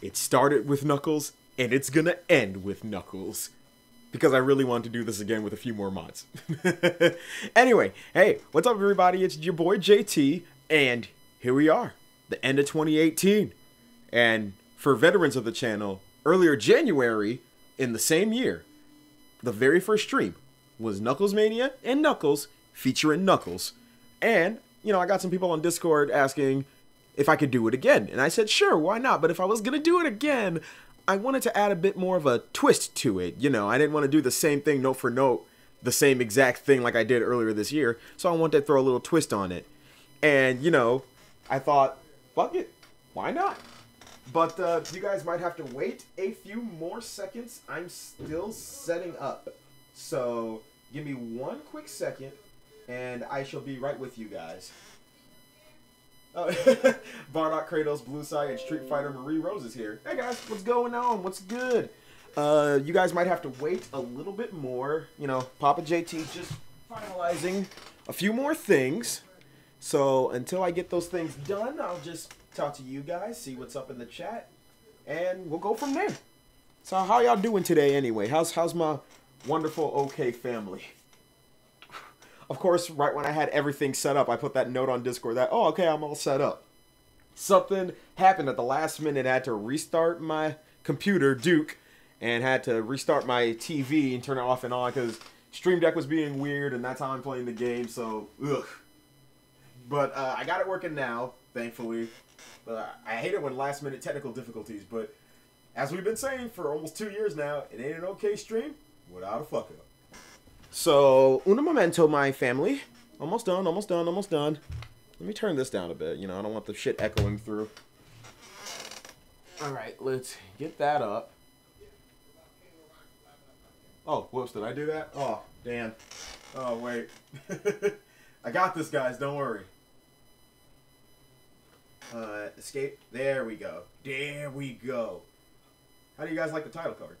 It started with Knuckles, and it's gonna end with Knuckles. Because I really want to do this again with a few more mods. Anyway, hey, what's up everybody? It's your boy JT, and here we are. The end of 2018. And for veterans of the channel, earlier January, in the same year, the very first stream was Knuckles Mania and Knuckles featuring Knuckles. And, you know, I got some people on Discord asking if I could do it again. And I said, sure, why not? But if I was going to do it again, I wanted to add a bit more of a twist to it. You know, I didn't want to do the same thing note for note, the same exact thing like I did earlier this year. So I wanted to throw a little twist on it. And, you know, I thought, fuck it, why not? But you guys might have to wait a few more seconds. I'm still setting up. So give me one quick second, and I shall be right with you guys. Oh, Bardock, Kratos, Blue Side, and Street Fighter Marie Rose is here. Hey guys, what's going on? What's good? You guys might have to wait a little bit more. You know, Papa JT just finalizing a few more things. So until I get those things done, I'll just talk to you guys, see what's up in the chat, and we'll go from there. So how y'all doing today anyway? How's my wonderful OK family? Of course, right when I had everything set up, I put that note on Discord that, oh, okay, I'm all set up. Something happened at the last minute. I had to restart my computer, Duke, and had to restart my TV and turn it off and on because Stream Deck was being weird, and that's how I'm playing the game, so ugh. But I got it working now, thankfully. But I hate it when last-minute technical difficulties, but as we've been saying for almost 2 years now, it ain't an okay stream without a fuck-up. So, un momento, my family. Almost done, almost done, almost done. Let me turn this down a bit. You know, I don't want the shit echoing through. All right, let's get that up. Oh, whoops, did I do that? Oh, damn. Oh, wait. I got this, guys. Don't worry. Escape. There we go. There we go. How do you guys like the title card?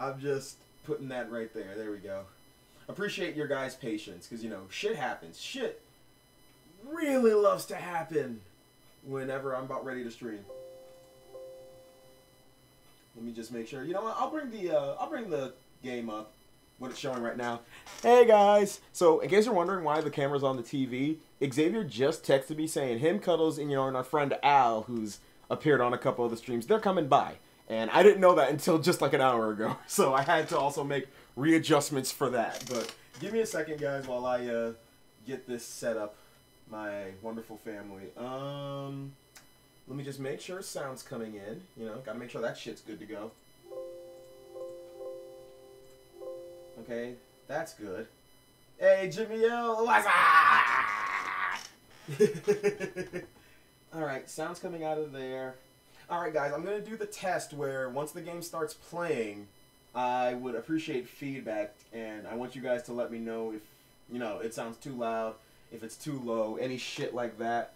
I'm just putting that right there. There we go. Appreciate your guys' patience because, you know, shit happens. Shit really loves to happen whenever I'm about ready to stream. Let me just make sure. You know what? I'll bring the game up, what it's showing right now. Hey, guys. So, in case you're wondering why the camera's on the TV, Xavier just texted me saying him, Cuddles, and, you know, and our friend Al, who's appeared on a couple of the streams, they're coming by. And I didn't know that until just like an hour ago. So I had to also make readjustments for that. But give me a second, guys, while I get this set up, my wonderful family. Let me just make sure sound's coming in. You know, gotta make sure that shit's good to go. Okay, that's good. Hey, Jimmy L. All right, sound's coming out of there. Alright guys, I'm going to do the test where once the game starts playing, I would appreciate feedback, and I want you guys to let me know if, you know, it sounds too loud, if it's too low, any shit like that.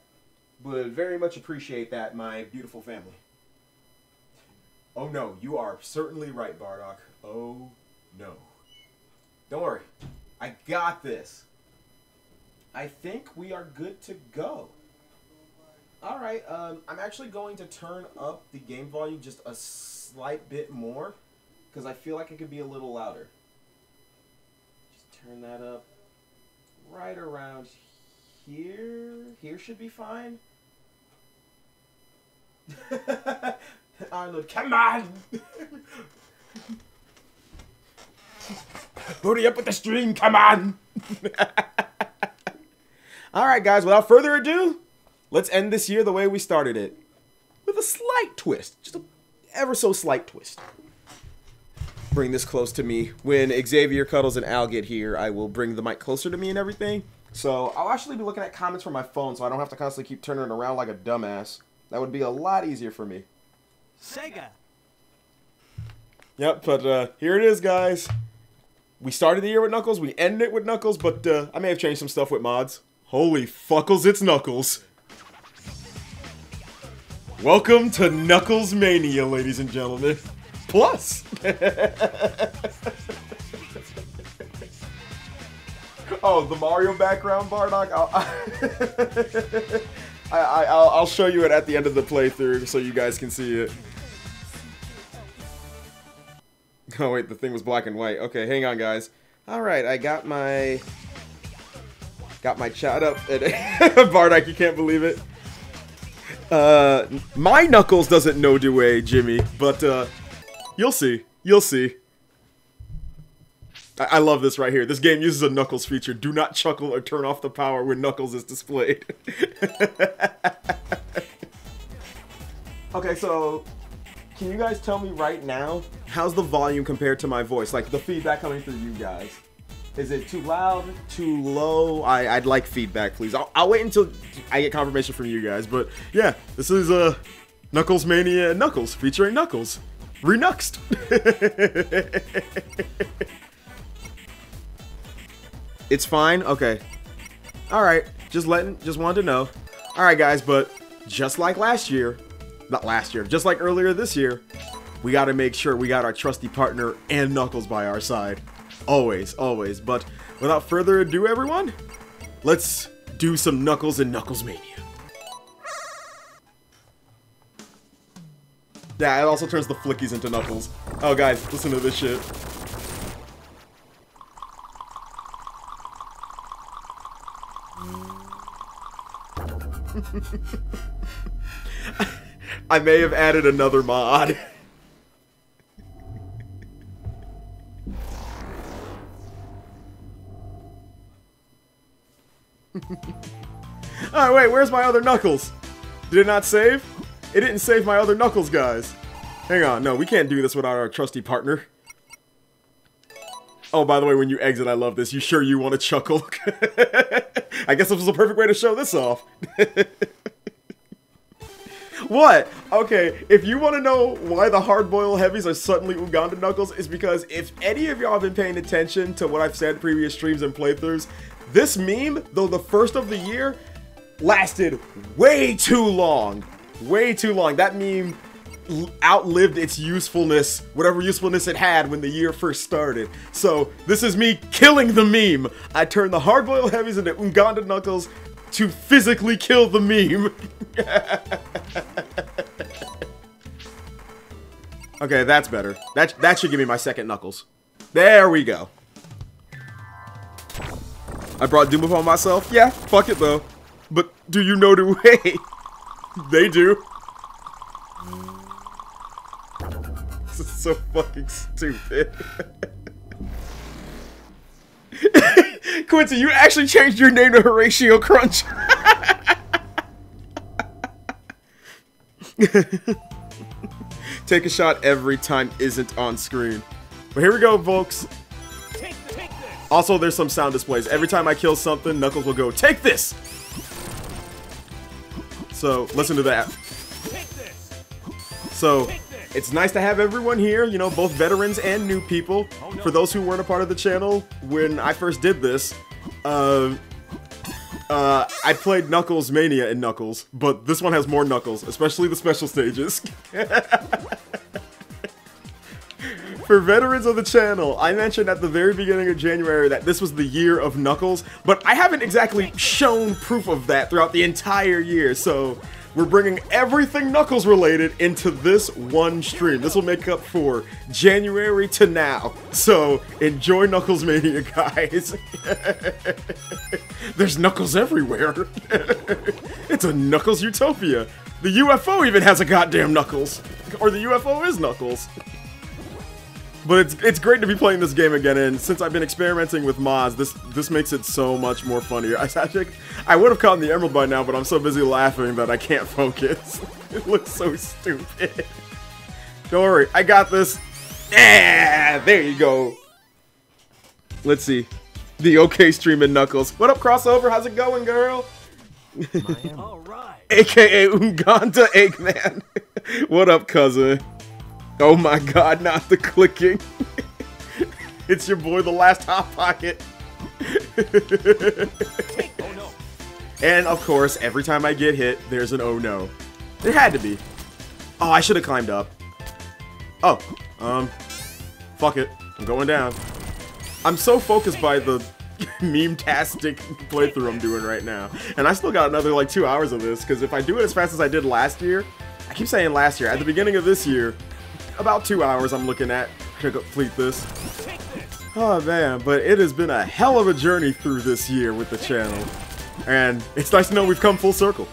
Would very much appreciate that, my beautiful family. Oh no, you are certainly right, Bardock. Oh no. Don't worry, I got this. I think we are good to go. All right, I'm actually going to turn up the game volume just a slight bit more because I feel like it could be a little louder. Just turn that up right around here. Here should be fine. Arnold, come on! Hurry up with the stream, come on! All right, guys, without further ado, let's end this year the way we started it, with a slight twist, just a ever so slight twist. Bring this close to me. When Xavier, Cuddles, and Al get here, I will bring the mic closer to me and everything. So I'll actually be looking at comments from my phone so I don't have to constantly keep turning it around like a dumbass. That would be a lot easier for me. Sega. Yep, but here it is, guys. We started the year with Knuckles, we ended it with Knuckles, but I may have changed some stuff with mods. Holy fuckles, it's Knuckles. Welcome to Knuckles Mania, ladies and gentlemen. Plus! Oh, the Mario background, Bardock? I'll show you it at the end of the playthrough so you guys can see it. Oh wait, the thing was black and white. Okay, hang on, guys. All right, I got my chat up. Bardock, you can't believe it. My Knuckles doesn't know do way, Jimmy, but you'll see. You'll see. I love this right here. This game uses a Knuckles feature. Do not chuckle or turn off the power when Knuckles is displayed. Okay, so can you guys tell me right now, how's the volume compared to my voice? Like the feedback coming through you guys. Is it too loud? Too low? I'd like feedback, please. I'll wait until I get confirmation from you guys. But yeah, this is Knuckles Mania Knuckles featuring Knuckles. Renuxed! It's fine? Okay. Alright. Just wanted to know. Alright guys, but just like last year, not last year, just like earlier this year, we gotta make sure we got our trusty partner and Knuckles by our side. Always, always. But without further ado, everyone, let's do some Knuckles and Knuckles Mania. Yeah, it also turns the flickies into Knuckles. Oh guys, listen to this shit. I may have added another mod. Oh wait, where's my other Knuckles? Did it not save? It didn't save my other Knuckles, guys. Hang on, no, we can't do this without our trusty partner. Oh, by the way, when you exit, I love this. You sure you want to chuckle? I guess this was the perfect way to show this off. What? Okay, if you want to know why the hard-boiled heavies are suddenly Ugandan Knuckles, it's because if any of y'all have been paying attention to what I've said in previous streams and playthroughs, this meme, though the first of the year, lasted way too long. Way too long. That meme outlived its usefulness, whatever usefulness it had when the year first started. So this is me killing the meme. I turned the hard-boiled heavies into Ugandan Knuckles to physically kill the meme. Okay, that's better. That should give me my second Knuckles. There we go. I brought doom upon myself. Yeah, fuck it though. But do you know the way? They do. This is so fucking stupid. Quincy, you actually changed your name to Horatio Crunch. Take a shot every time isn't on screen. But here we go, folks. Take this. Also, there's some sound displays. Every time I kill something, Knuckles will go, "Take this!" So, listen to that. So, it's nice to have everyone here, you know, both veterans and new people. For those who weren't a part of the channel, when I first did this, I played Knuckles Mania in Knuckles, but this one has more Knuckles, especially the special stages. For veterans of the channel, I mentioned at the very beginning of January that this was the year of Knuckles, but I haven't exactly shown proof of that throughout the entire year, so we're bringing everything Knuckles related into this one stream. This will make up for January to now, so enjoy Knuckles Mania, guys. There's Knuckles everywhere. It's a Knuckles utopia. The UFO even has a goddamn Knuckles, or the UFO is Knuckles. But it's great to be playing this game again, and since I've been experimenting with mods, this makes it so much more funnier. I would have caught the emerald by now, but I'm so busy laughing that I can't focus. It looks so stupid. Don't worry, I got this. Yeah, there you go. Let's see. The OK stream and Knuckles. What up, Crossover? How's it going, girl? All right. AKA Uganda Eggman. What up, cousin? Oh my god, not the clicking. It's your boy, the last Hot Pocket. Oh no. And of course, every time I get hit, there's an oh no. There had to be. Oh, I should have climbed up. Oh, fuck it. I'm going down. I'm so focused by the meme-tastic playthrough I'm doing right now. And I still got another like 2 hours of this, because if I do it as fast as I did last year, I keep saying last year, at the beginning of this year, about 2 hours I'm looking at to complete this. Oh man, but it has been a hell of a journey through this year with the channel. And it's nice to know we've come full circle.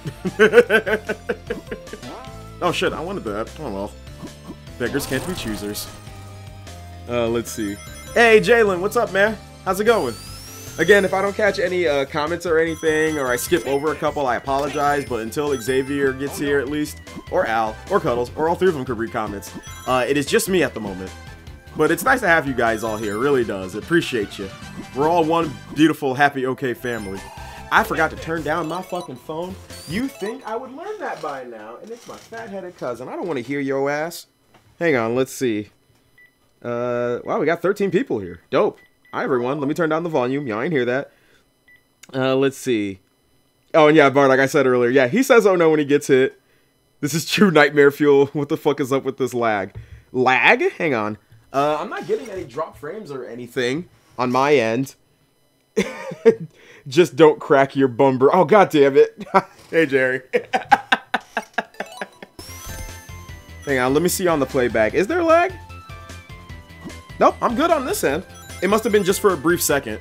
Oh shit, I wanted that. Oh well. Beggars can't be choosers. Let's see. Hey Jalen, what's up man? How's it going? Again, if I don't catch any comments or anything, or I skip over a couple, I apologize, but until Xavier gets here at least, or Al, or Cuddles, or all three of them could read comments, it is just me at the moment. But it's nice to have you guys all here, it really does. Appreciate you. We're all one beautiful, happy, okay family. I forgot to turn down my fucking phone. You think I would learn that by now, and it's my fat-headed cousin. I don't want to hear your ass. Hang on, let's see. Wow, we got 13 people here. Dope. Hi everyone, let me turn down the volume, y'all ain't hear that. Let's see. Oh, and yeah, Bart, like I said earlier, yeah, he says oh no when he gets hit. This is true nightmare fuel. What the fuck is up with this lag? Lag? Hang on. I'm not getting any drop frames or anything on my end. Just don't crack your bumper. Oh, god damn it. Hey, Jerry. Hang on, let me see on the playback. Is there lag? Nope, I'm good on this end. It must have been just for a brief second.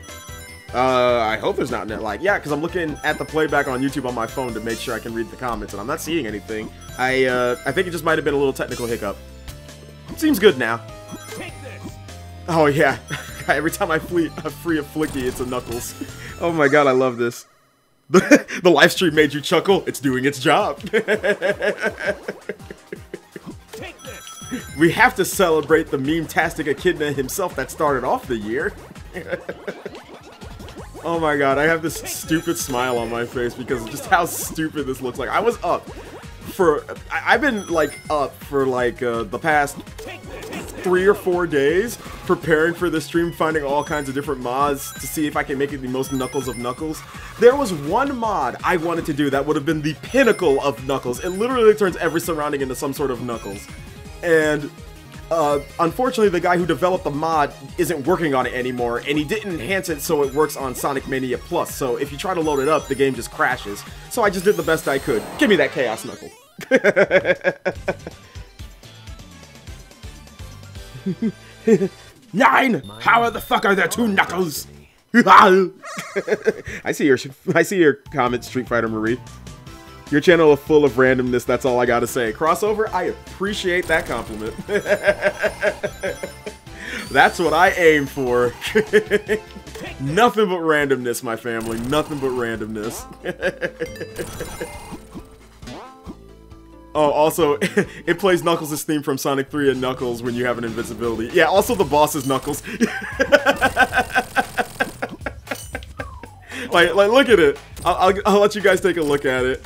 I hope there's not net lag. Yeah, because I'm looking at the playback on YouTube on my phone to make sure I can read the comments, and I'm not seeing anything. I think it just might have been a little technical hiccup. Seems good now. Take this. Oh, yeah. Every time I free a Flicky, it's a Knuckles. Oh, my God, I love this. The live stream made you chuckle. It's doing its job. We have to celebrate the meme-tastic Echidna himself that started off the year. Oh my god, I have this stupid smile on my face because of just how stupid this looks like. I was up for... I've been, like, up for, like, the past 3 or 4 days preparing for this stream, finding all kinds of different mods to see if I can make it the most Knuckles of Knuckles. There was one mod I wanted to do that would have been the pinnacle of Knuckles. It literally turns every surrounding into some sort of Knuckles. And unfortunately, the guy who developed the mod isn't working on it anymore, and he didn't enhance it so it works on Sonic Mania Plus. So if you try to load it up, the game just crashes. So I just did the best I could. Give me that Chaos Knuckle. Nine! How the fuck are there two Knuckles? I see your comment, Street Fighter Marie. Your channel is full of randomness, that's all I gotta say. Crossover, I appreciate that compliment. That's what I aim for. Nothing but randomness, my family. Nothing but randomness. Oh, also, it plays Knuckles' theme from Sonic 3 and Knuckles when you have an invincibility. Yeah, also the boss is Knuckles. Like, look at it. I'll let you guys take a look at it.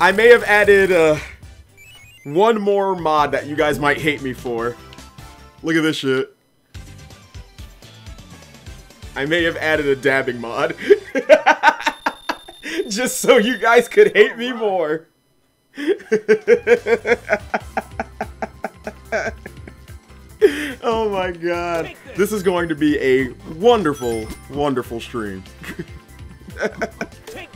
I may have added one more mod that you guys might hate me for. Look at this shit. I may have added a dabbing mod. Just so you guys could hate me more. Oh my god, this is going to be a wonderful, wonderful stream.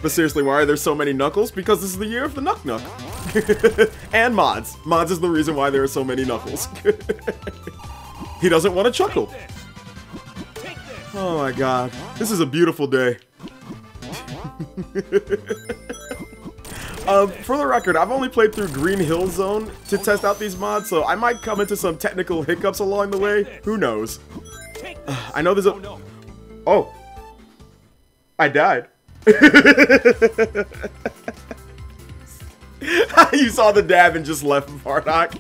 But seriously, why are there so many Knuckles? Because this is the year of the Knuck Knuck. And mods. Mods is the reason why there are so many Knuckles. He doesn't want to chuckle. Oh my god, this is a beautiful day. For the record, I've only played through Green Hill Zone to test out these mods, so I might come into some technical hiccups along the way. Who knows? I know there's a... Oh. I died. You saw the dab and just left, Bardock.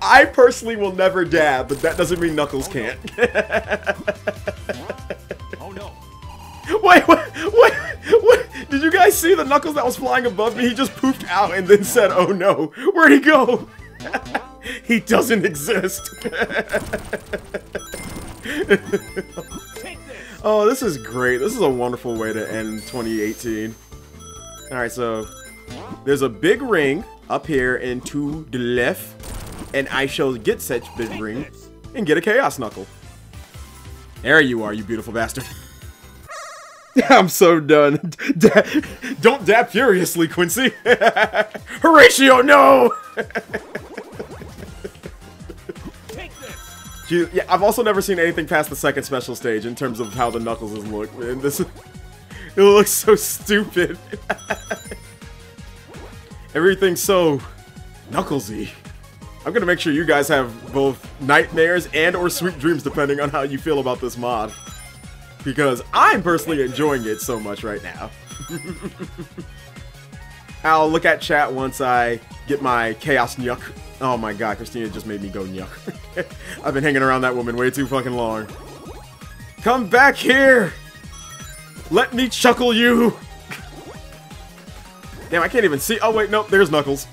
I personally will never dab, but that doesn't mean Knuckles can't. Wait, did you guys see the Knuckles that was flying above me? He just pooped out and then said, oh no, where'd he go? He doesn't exist. Oh, this is great. This is a wonderful way to end 2018. Alright, so There's a big ring up here and to the left, and I shall get such big ring and get a Chaos Knuckle. There you are, you beautiful bastard. I'm so done. Don't dab furiously, Quincy. Horatio, no! Yeah, I've also never seen anything past the second special stage in terms of how the Knuckles look. Man, it looks so stupid. Everything's so Knucklesy. I'm gonna make sure you guys have both nightmares and or sweet dreams depending on how you feel about this mod. Because I'm personally enjoying it so much right now. I'll look at chat once I get my Chaos Nyuk. Oh my god, Christina just made me go nyuk. I've been hanging around that woman way too fucking long. Come back here! Let me chuckle you! Damn, I can't even see. Oh wait, nope, there's Knuckles.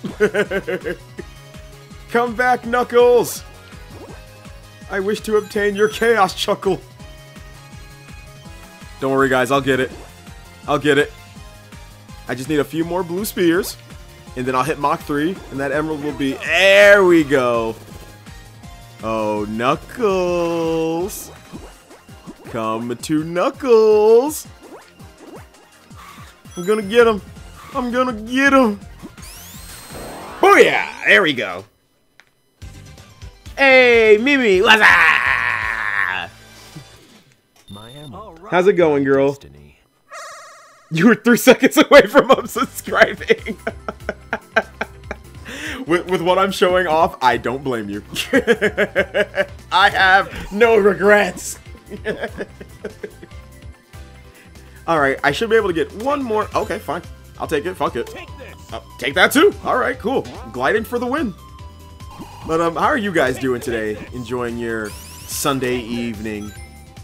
Come back, Knuckles! I wish to obtain your Chaos Chuckle. Don't worry guys, I'll get it. I'll get it. I just need a few more blue spears. And then I'll hit Mach 3, and that emerald will be... There we go! Oh, Knuckles! Come to Knuckles! I'm gonna get him! I'm gonna get him! Booyah! There we go! Hey, Mimi! What's up? How's it going, girl? You were 3 seconds away from unsubscribing. with what I'm showing off, I don't blame you. I have no regrets. Alright, I should be able to get one more. Okay, fine. I'll take it. Fuck it. Take that too. Alright, cool. Gliding for the win. But how are you guys doing today? Enjoying your Sunday evening?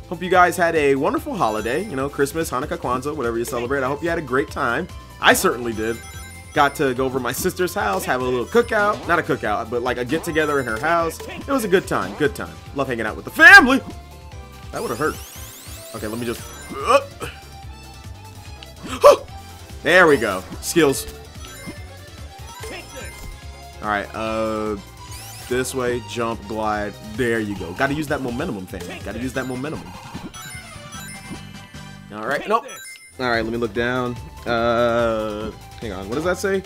Hope you guys had a wonderful holiday, you know, Christmas, Hanukkah, Kwanzaa, whatever you celebrate. I hope you had a great time. I certainly did. Got to go over to my sister's house, have a little cookout. Not a cookout, but like a get-together in her house. It was a good time, good time. Love hanging out with the family. That would have hurt. Okay, let me just... Oh! There we go. Skills. Alright, this way, jump, glide. There you go. Gotta use that momentum, fam. Gotta use that momentum. Alright, nope. Alright, let me look down. Hang on. What does that say?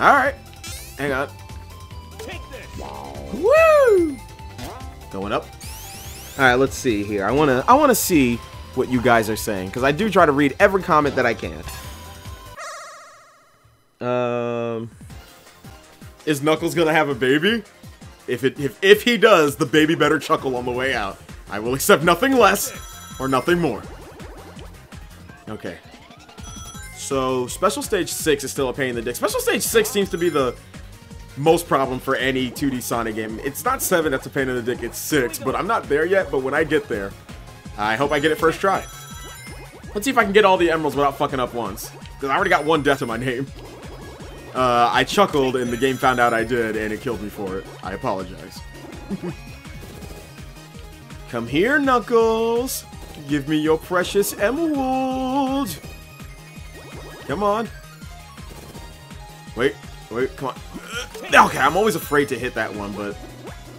Alright. Hang on. Woo! Going up. Alright, let's see here. I wanna see what you guys are saying, because I do try to read every comment that I can. Is Knuckles gonna have a baby? If he does, the baby better chuckle on the way out. I will accept nothing less or nothing more. Okay. So special stage 6 is still a pain in the dick. Special stage 6 seems to be the most problem for any 2D Sonic game. It's not 7 that's a pain in the dick, it's 6, but I'm not there yet, but when I get there, I hope I get it first try. Let's see if I can get all the emeralds without fucking up once. Because I already got one death in my name. I chuckled and the game found out I did and it killed me for it. I apologize. Come here, Knuckles. Give me your precious emerald. Come on. Wait, wait, come on. Okay, I'm always afraid to hit that one, but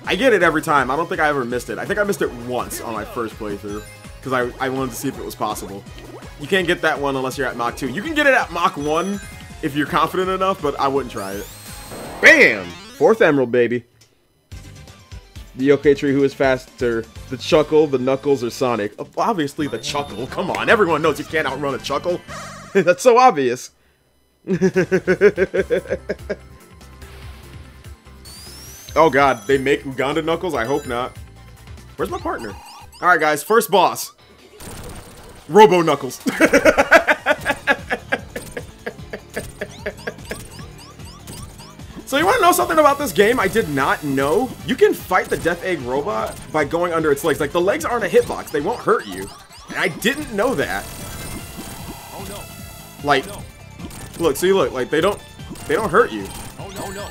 I get it every time. I don't think I ever missed it. I think I missed it once on my first playthrough because I wanted to see if it was possible. You can't get that one unless you're at Mach 2. You can get it at Mach 1. If you're confident enough, but I wouldn't try it. Bam! Fourth emerald, baby. The okay tree, who is faster? The Chuckle, the Knuckles, or Sonic? Obviously the Chuckle. Come on, everyone knows you can't outrun a Chuckle. That's so obvious. Oh god, they make Ugandan Knuckles? I hope not. Where's my partner? Alright guys, first boss. Robo Knuckles. So you want to know something about this game I did not know? You can fight the Death Egg robot by going under its legs. Like, the legs aren't a hitbox. They won't hurt you. And I didn't know that. Oh no. Like, oh, no. Look, see, look. Like, they don't hurt you. Oh no, no.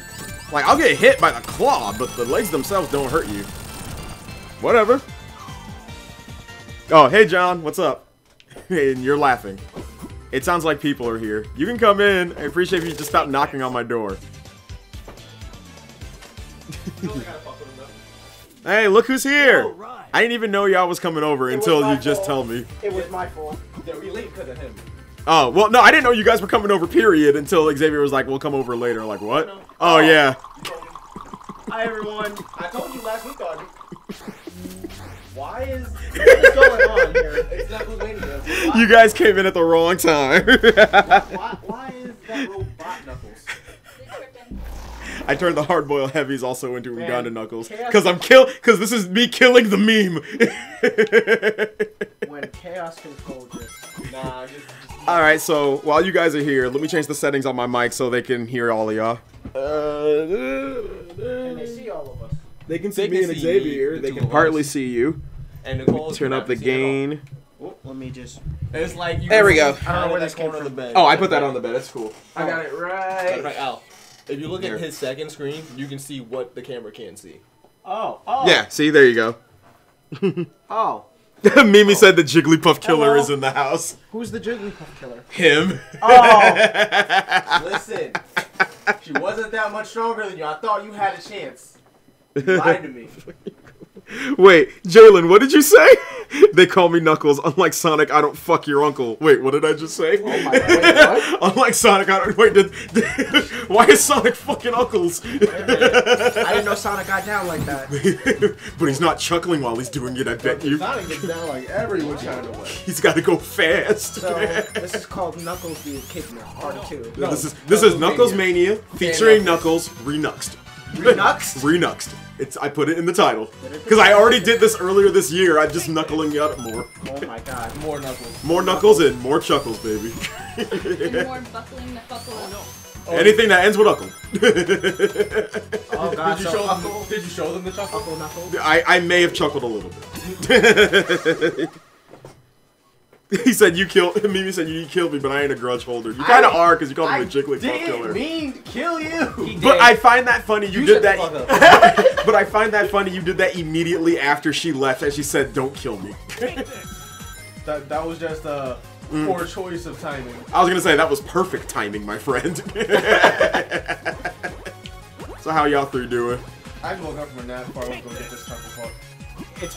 Like, I'll get hit by the claw, but the legs themselves don't hurt you. Whatever. Oh, hey, John. What's up? And you're laughing. It sounds like people are here. You can come in. I appreciate if you just stop knocking on my door. Hey, look who's here! Oh, right. I didn't even know y'all was coming over until you just tell me. It was my fault. Yeah, we late because of him. Oh, well, no, I didn't know you guys were coming over, period, until Xavier was like, we'll come over later. Like, what? No. Oh, yeah. Hi, everyone. I told you last week on... Why is... What's going on here? It's Knuckles Mania. Why? You guys came in at the wrong time. Why is that robot Knuckles? I turned the hard-boiled heavies also into Ugandan Knuckles. Because this is me killing the meme. When chaos control just... Nah, just... Alright, so while you guys are here, let me change the settings on my mic so they can hear all of y'all. And they see all of us. They can see me and Xavier. They can partly see you. And turn up the gain. Let me just... It's like you there we go. I don't know where this came from. The bed. Oh, I put that on the bed. It's cool. I got it right. Got it right, Al. If you look at his second screen, you can see what the camera can see. Oh, oh. Yeah, see, there you go. Oh. Mimi said the Jigglypuff killer is in the house. Who's the Jigglypuff killer? Him. Oh. Listen, she wasn't that much stronger than you. I thought you had a chance. You lied to me. Wait, Jalen, what did you say? They call me Knuckles. Unlike Sonic, I don't fuck your uncle. Wait, what did I just say? Oh my God, wait, what? Unlike Sonic, I don't... Wait, why is Sonic fucking Knuckles? I didn't know Sonic got down like that. But he's not chuckling while he's doing it, I bet you. Sonic gets down like everyone kind of way. He's got to go fast. So, this is called Knuckles the Echidna, Part 2. No, this is Knuckles Mania, featuring Knuckles, Renuxed. Renuxed? Renuxed. I put it in the title. Because I already did this earlier this year, I'm just knuckling it up more. Oh my God, more Knuckles. More Knuckles and more chuckles, baby. And more buckling the buckle. Oh, no. Anything that ends with uckle. Oh God, did you show them the chuckle? Uckle, knuckle? I may have chuckled a little bit. He said you killed Mimi said you killed me, but I ain't a grudge holder. You kinda are because you called me a Jigglypuff killer. I didn't mean to kill you. But I find that funny you did that. But I find that funny you did that immediately after she left and she said don't kill me. That was just a poor choice of timing. I was gonna say that was perfect timing, my friend. So how y'all three doing? I just woke up from a nap before I was gonna get this type of fuck.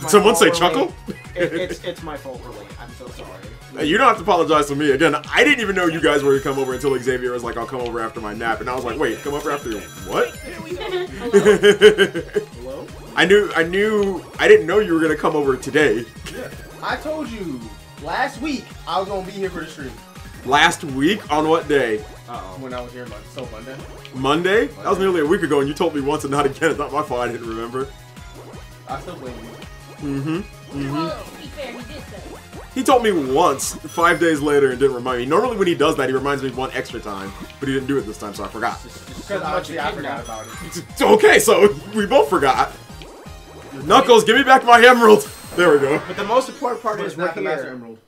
Someone say chuckle? It's my fault, really. I'm so sorry. Hey, you don't have to apologize to me. Again, I didn't even know you guys were going to come over until Xavier was like, I'll come over after my nap. And I was like, wait, come over after your what? Hello? I didn't know you were going to come over today. Yeah. I told you last week I was going to be here for the stream. Last week? On what day? When I was here, so Monday. Monday? That was nearly a week ago and you told me once and not again. It's not my fault I didn't remember. I still blame you. He told me once, 5 days later, and didn't remind me. Normally when he does that, he reminds me one extra time, but he didn't do it this time, so I forgot. I forgot about it. Okay, so we both forgot. Knuckles, give me back my emerald! There we go. But the most important part is not the master emerald.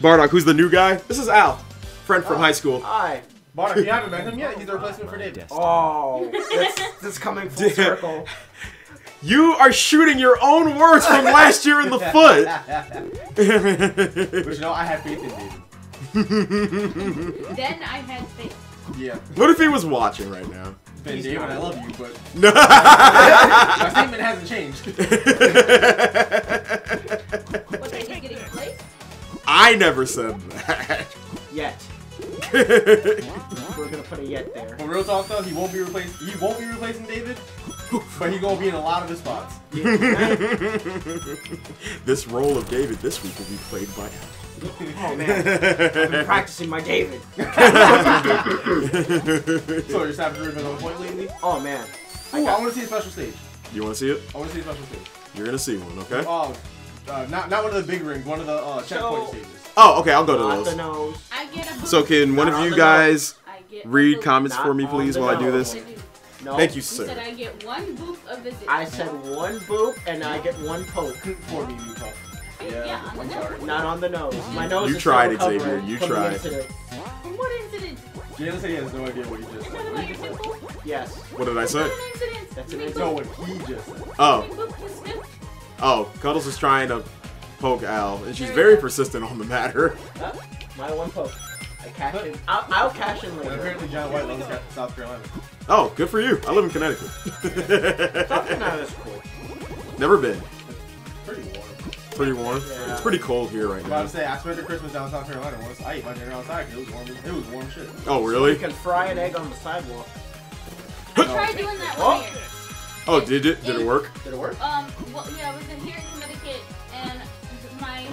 Bardock, who's the new guy? This is Al, friend from high school. Hi. Bardock, you haven't met him yet? He's the replacement for David. Oh, that's coming full circle. You are shooting your own words from last year in the foot! Which, no, I have faith in David. Then I had faith. Yeah. What if he was watching right now? Ben, David, I love you, but... No. My statement hasn't changed. Was I just getting replaced? I never said that. Yet. We're gonna put a yet there. Well, real talk though, he won't be replaced. He won't be replacing David, but he gonna be in a lot of his spots. Yeah. This role of David this week will be played by Al. Oh man, I've been practicing my David. So just have been on point lately. Oh man, I want to see a special stage. You want to see it? I want to see a special stage. You're gonna see one, okay? Oh, not one of the big rings, one of the checkpoint stages. Oh, okay, I'll go to those. So can one of you guys read comments for me, please, while I do this? No. Thank you, sir. I get one boop of visit. I said one boop, and I get one poke for me. Yeah, not on the nose. My nose is still recovering. You tried, Xavier. You tried. From what incident? Jalen said he has no idea what he just said. Yes. What did I say? That's an incident. No, what he just said. Oh. Oh, Cuddles is trying to poke Al, and she's very persistent on the matter. My one poke. I cash in. I'll cash in later. Apparently John White lives in South Carolina. Oh, good for you. I live in Connecticut. South Carolina's cool. Never been. It's pretty warm. Pretty warm? Yeah. It's pretty cold here right now. I was about to say, I spent the Christmas down in South Carolina once. I ate my dinner outside because it was warm shit. Oh, really? So you can fry an egg on the sidewalk. I tried doing that one year. Oh, did it? Did it work? Did it work? Well, yeah, I was in here in Connecticut, and my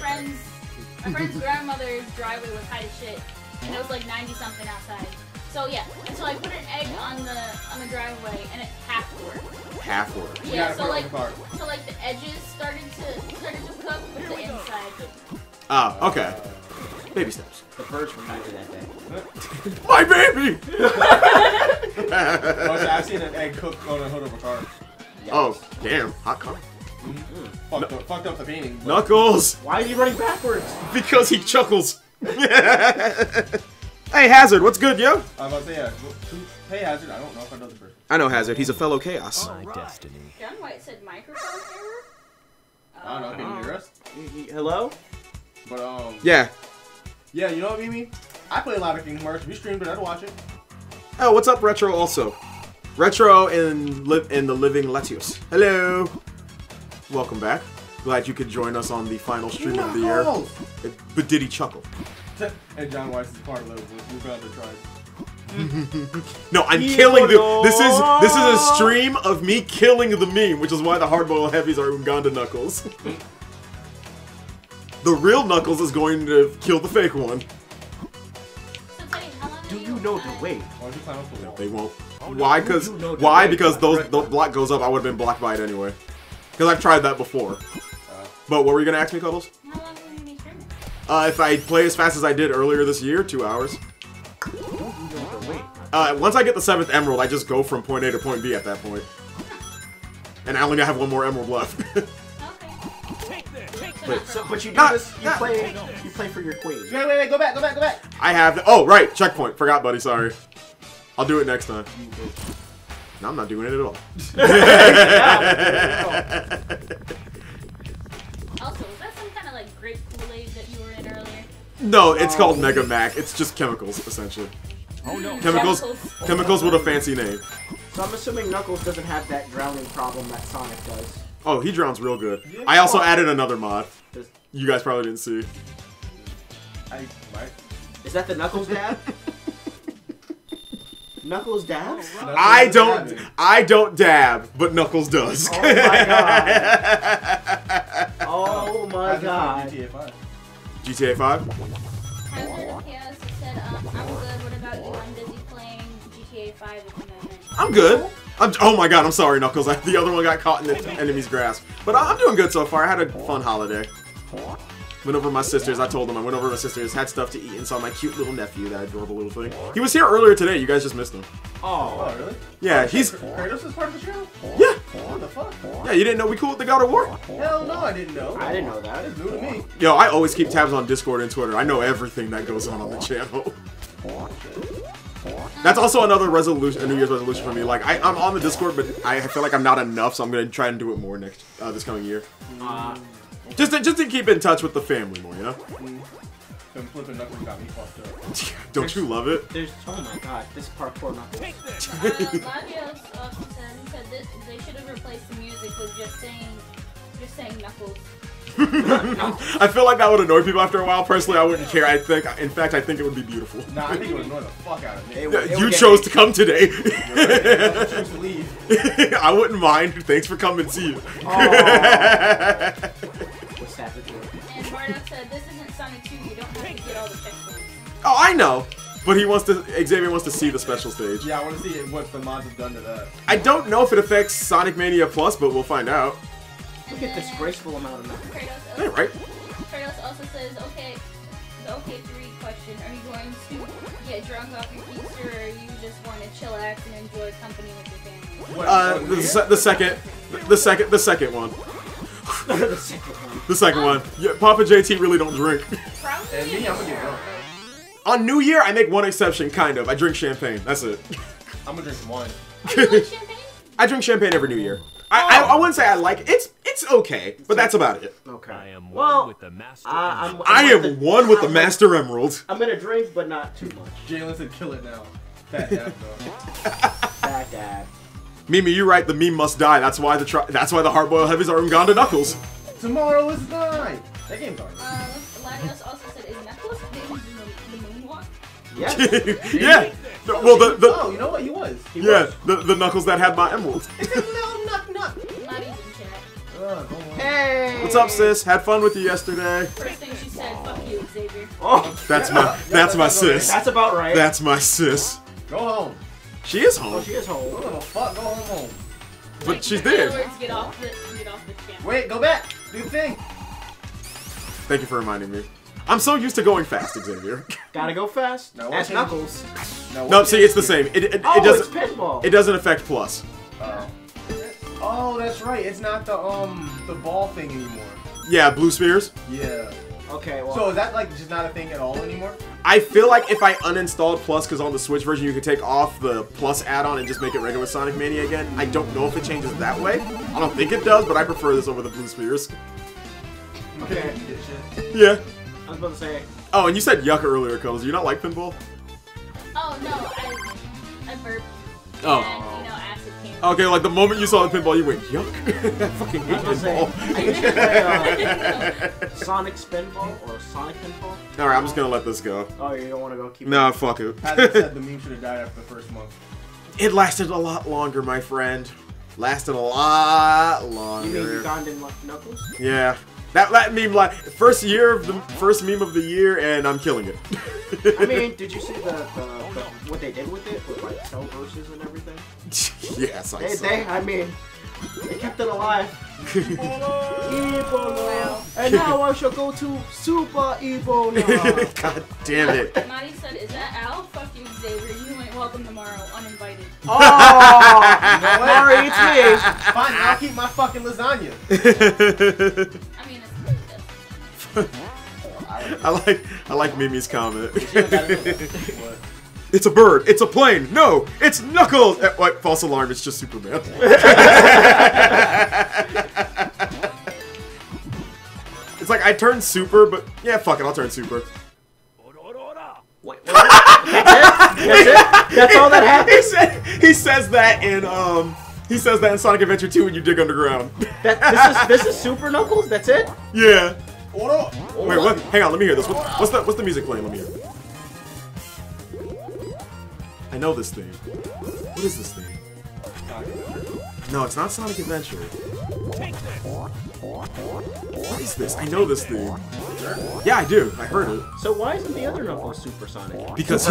friend's grandmother's driveway was high as shit, and it was like 90-something outside. So yeah, and so I put an egg on the driveway, and it half worked. Half worked. Yeah. So like the edges started to cook, but the inside. Oh, okay. Baby steps. The birds were nice that day. My baby! I've seen an egg cook on the hood of a car. Yes. Oh, damn. Hot car. Mm-hmm. Fucked up the painting. Knuckles! Why are you running backwards? Because he chuckles. Hey, Hazard, what's good, yo? I'm about to say, yeah. Hey, Hazard, I don't know if I know the person. I know Hazard. He's a fellow Chaos. My destiny. John White said microphone error? I don't know. Can you hear us? Hello? But, yeah, you know what, Mimi? I play a lot of Kingdom Hearts. We streamed it. I'd watch it. Oh, what's up, Retro? Also, Retro in the Living Latios. Hello. Welcome back. Glad you could join us on the final stream of the year. But did he chuckle? And John Weiss is part of it. We're glad to try. No, I'm killing the. This is a stream of me killing the meme, which is why the hardboiled heavies are Ugandan Knuckles. The real Knuckles is going to kill the fake one. Do you know the way? No, they won't. Why? Because why? Because the block goes up. I would have been blocked by it anyway. Because I've tried that before. But what were you gonna ask me, Cuddles? How long will you be streaming? If I play as fast as I did earlier this year, 2 hours. Once I get the 7th emerald, I just go from point A to point B at that point. And I only have one more emerald left. But you do this. You play for your queen. Wait, go back. I have. Oh, right, checkpoint. Forgot, buddy. Sorry. I'll do it next time. No, I'm not doing it at all. Also, was that some kind of like grape Kool-Aid that you were in earlier? No, it's called Mega Mac. It's just chemicals, essentially. Oh no. Chemicals with a fancy name. So I'm assuming Knuckles doesn't have that drowning problem that Sonic does. Oh, he drowns real good. I also added another mod. You guys probably didn't see. Is that the Knuckles dab? Knuckles dabs? I don't dab, but Knuckles does. Oh my god. Oh my god. GTA 5. GTA 5? Hazard Chaos said, I'm good. What about you? I'm busy playing GTA 5 at the moment. I'm good. Oh my god, I'm sorry, Knuckles. The other one got caught in the enemy's grasp. But I'm doing good so far. I had a fun holiday. Went over to my sister's. I told them I went over to my sister's, had stuff to eat, and saw my cute little nephew, that adorable little thing. He was here earlier today. You guys just missed him. Oh, really? Yeah, he's... Kratos is part of the show? Yeah. What the fuck? Yeah, you didn't know we cooled the God of War? Hell no, I didn't know. I didn't know that. It's new to me. Yo, I always keep tabs on Discord and Twitter. I know everything that goes on the channel. That's also another resolution, a New Year's resolution for me. Like, I'm on the Discord, but I feel like I'm not enough, so I'm gonna try and do it more next this coming year. Just to keep in touch with the family more, you know. Don't you love it? There's oh my god, this parkour Knuckles. Lavios often said they should have replaced the music with just saying Knuckles. I feel like that would annoy people after a while. Personally, I wouldn't care. In fact, I think it would be beautiful. Nah, I think it would annoy the fuck out of me. You chose to come today. I chose to leave. I wouldn't mind. Thanks for coming. See you. Oh. What's happening? And Barnett said, "This isn't Sonic 2. You don't have to get all the checkpoints." Oh, I know. But he wants to. Xavier wants to see the special stage. Yeah, I want to see what the mods have done to that. I don't know if it affects Sonic Mania Plus, but we'll find out. Look at this graceful amount of that. Kratos, right? Kratos also says, okay, the OK3 question, are you going to get drunk off your pizza, or you just want to chillax and enjoy company with your family? The second one. The second one. Yeah, Papa JT really don't drink. Probably. And me, I'm gonna get drunk. On New Year, I make one exception, kind of. I drink champagne. That's it. I'm gonna drink wine. You like champagne? I drink champagne every New Year. I wouldn't say I like it. It's It's okay, but that's about it. Okay. I am one with the Master Emerald. I'm gonna drink, but not too much. Jalen said kill it now. Fat dad, bro. Fat dad. Mimi, you're right. The meme must die. That's why the hard-boiled heavies are Ugandan Knuckles. Tomorrow is night. That game's hard. Larios also said, is Knuckles the moonwalk? Yeah. Yeah. Well, the oh, you know what? He was. He was. The Knuckles that had my emerald. It says no, knock, knock. Not even chat. Hey. What's up, sis? Had fun with you yesterday. First thing she said, fuck you, Xavier. Oh, that's my sis. That's about right. That's my sis. Go home. She is home. Oh, she is home. What the fuck? Go home. But wait, she's there. Get off the camera. Wait, go back. Do the thing. Thank you for reminding me. I'm so used to going fast, Xavier. Gotta go fast. No, that's Knuckles. No, see, it's the same. It doesn't. It's pinball. It doesn't affect plus. Oh, that's right. It's not the ball thing anymore. Yeah, blue spheres. Yeah. Okay. Well. So is that like just not a thing at all anymore? I feel like if I uninstalled plus, because on the Switch version you can take off the plus add-on and just make it regular Sonic Mania again. I don't know if it changes that way. I don't think it does, but I prefer this over the blue spheres. Okay. Yeah. I was about to say. Oh, and you said yuck earlier, Cuddles. Do you not like pinball? Oh, no. I burped. Oh. And, you know, acid came. Okay, like the moment you saw the pinball, you went, yuck. I fucking hate pinball. I used to play Sonic Spinball or Sonic Pinball. Alright, I'm just going to let this go. Oh, you don't want to go keep it? Fuck it. Patrick said the meme should have died after the first month. It lasted a lot longer, my friend. Lasted a lot longer. You mean Ugandan Knuckles? Yeah. That meme, like, first meme of the year, and I'm killing it. I mean, did you see the what they did with it? With, like, cell verses and everything? Yes, I saw. I mean, they kept it alive. Ebola. And now I shall go to Super Ebola. God damn it. Maddie said, is that Al? Fuck you, Xavier. You ain't welcome tomorrow. Uninvited. Oh, Larry, it's me. Fine, I'll keep my fucking lasagna. I like Mimi's comment. It's a bird. It's a plane. No, it's Knuckles. What? False alarm. It's just Superman. It's like I turned super, but yeah, fuck it. I'll turn super. Wait, that's it? That's it? That's all that happens. He says that in He says that in Sonic Adventure 2 when you dig underground. This is Super Knuckles? That's it? Yeah. Wait, what? Hang on, let me hear this. What's the music playing? Let me hear it. I know this thing. What is this thing? No, it's not Sonic Adventure. What is this? I know this thing. Yeah, I do. I heard it. So why isn't the other Knuckles Super Sonic? Because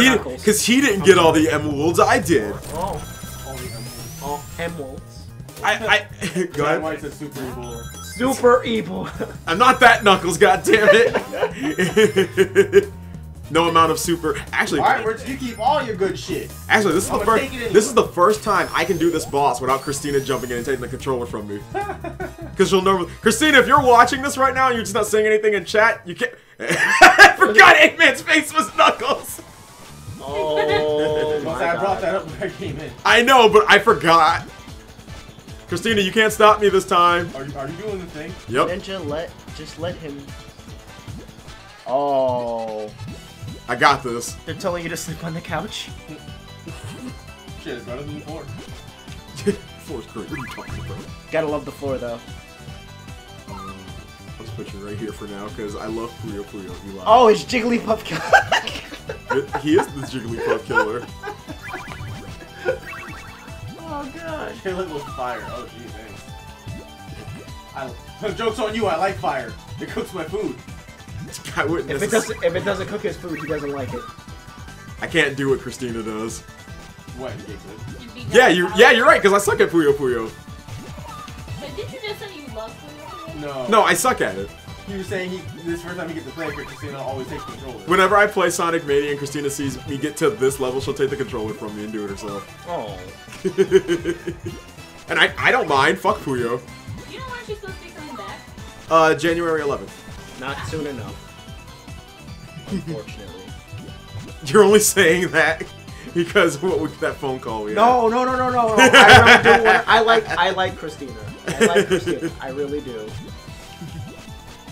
he didn't get all the emeralds. I did. Oh. Oh, emeralds. I go ahead. Why is Super Evil? Super Evil. I'm not that Knuckles, goddammit. No amount of super. Actually, all right, you keep all your good shit. Actually, this is the first. This is the first time I can do this boss without Christina jumping in and taking the controller from me. Because she'll normally. Christina, if you're watching this right now and you're just not saying anything in chat, you can't. I forgot Eggman's face was Knuckles. Oh, I brought that up when I came in. I know, but I forgot. Christina, you can't stop me this time. Are you doing the thing? Yep. Ninja, just let him. Oh. I got this. They're telling you to sleep on the couch? Shit, it's better than the floor. The floor's great. What are you talking about? Gotta love the floor, though. Let's put you right here for now, because I love Puyo Puyo. Oh, it's Jigglypuff. He is the Jigglypuff killer. Oh god. Caleb was fire. Oh gee, thanks. The joke's on you, I like fire. It cooks my food. I wouldn't if it doesn't cook his food, he doesn't like it. I can't do what Christina does. What? Yeah, you're right, because I suck at Puyo Puyo. But did you just say you love Puyo Puyo? No. No, I suck at it. You were saying this first time he gets to play, Christina always takes control. Whenever I play Sonic Mania and Christina sees me get to this level, she'll take the controller from me and do it herself. Oh. And I don't mind. Fuck Puyo. You know when she's supposed to be coming back? January 11th. Not soon enough. Unfortunately. You're only saying that because what was that phone call we had? No. I really do want. I like Christina. I like Christina. I really do.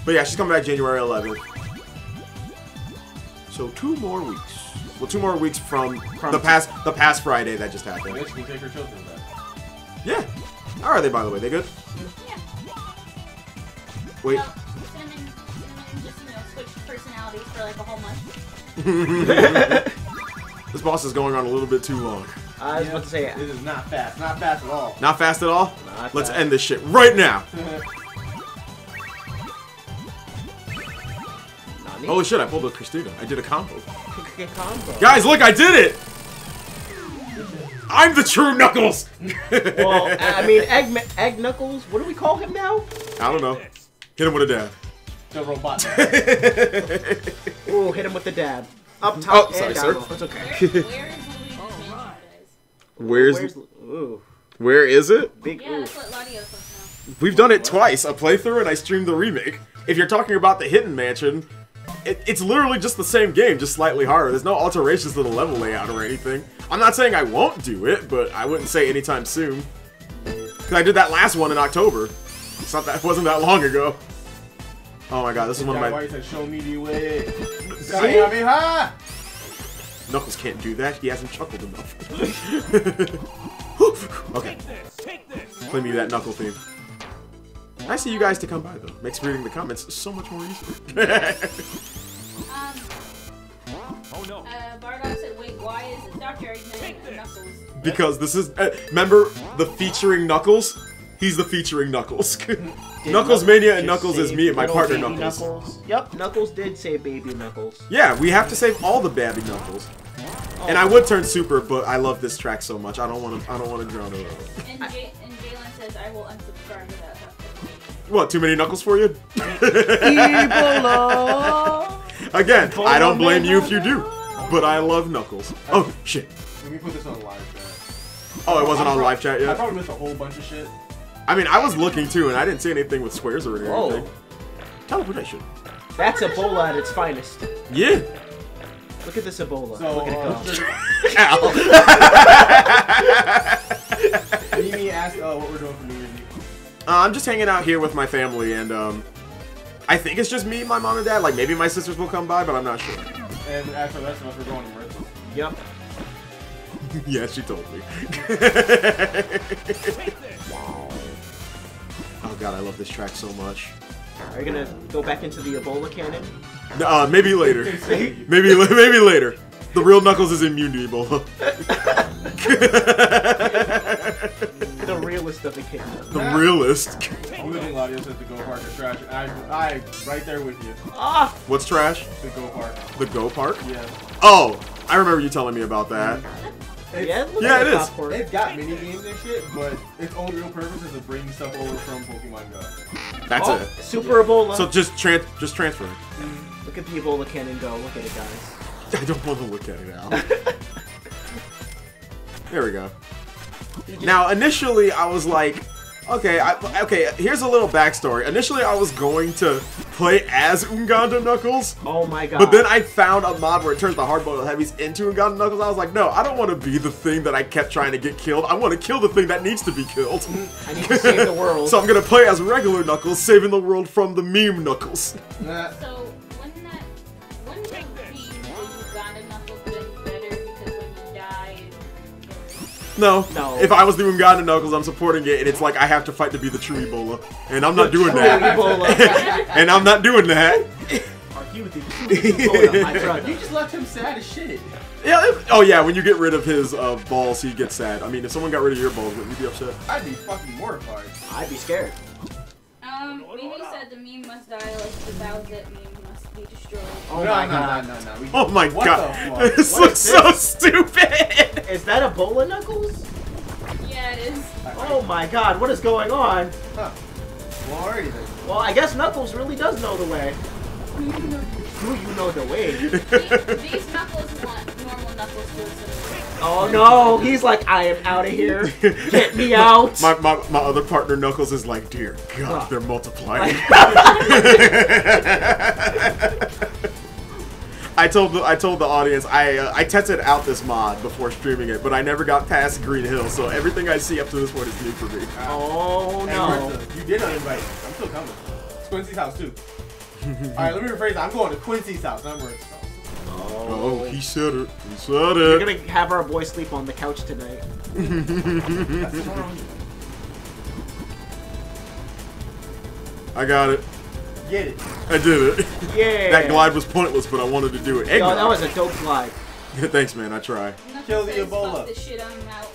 But yeah, she's coming back January 11th. So 2 more weeks. Well, 2 more weeks from the past Friday that just happened. I guess we take her children back. Yeah. How are they, by the way? They good? Yeah. Wait. So, Cinnamon just, you know, switched personalities for like a whole month. This boss is going on a little bit too long. I was about to say, yeah. This is not fast. Not fast at all. Not fast at all? Let's end this shit right now. Holy shit, I pulled with Christina. I did a combo. Guys, look, I did it! I'm the true Knuckles! Well, I mean, Egg Knuckles, what do we call him now? I don't know. Hit him with a dab. The robot dab. Ooh, hit him with the dab. Up top, oh, and sorry, down. It's okay. Where is it? Big ooh. Yeah, that's what Lottie is now. We've done it twice, a playthrough, and I streamed the remake. If you're talking about the Hidden Mansion, it's literally just the same game, just slightly harder. There's no alterations to the level layout or anything. I'm not saying I won't do it, but I wouldn't say anytime soon. Because I did that last one in October. It's not that, it wasn't that long ago. Oh my god, this is one of my... Why said, show me the way. Knuckles can't do that. He hasn't chuckled enough. Okay. Take this. Play me that Knuckle theme. Nice of you guys to come by, though. Makes reading the comments so much more easier. Oh no. Bardock said, wait, why is it Dr. Eggman and Knuckles? Because this is... remember the featuring Knuckles? He's the featuring Knuckles. Knuckles Mania and Knuckles is me and my partner Knuckles. Yep, Knuckles did say baby Knuckles. Yeah, we have to save all the baby Knuckles. Oh. And I would turn super, but I love this track so much. I don't want to drown it out. And Jalen says, I will unsubscribe to that. What, too many Knuckles for you? Ebola! Again, I don't blame you if you do, but I love Knuckles. Oh, shit. Let me put this on live chat. Oh, it wasn't on live chat yet? I probably missed a whole bunch of shit. I mean, I was looking too, and I didn't see anything with squares or anything. Whoa. Teleportation. That's Ebola at its finest. Yeah. Look at this Ebola. So, look at it go. Al. Mimi asked what we're doing for New Year's. I'm just hanging out here with my family, and I think it's just me, my mom, and dad. Like, maybe my sisters will come by, but I'm not sure. And after the rest of us, we're going to Maritza. Yep. Yeah, she told me. Wow. Oh, God, I love this track so much. Are you going to go back into the Ebola canon? Maybe later. maybe later. The real Knuckles is immune to Ebola. The realest of the kingdom. The realest. I'm living Latios at the Go Park is trash. I right there with you. Ah! What's trash? The Go Park. The Go Park? Yeah. Oh, I remember you telling me about that. Yeah, it is. Park. It's got mini games and shit, but its only real purpose is to bring stuff over from Pokemon Go. That's it. Super Ebola. So just transfer it. Look at the Ebola cannon go. Look at it, guys. I don't want to look at it now. There we go. Now, initially, I was like, okay, okay. Here's a little backstory. Initially, I was going to play as Ugandan Knuckles. Oh my god. But then I found a mod where it turns the hard-boiled heavies into Ugandan Knuckles. I was like, no, I don't want to be the thing that I kept trying to get killed. I want to kill the thing that needs to be killed. I need to save the world. So I'm going to play as regular Knuckles, saving the world from the meme Knuckles. Nah. So, wouldn't that be Ugandan Knuckles better because when you die... No. If I was doing Ugandan Knuckles, I'm supporting it, and it's like I have to fight to be the true Ebola, and I'm not doing that. Ebola. And I'm not doing that. Argue with Ebola. You just left him sad as shit. Yeah. Oh yeah. When you get rid of his balls, he gets sad. I mean, if someone got rid of your balls, wouldn't you be upset? I'd be fucking mortified. I'd be scared. Mimi said the meme must die, like without it, meme must be destroyed. Oh my god. No. Oh my god. This looks so stupid. Is that Ebola Knuckles? Yeah, it is. Oh my god, what is going on? Huh. Well, are you then? Well, I guess Knuckles really does know the way. Do you know the way? These Knuckles want normal Knuckles to the way. Oh no, he's like, I am out of here. Get me out. My other partner Knuckles is like, dear god, they're multiplying. I told the audience I tested out this mod before streaming it, but I never got past Green Hill, so everything I see up to this point is new for me. Oh no! Hey, you did not invite me. I'm still coming. It's Quincy's house too. All right, let me rephrase. I'm going to Quincy's house, not Mert's house. Oh, he said it. He said it. We're gonna have our boy sleep on the couch tonight. That's wrong. I got it. Get it. I did it. Yeah. That glide was pointless, but I wanted to do it. Yo, that was a dope glide. Thanks, man. I try. Kill the Ebola. The shit, I'm out.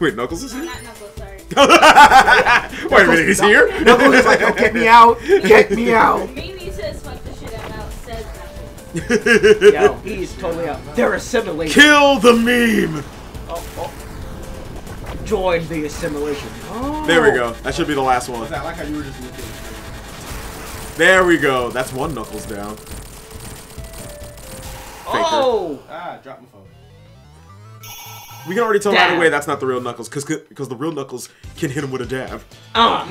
Wait, Knuckles is here? Not Knuckles, sorry. Wait a minute, he's here? Knuckles is like, oh, get me out. Get me out. Mimi says, fuck the shit, I'm out, says Knuckles. Yo, he's totally out. They're assimilating. Kill the meme. Oh, oh. Join the assimilation. Oh. There we go. That should be the last one. I like how you were just looking. There we go. That's one Knuckles down. Oh! Faker. Ah, drop my phone. We can already tell right away that's not the real Knuckles, because the real Knuckles can hit him with a jab. Oh!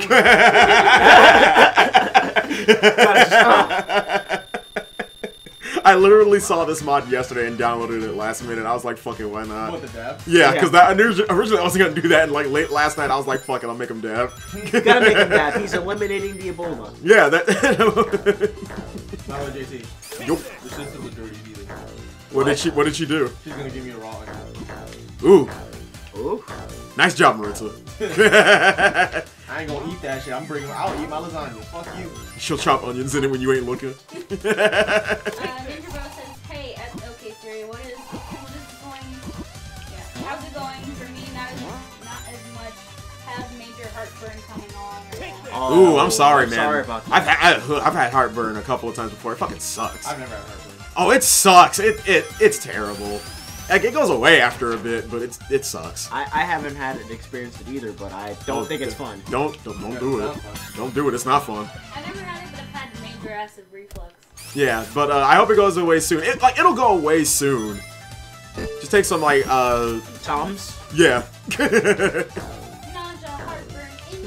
I literally saw this mod yesterday and downloaded it last minute. I was like, fuck it, why not? What, the dab? Yeah, because originally I wasn't going to do that, and like late last night I was like, fuck it, I'll make him dab. You gotta make him dab. He's eliminating the Ebola. Yeah, that... Not with JT. Yup. The system was dirty either. What did she do? She's going to give me a raw egg. Ooh. Ooh. Nice job, Maritza. I ain't gonna eat that shit. I'm bringing. I'll eat my lasagna. Fuck you. She'll chop onions in it when you ain't looking. Ninja Bro says, "Hey, OK3, what is going? Yeah, how's it going? For me, not as much. Have major heartburn coming on. Oh, ooh, I'm sorry, man. Sorry about that. I've had heartburn a couple of times before. It fucking sucks. I've never had heartburn. Oh, it sucks. It's terrible." Like, it goes away after a bit, but it sucks. I haven't had it experienced it either, but I don't think it's fun. Don't do it. Don't do it. It's not fun. I never had it, but I've had major acid reflux. Yeah, but I hope it goes away soon. It'll go away soon. Just take some like Toms. Yeah.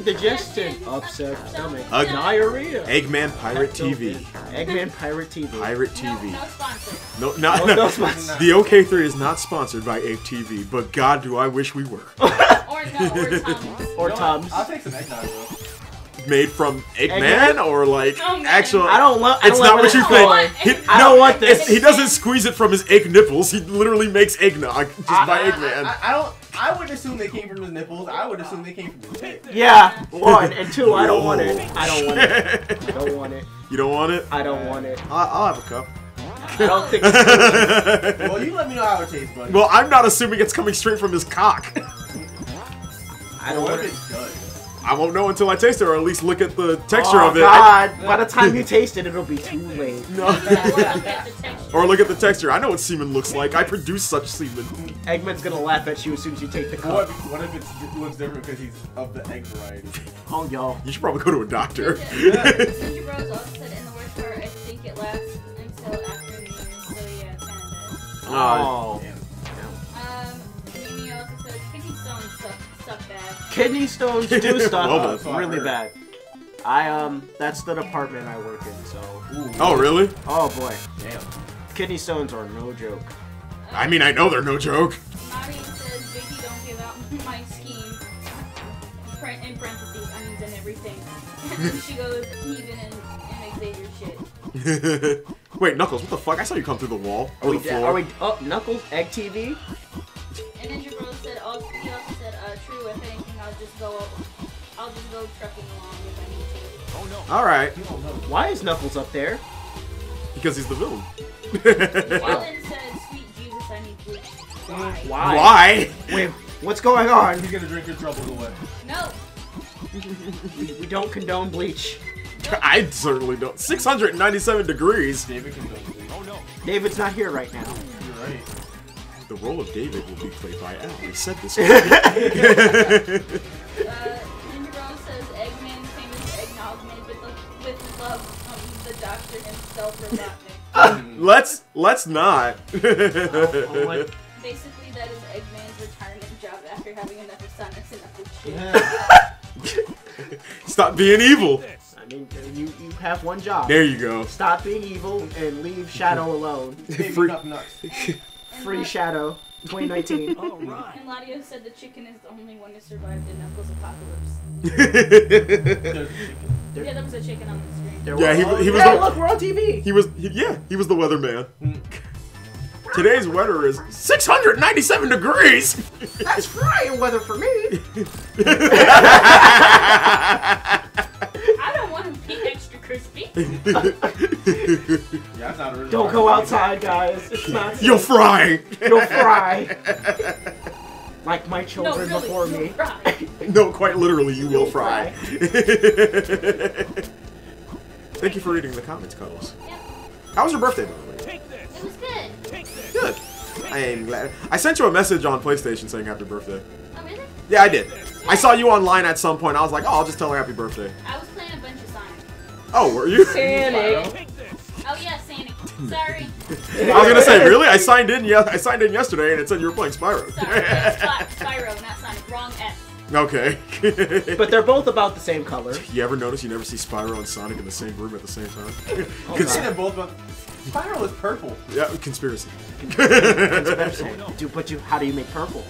Digestion, upset stomach, diarrhea. Eggman Pirate TV. Eggman Pirate TV. Pirate TV. No sponsor. No sponsor. The OK3 is not sponsored by Ape TV, but God, do I wish we were. Or Tums. I'll take some eggnog. Made from Eggman, or like actual? I don't love. It's not what you think. I don't want this. He doesn't squeeze it from his egg nipples. He literally makes eggnog just by Eggman. I don't. I would assume they came from his nipples. I would assume they came from his head. Yeah, one and two. I don't want it. I don't want it. I don't want it. You don't want it? I don't want it. I'll have a cup. I don't think it's Well, you let me know how it tastes, buddy. Well, I'm not assuming it's coming straight from his cock. I don't want it. I won't know until I taste it, or at least look at the texture of it. Oh, God. By the time you taste it, it'll be too late. No. Or look at the texture. I know what semen looks like. I produce such semen. Eggman's gonna laugh at you as soon as you take the cup. What if it looks different because he's of the egg variety? Oh, y'all. You should probably go to a doctor. Ninja Bros also said, in the worst part, I think it lasts until after noon, so yeah, kinda does. Oh. Mimi also said, kidney stones suck bad. Kidney stones do suck really bad. That's the department I work in, so. Ooh. Oh, really? Oh, boy. Damn. Kidney stones are no joke. I mean, I know they're no joke. Maddie says, Vicky, don't give out my scheme. In parentheses, onions and everything. And then she goes, even in Xavier shit. Wait, Knuckles, what the fuck? I saw you come through the wall. Or the floor. Are we up, Knuckles? Egg TV? And then your girl said, he also said, true, if anything, I'll just go trucking along if I need to. Oh, no. All right. Why is Knuckles up there? Because he's the villain. Wow. Why? Wait, what's going on? He's gonna drink your troubles away. No. We don't condone bleach. Nope. I certainly don't. 697 degrees. David condones bleach. Oh no. David's not here right now. You're right. The role of David will be played by Al. We said this. Ninja Bros says Eggman famous eggnog made with love from the doctor himself for that. Let's not. Basically, that is Eggman's retirement job after having enough of Sonic's and enough of shit. Stop being evil. I mean, you have one job. There you go. Stop being evil and leave Shadow alone. Free Shadow 2019. All right. And Ladio said the chicken is the only one to survive the Knuckles apocalypse. Yeah, there was a chicken on the screen. Look, we're on TV. He was the weatherman. Today's weather is 697 degrees. That's frying weather for me. I don't want to be extra crispy. Don't go outside, guys. It's not. You'll fry. You'll fry. Like my children before me. No, quite literally, you will fry. Thank you for reading the comments, Cuddles. Yep. How was your birthday, by the way? It was good. Good. I am glad. I sent you a message on PlayStation saying happy birthday. Oh, really? Yeah, I did. I saw you online at some point. I was like, oh, I'll just tell her happy birthday. I was playing a bunch of Sonic. Oh, were you? Sonic. Oh, yeah, Sonic. Sorry. I was gonna say, really? I signed in. Yeah, I signed in yesterday, and it said you were playing Spyro. Sorry, Spyro, not Sonic. Wrong S. Okay. But they're both about the same color. You ever notice you never see Spyro and Sonic in the same room at the same time? They're both about. Spiral is purple. Yeah, conspiracy. Conspiracy. Dude, but how do you make purple?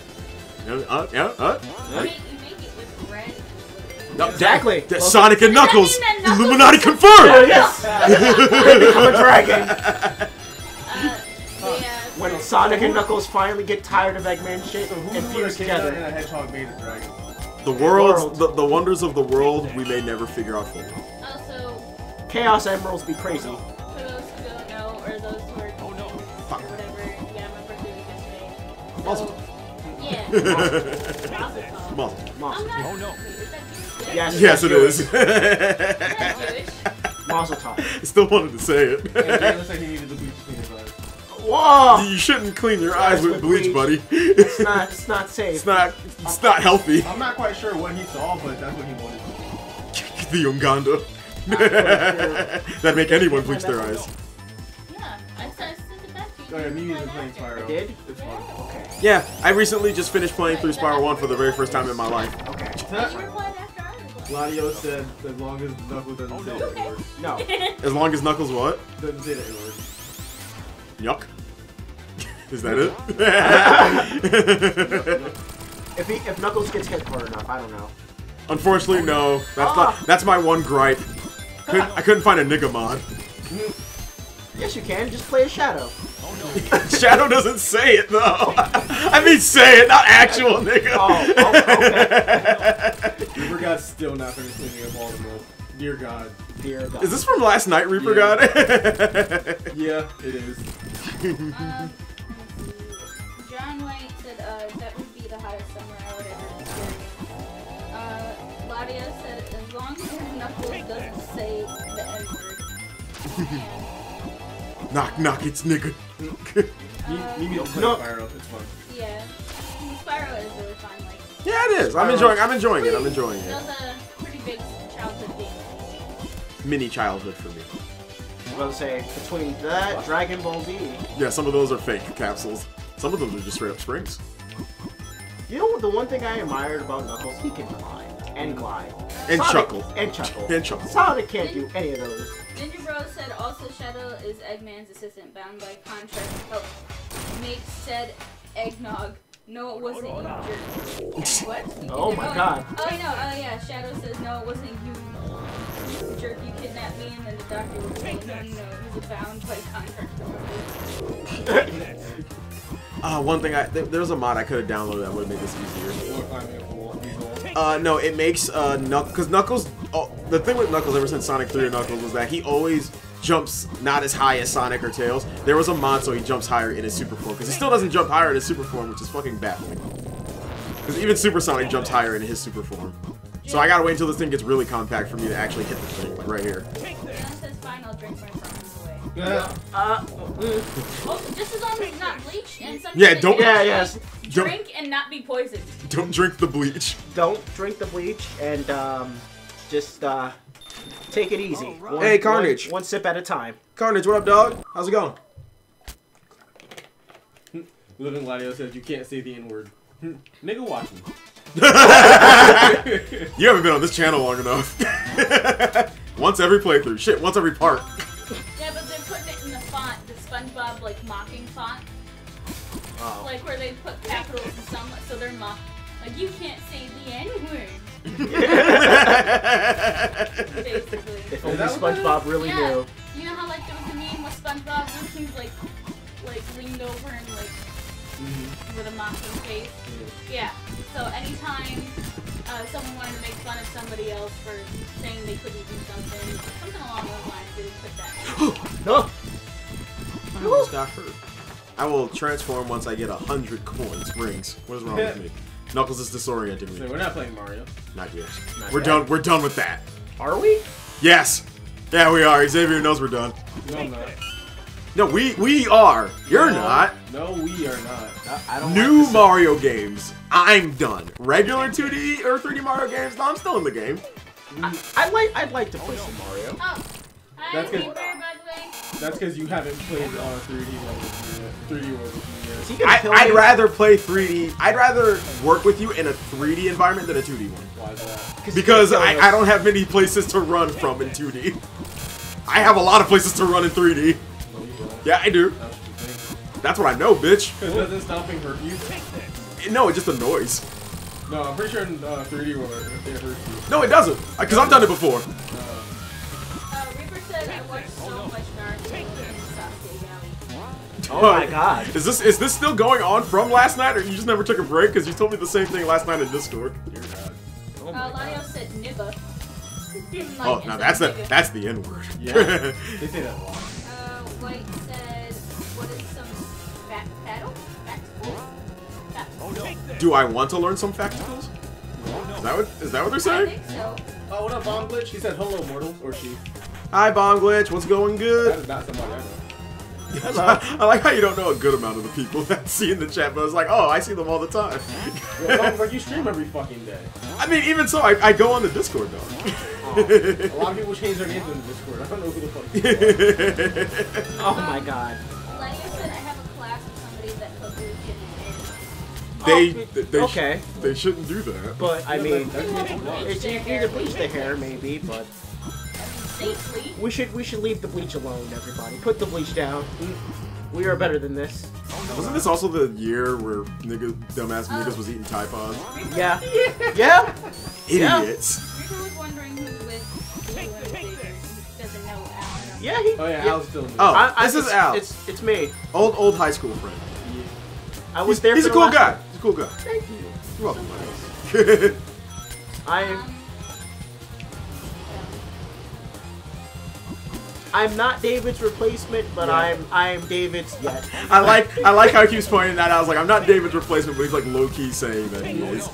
You make it with red and blue. Exactly. Sonic and Knuckles. Illuminati confirmed. Yes. Become a dragon. When Sonic and Knuckles finally get tired of Eggman shit and fuse together. And a hedgehog made a dragon. The wonders of the world we may never figure out fully. Also, Chaos Emeralds be crazy. Awesome. Yeah. Mazel tov. Yes, it is. Mazel tov. I still wanted to say it. Whoa! You shouldn't clean your eyes with bleach, buddy. It's not safe. It's not healthy. I'm not quite sure what he saw, but that's what he wanted. The Uganda. That make anyone bleach their eyes. Yeah, I sent it back to you. I did? It's fine. Yeah, I recently just finished playing through Spyro 1 for the very first time in my life. Okay. Ladio said, as long as Knuckles doesn't say that word. No. As long as Knuckles what? Doesn't say that word. Yuck. Is that it? If Knuckles gets hit hard enough, I don't know. Unfortunately, no. That's my one gripe. I couldn't find a nigga mod. Yes, you can. Just play a Shadow. Oh, no. Shadow doesn't say it, though. I mean, say it, not actual nigga. Okay. Reaper God's still not finished cleaning up all the milk. Dear God. Dear God. Is this from last night, Reaper God? Yeah, it is. John White said that would be the hottest summer I would ever experience. Ladio said, as long as Knuckles doesn't say the N-word. Knock, knock, it's nigga. Spyro, it's fun. Yeah. Spyro is really fun. Like, yeah, it is. I'm enjoying it. I'm enjoying it. That was a pretty big childhood thing. Mini childhood for me. I was about to say, between that, Dragon Ball Z. Yeah, some of those are fake capsules. Some of them are just straight up springs. You know, the one thing I admired about Knuckles, he can climb and glide. And chuckle. And chuckle. And chuckle. Sonic can't do any of those. Ninja Bro said also Shadow is Eggman's assistant bound by contract to help make said eggnog. No, it wasn't you, jerky. What? Oh my god. Oh, no, oh yeah, Shadow says no, it wasn't you, jerk. You kidnapped me and then the doctor was saying no, he's bound by contract. One thing, there's a mod I could have downloaded that would make this easier. No, it makes because Knuckles. Oh, the thing with Knuckles ever since Sonic 3 and Knuckles was that he always jumps not as high as Sonic or Tails. There was a mod so he jumps higher in his super form because he still doesn't jump higher in his super form, which is fucking baffling. Because even Super Sonic jumps higher in his super form. So I gotta wait until this thing gets really compact for me to actually hit the thing, like right here. This is only not bleach and something. Yeah, don't. Yeah, yes. Drink and not be poisoned. Don't drink the bleach. Don't drink the bleach and just take it easy. Right. Hey, Carnage. One sip at a time. Carnage, what up, dog? How's it going? Living Ladio says you can't say the N-word. Nigga watching. You haven't been on this channel long enough. Once every playthrough. Shit, once every part. Yeah, but they're putting it in the font, the SpongeBob, like, mocking font. Oh. Like, where they put capitals and some, so they're mock. Like, you can't say the N-word. Basically. If only SpongeBob really knew. You know how, like, there was a meme with SpongeBob where he was, like, leaned over and, like, with a mocking face? Yeah. So anytime someone wanted to make fun of somebody else for saying they couldn't do something along those lines, they would put that. No! I almost got hurt. I will transform once I get 100 coins. Rings. What is wrong with me? Knuckles is disoriented me. So we're not playing Mario. Not yet. We're done. We're done with that. Are we? Yes. Yeah, we are. Xavier knows we're done. No, I'm not. No, we are. You're not. No, we are not. I don't New like Mario games. I'm done. Regular 2D or 3D Mario games. No, I'm still in the game. I'd like to play some Mario. Oh. That's because you haven't played 3D World with me yet. I'd rather play 3D. I'd rather work with you in a 3D environment than a 2D one. Why is that? Because I don't have many places to run from in 2D. I have a lot of places to run in 3D. Yeah, I do. That's what I know, bitch. Because doesn't stopping hurt you? No, it's just a noise. No, I'm pretty sure in 3D World it hurts you. No, it doesn't. Because I've done it before. Oh my god. Is this still going on from last night, or you just never took a break? Because you told me the same thing last night in Discord. Dear God. Oh my god. Said nibba. Like, oh, now that's the N-word. Yeah. They say that a lot. White said, what is some facticals? Do I want to learn some facticals? Is that what they're saying? I think so. Oh, what up, Bomb Glitch? He said, hello, mortals, or she. Hi, Bomb Glitch. What's going good? That is not somebody I know. I like how you don't know a good amount of the people that see in the chat, but it's like, oh, I see them all the time. Yeah, like you stream every fucking day. I mean, even so, I go on the Discord, though. Oh, a lot of people change their names on the Discord. I don't know who the fuck you are. Oh my god. Like I said, I have a class with somebody that puts their kids in. They shouldn't do that. But, I mean, you could bleach the hair, maybe, but... Safely. We should leave the bleach alone, everybody. Put the bleach down. We are better than this. Wasn't this also the year where dumbass niggas was eating Tide Pods? Yeah. Yeah. Idiots. You're always wondering who doesn't know Al. Yeah. Al's still new. Oh, this is Al. It's me. Old high school friend. Yeah. I was there. He's a cool guy. He's a cool guy. Thank you. You're welcome. I'm not David's replacement, but I'm David's yet. I like how he keeps pointing that out. I was like, I'm not David's replacement, but he's like low key saying that he is.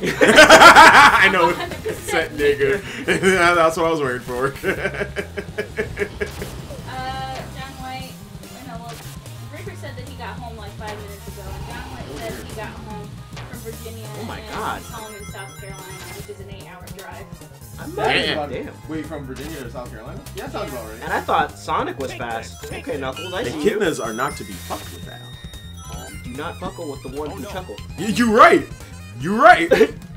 I know. Set nigger. That's what I was waiting for. John White. No, well, Ricker said that he got home like 5 minutes ago, and John White said he got home from Virginia. Oh my god. Home in South Carolina, which is an 8-hour drive. Damn. Wait, from Virginia to South Carolina? Yeah, that sounds about right. And I thought Sonic was fast. Okay, Knuckles, I see you. The echidnas are not to be fucked with, Al. Do not buckle with the one who chuckle. You're right! You're right!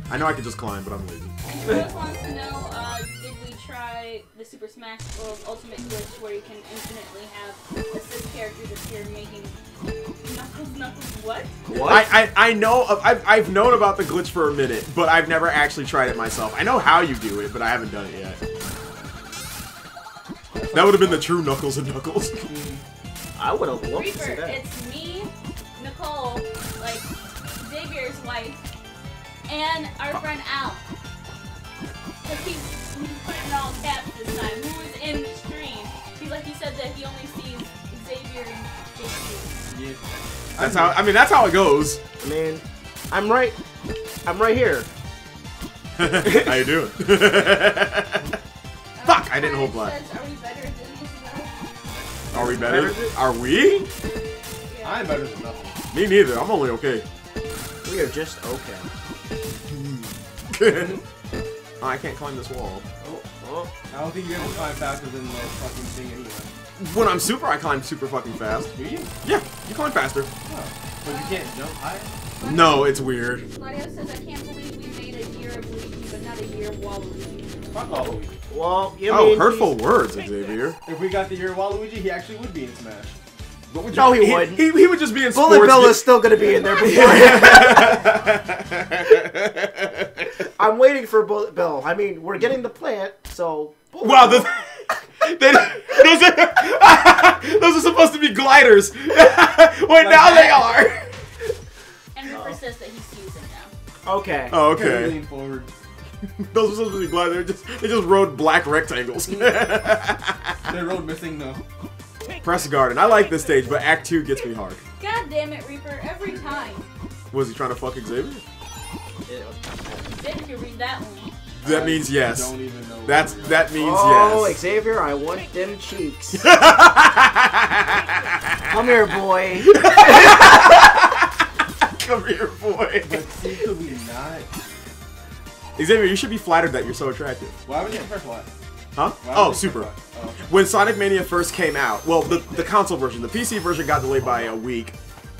I know I could just climb, but I'm lazy. Rose wants to know, did we try the Super Smash Bros Ultimate glitch where you can infinitely have assist characters appear making Knuckles what? What? I know of, I've known about the glitch for a minute, but I've never actually tried it myself. I know how you do it, but I haven't done it yet. That would have been the true Knuckles and Knuckles. I would have loved to see that. It's me, Nicole, like Xavier's wife, and our friend Al. He's putting it all caps this time. Who was in the stream? He's like, he said that he only sees Xavier and JT. Yeah. That's how it goes. I mean, I'm right here. How you doing? Fuck! I didn't hold black. Says, are we better than this? Are we better? Are we? Yeah. I'm better than nothing. Me neither. I'm only okay. We are just okay. Oh, I can't climb this wall. Oh. I don't think you ever climb faster than the fucking thing anyway. When I'm super, I climb super fucking fast. Do you? Yeah, you climb faster. Oh. But you can't jump high? No, it's weird. Claudio says, I can't believe we made a year year of Luigi, but not a year of Waluigi. Uh-oh. Well, you mean, hurtful words, Xavier. If we got the year of Waluigi, he actually would be in Smash. No, he wouldn't. He would just be in sports. Bullet Bill is still going to be in there before. I'm waiting for Bullet Bill. I mean, we're getting the plant, so... Wow, those are supposed to be gliders. Well, now they are. And he persists that he's using them. Okay. Oh, okay. Lean forward. Those were supposed to be gliders. They just rode black rectangles. They rode missing, though. Press Garden. I like this stage, but Act 2 gets me hard. God damn it, Reaper. Every time. Was he trying to fuck Xavier? If you read that one. That means yes. I don't even know. That means yes. Oh, Xavier, I want them cheeks. Come here, boy. Come here, boy. But secretly not. Xavier, you should be flattered that you're so attractive. Why would you prefer flat? Huh? Oh, Super. Oh, okay. When Sonic Mania first came out, well, the console version, the PC version got delayed by a week,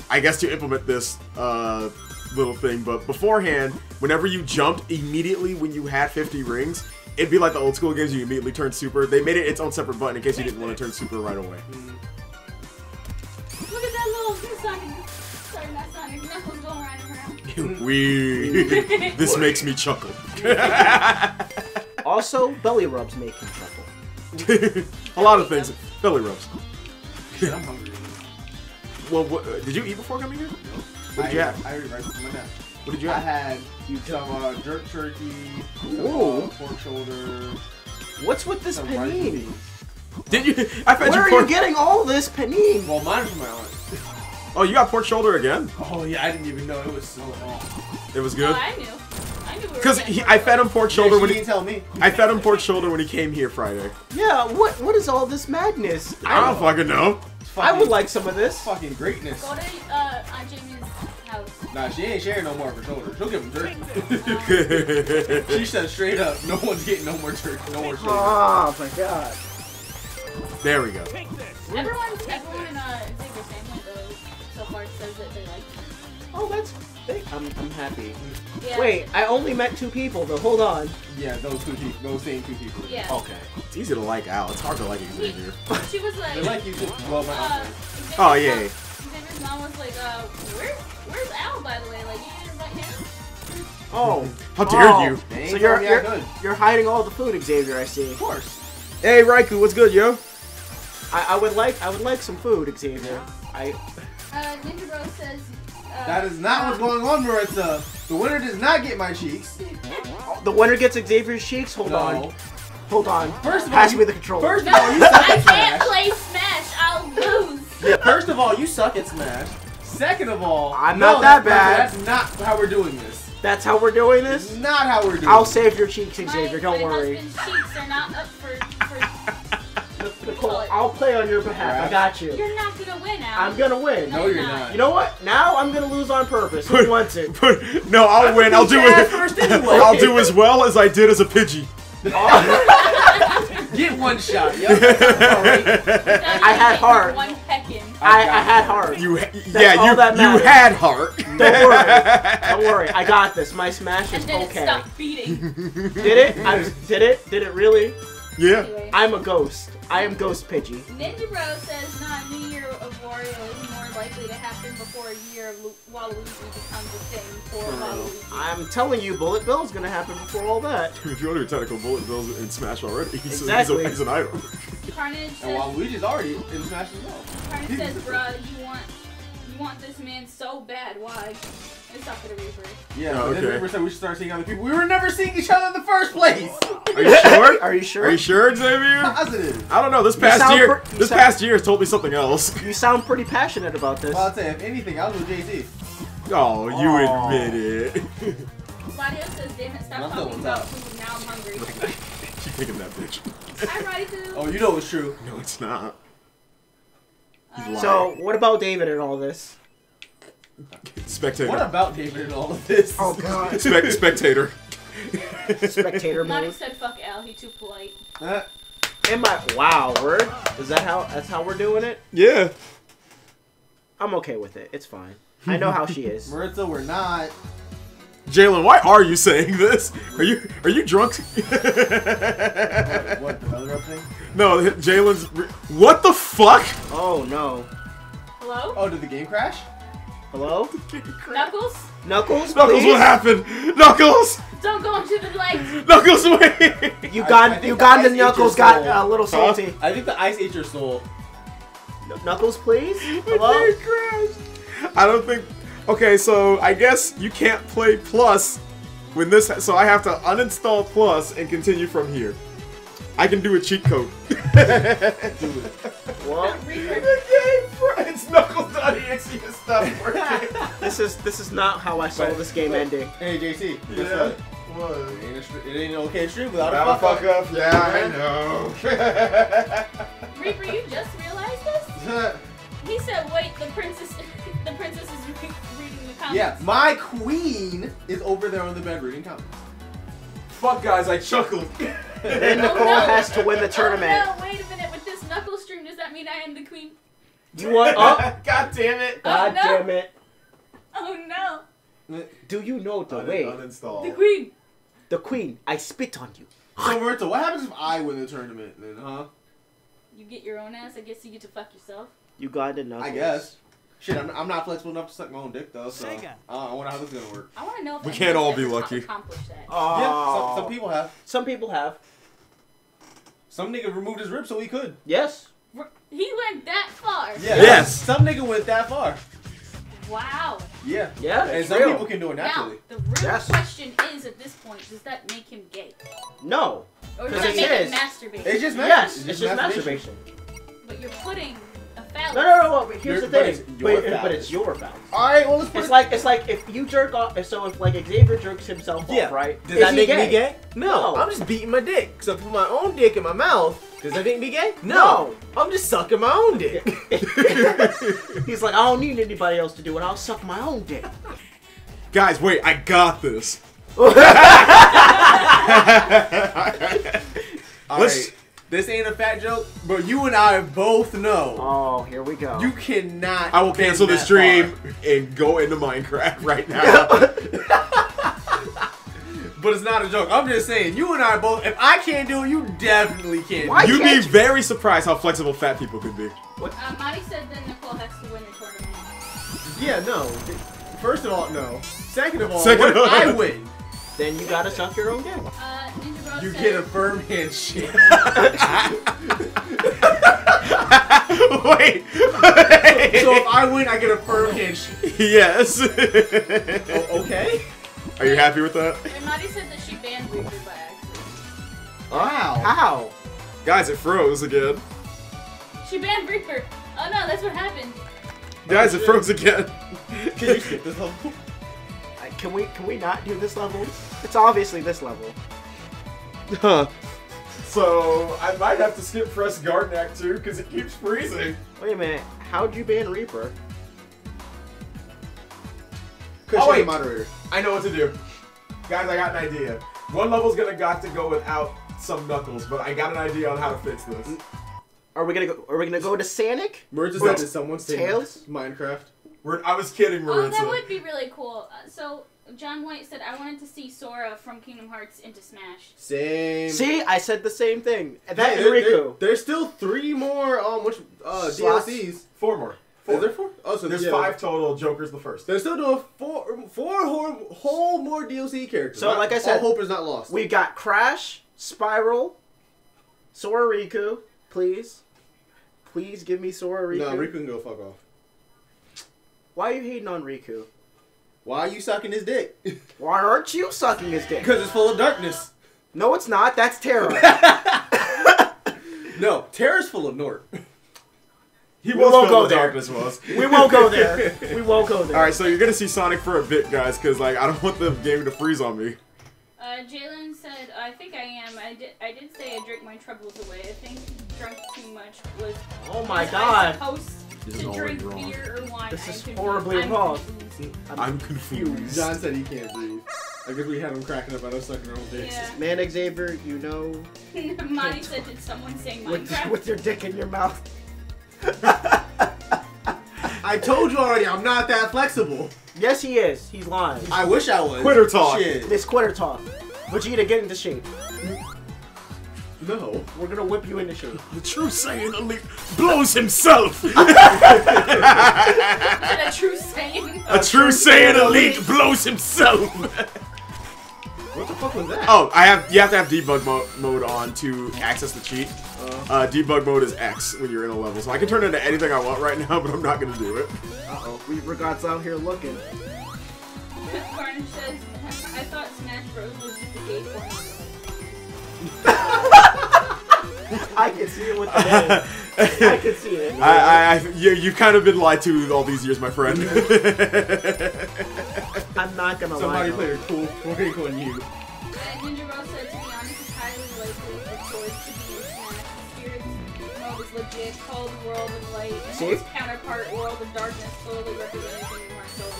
I guess, to implement this little thing. But beforehand, whenever you jumped immediately when you had 50 rings, it'd be like the old school games, you immediately turned Super. They made it its own separate button in case you didn't want to turn Super right away. Look at that little Sonic. Sorry, not Sonic. Knuckles going around. This makes me chuckle. Also, belly rubs make him chuckle. A lot of things. Belly rubs. Shit, I'm hungry. Well, did you eat before coming here? No. What did you have? I ate right before my nap. What did you have? I had some jerk turkey, pork shoulder. What's with this panini? Did you? Where are you getting all this panini? Well, mine's from my aunt. Oh, you got pork shoulder again? Oh yeah, I didn't even know it was so off. It was good. Oh, I knew. Because I fed him pork shoulder when he didn't tell me. I fed him pork shoulder when he came here Friday. Yeah, what is all this madness? I don't fucking know. I would like some of this fucking greatness. Go to Aunt Jamie's house. Nah, she ain't sharing no more of her shoulder. She'll give him jerky. She said straight up, no one's getting no more jerky, no more shoulder. Oh my god. There we go. Everyone in Xavier's family though so far says that they like him. Oh, that's. I'm happy. Yeah. Wait, I only met two people though. Hold on. Yeah, those same two people. Yeah. Okay. It's easier to like Al. It's hard to like Xavier. She was like. They like you just love Al. Oh yeah. Xavier's mom was like, where's Al by the way? Like you didn't invite him. Oh. How dare you? So you're hiding all the food, Xavier. I see. Of course. Hey Riku, what's good, yo? I would like some food, Xavier. Ninja Bro says. That is not what's going on, Marissa. The winner does not get my cheeks. The winner gets Xavier's cheeks? Hold on. Hold on. First of all, pass me the controller. First of all, you suck at Smash. I can't play Smash. I'll lose. Yeah, first of all, you suck at Smash. Second of all, I'm not that bad. That's not how we're doing this. That's how we're doing this? Not how we're doing this. I'll save your cheeks, Xavier. Don't worry. My husband's cheeks are not up for Nicole, I'll play on your behalf. I got you. You're not gonna win, Al. I'm gonna win. No, you're not. You know what? Now I'm gonna lose on purpose. Who wants it? No, I'll win. I'll do it. First anyway. I'll do as well as I did as a Pidgey. Get one shot, yo. All right. I had heart. One pecking. I had heart. You had heart. Don't worry. Don't worry. I got this. My Smash is okay. It stopped beating. Did it? Did it? Did it really? Yeah. Anyway. I'm a ghost. I am Ghost Pidgey. Ninja Bro says not a new year of Wario is more likely to happen before a year of Waluigi becomes a thing for Waluigi. I'm telling you, Bullet Bill's gonna happen before all that. If you want to be technical, Bullet Bill's in Smash already. Exactly. He's an idol. Carnage says, and Waluigi's already in Smash as well. Carnage says, bruh, you want this man so bad, why? It's up for the Reaper. Yeah, oh, okay. Then Reaper said we should start seeing other people. We were never seeing each other in the first place! Are you sure? Are you sure? Are you sure, Xavier? Positive. I don't know, this past year has told me something else. You sound pretty passionate about this. Well, I'll say, if anything, I was with JT. Oh, you admit it. Ladio says, damn it, stop talking about food, now I'm hungry. Keep picking that bitch. Hi, Raikou. Oh, you know it's true. No, it's not. So, what about David in all this? Spectator. What about David and all of this? Oh god. Spectator. Spectator mode. Monty said fuck Al, he too polite. Wow, word? Is that that's how we're doing it? Yeah. I'm okay with it. It's fine. I know how she is. Maritza, we're not. Jalen, why are you saying this? Are you drunk? What, the other thing? No, Jalen's. What the fuck? Oh no. Hello? Oh, did the game crash? Hello? Knuckles? Knuckles, Knuckles, what happened? Knuckles! Don't go into the light! Knuckles, wait! Ugandan Knuckles got a little salty. Huh? I think the ice ate your soul. Knuckles, please? Hello? It crashed. I don't think... Okay, so I guess you can't play Plus when this... So I have to uninstall Plus and continue from here. I can do a cheat code. Dude. What? It's Knuckles.exe is stuff working. This is not how I saw this game ending. Hey JT, yeah. What? It ain't an okay stream without a fuck up. Yeah, I know. Reaper, you just realized this? He said, "Wait, the princess is reading the comments." Yeah, my queen is over there on the bed reading comments. Fuck guys, I chuckled. Then Nicole has to win the tournament. Oh, no, wait a minute. With this Knuckles stream, does that mean I am the queen? You want up? God damn it! God damn it! Oh no! Do you know the way? Uninstall. The queen. The queen. I spit on you. So Murta, what happens if I win the tournament then, huh? You get your own ass. I guess you get to fuck yourself. You got enough. I guess. Shit, I'm not flexible enough to suck my own dick though. So I wonder how this is gonna work. I want to know. If we can't all be lucky. Accomplish that. Yeah, some people have. Some people have. Some nigga removed his rib so he could. Yes. He went that far. Yeah. Yes. Some nigga went that far. Wow. Yeah. Yeah. And some people can do it naturally. Now, the real question is, at this point, does that make him gay? No. Or does that make him masturbation? It's just masturbation. Yes. It's just masturbation. But you're putting a phallus. No. Wait, here's the thing. But it's your phallus. All right. Well, it's like if you jerk off. So if like Xavier jerks himself off, right? Does that make me gay? No. I'm just beating my dick. So I put my own dick in my mouth. Does that make me gay? No. I'm just sucking my own dick. He's like, I don't need anybody else to do it. I'll suck my own dick. Guys, wait. I got this. All right. This ain't a fat joke, but you and I both know. Oh, here we go. You cannot. I will cancel the stream and go into Minecraft right now. But it's not a joke. I'm just saying, you and I both, if I can't do it, you definitely can't do it. You'd be very surprised how flexible fat people could be. What? Marty said that Nicole has to win the tournament. Yeah, no. First of all, no. Second of all, if I win, then you gotta suck your own game. You get a firm handshake. Wait. So if I win, I get a firm handshake. Yes. Okay. Are you happy with that? And Maddie said that she banned Reaper by accident. Wow. How? Guys, it froze again. She banned Reaper. Oh no, that's what happened. Guys, it froze again. Can you skip this level? Can we not do this level? It's obviously this level. Huh. So, I might have to skip Fresh Garden Act 2 because it keeps freezing. Wait a minute. How'd you ban Reaper? Oh wait, moderator. I know what to do. Guys, I got an idea. One level's gonna got to go without some Knuckles, but I got an idea on how to fix this. Are we gonna go to Sonic? Merge is up to someone's Tails? Minecraft. I was kidding, Maritza. Oh, that would be really cool. So, John White said, I wanted to see Sora from Kingdom Hearts into Smash. Same. See? I said the same thing. That and Riku. There's still 3 more DLCs. 4 more. Four. Is there 4? Oh, so there's 5 total. Joker's the first. They're still doing 4 whole more DLC characters. So, like I said, all hope is not lost. We got Crash, Spiral, Sora, Riku. Please, please give me Sora, Riku. No, Riku can go fuck off. Why are you hating on Riku? Why are you sucking his dick? Why aren't you sucking his dick? Because it's full of darkness. No, it's not. That's Terra. No, Terra's full of Nort. We won't go there. We won't go there. All right, so you're gonna see Sonic for a bit, guys, because like I don't want the game to freeze on me. Jalen said, "I think I am. I did say I drank my troubles away. I think drunk too much was. Oh my God. I was supposed to drink beer or wine. This is horribly wrong. I'm confused. John said he can't breathe. I guess we had him cracking up at us sucking our own dicks. Yeah. Man, Xavier, you know. Monty said, "Did someone say Minecraft with your dick in your mouth?" I told you already, I'm not that flexible. Yes, he is. He's lying. I wish I was. Quitter talk. Shit. This quitter talk. Vegeta, get into shape. No. We're gonna whip you into shape. The true Saiyan only blows himself! A true Saiyan? A true Saiyan elite blows himself! What the fuck was that? Oh, you have to have debug mode on to access the cheat. Debug mode is X when you're in a level, so I can turn it into anything I want right now, but I'm not gonna do it. Uh-oh, we forgot's out here looking. Carnage says, I thought Smash Bros was just a gay porn. I can see it with the head. I can see it. You've kind of been lied to all these years, my friend. I'm not gonna lie. Somebody played cool. We're gonna go on you. Ninja Bell said, to be honest, it's highly likely for Swords to be a Smash. Spirit's mode is legit, called World of Light, and his counterpart, World of Darkness, totally representing my soul.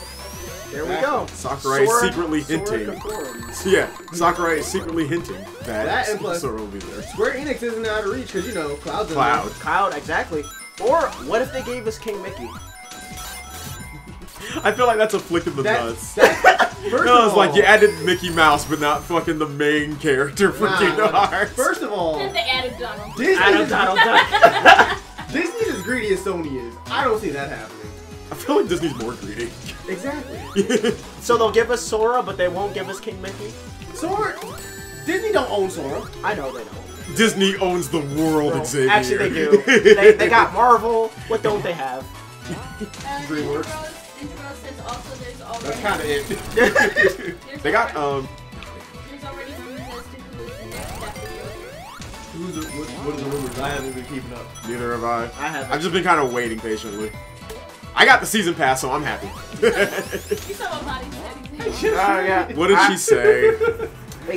There we go. Sakurai is secretly hinting. Yeah, Sakurai is secretly hinting that Sora will be there. Square Enix isn't out of reach because, you know, Cloud's Cloud. Cloud, exactly. Or what if they gave us King Mickey? I feel like that's afflicted the nuts. No, it's like you added Mickey Mouse, but not fucking the main character for Kingdom Hearts. First of all, they added Donald. Disney is as greedy as Sony is. I don't see that happening. I feel like Disney's more greedy. Exactly. So they'll give us Sora, but they won't give us King Mickey? Sora? Disney don't own Sora. I know they don't. Disney owns the world, Xavier. Actually, they do. They got Marvel. What don't they have? DreamWorks. Ninja Bros says also there's already... That's kind of it. They got, There's already rumors as to who is the next after the other. What are the rumors? I haven't been keeping up. Neither have I. I haven't. I've just been kind of waiting patiently. I got the season pass, so I'm happy. What did she say?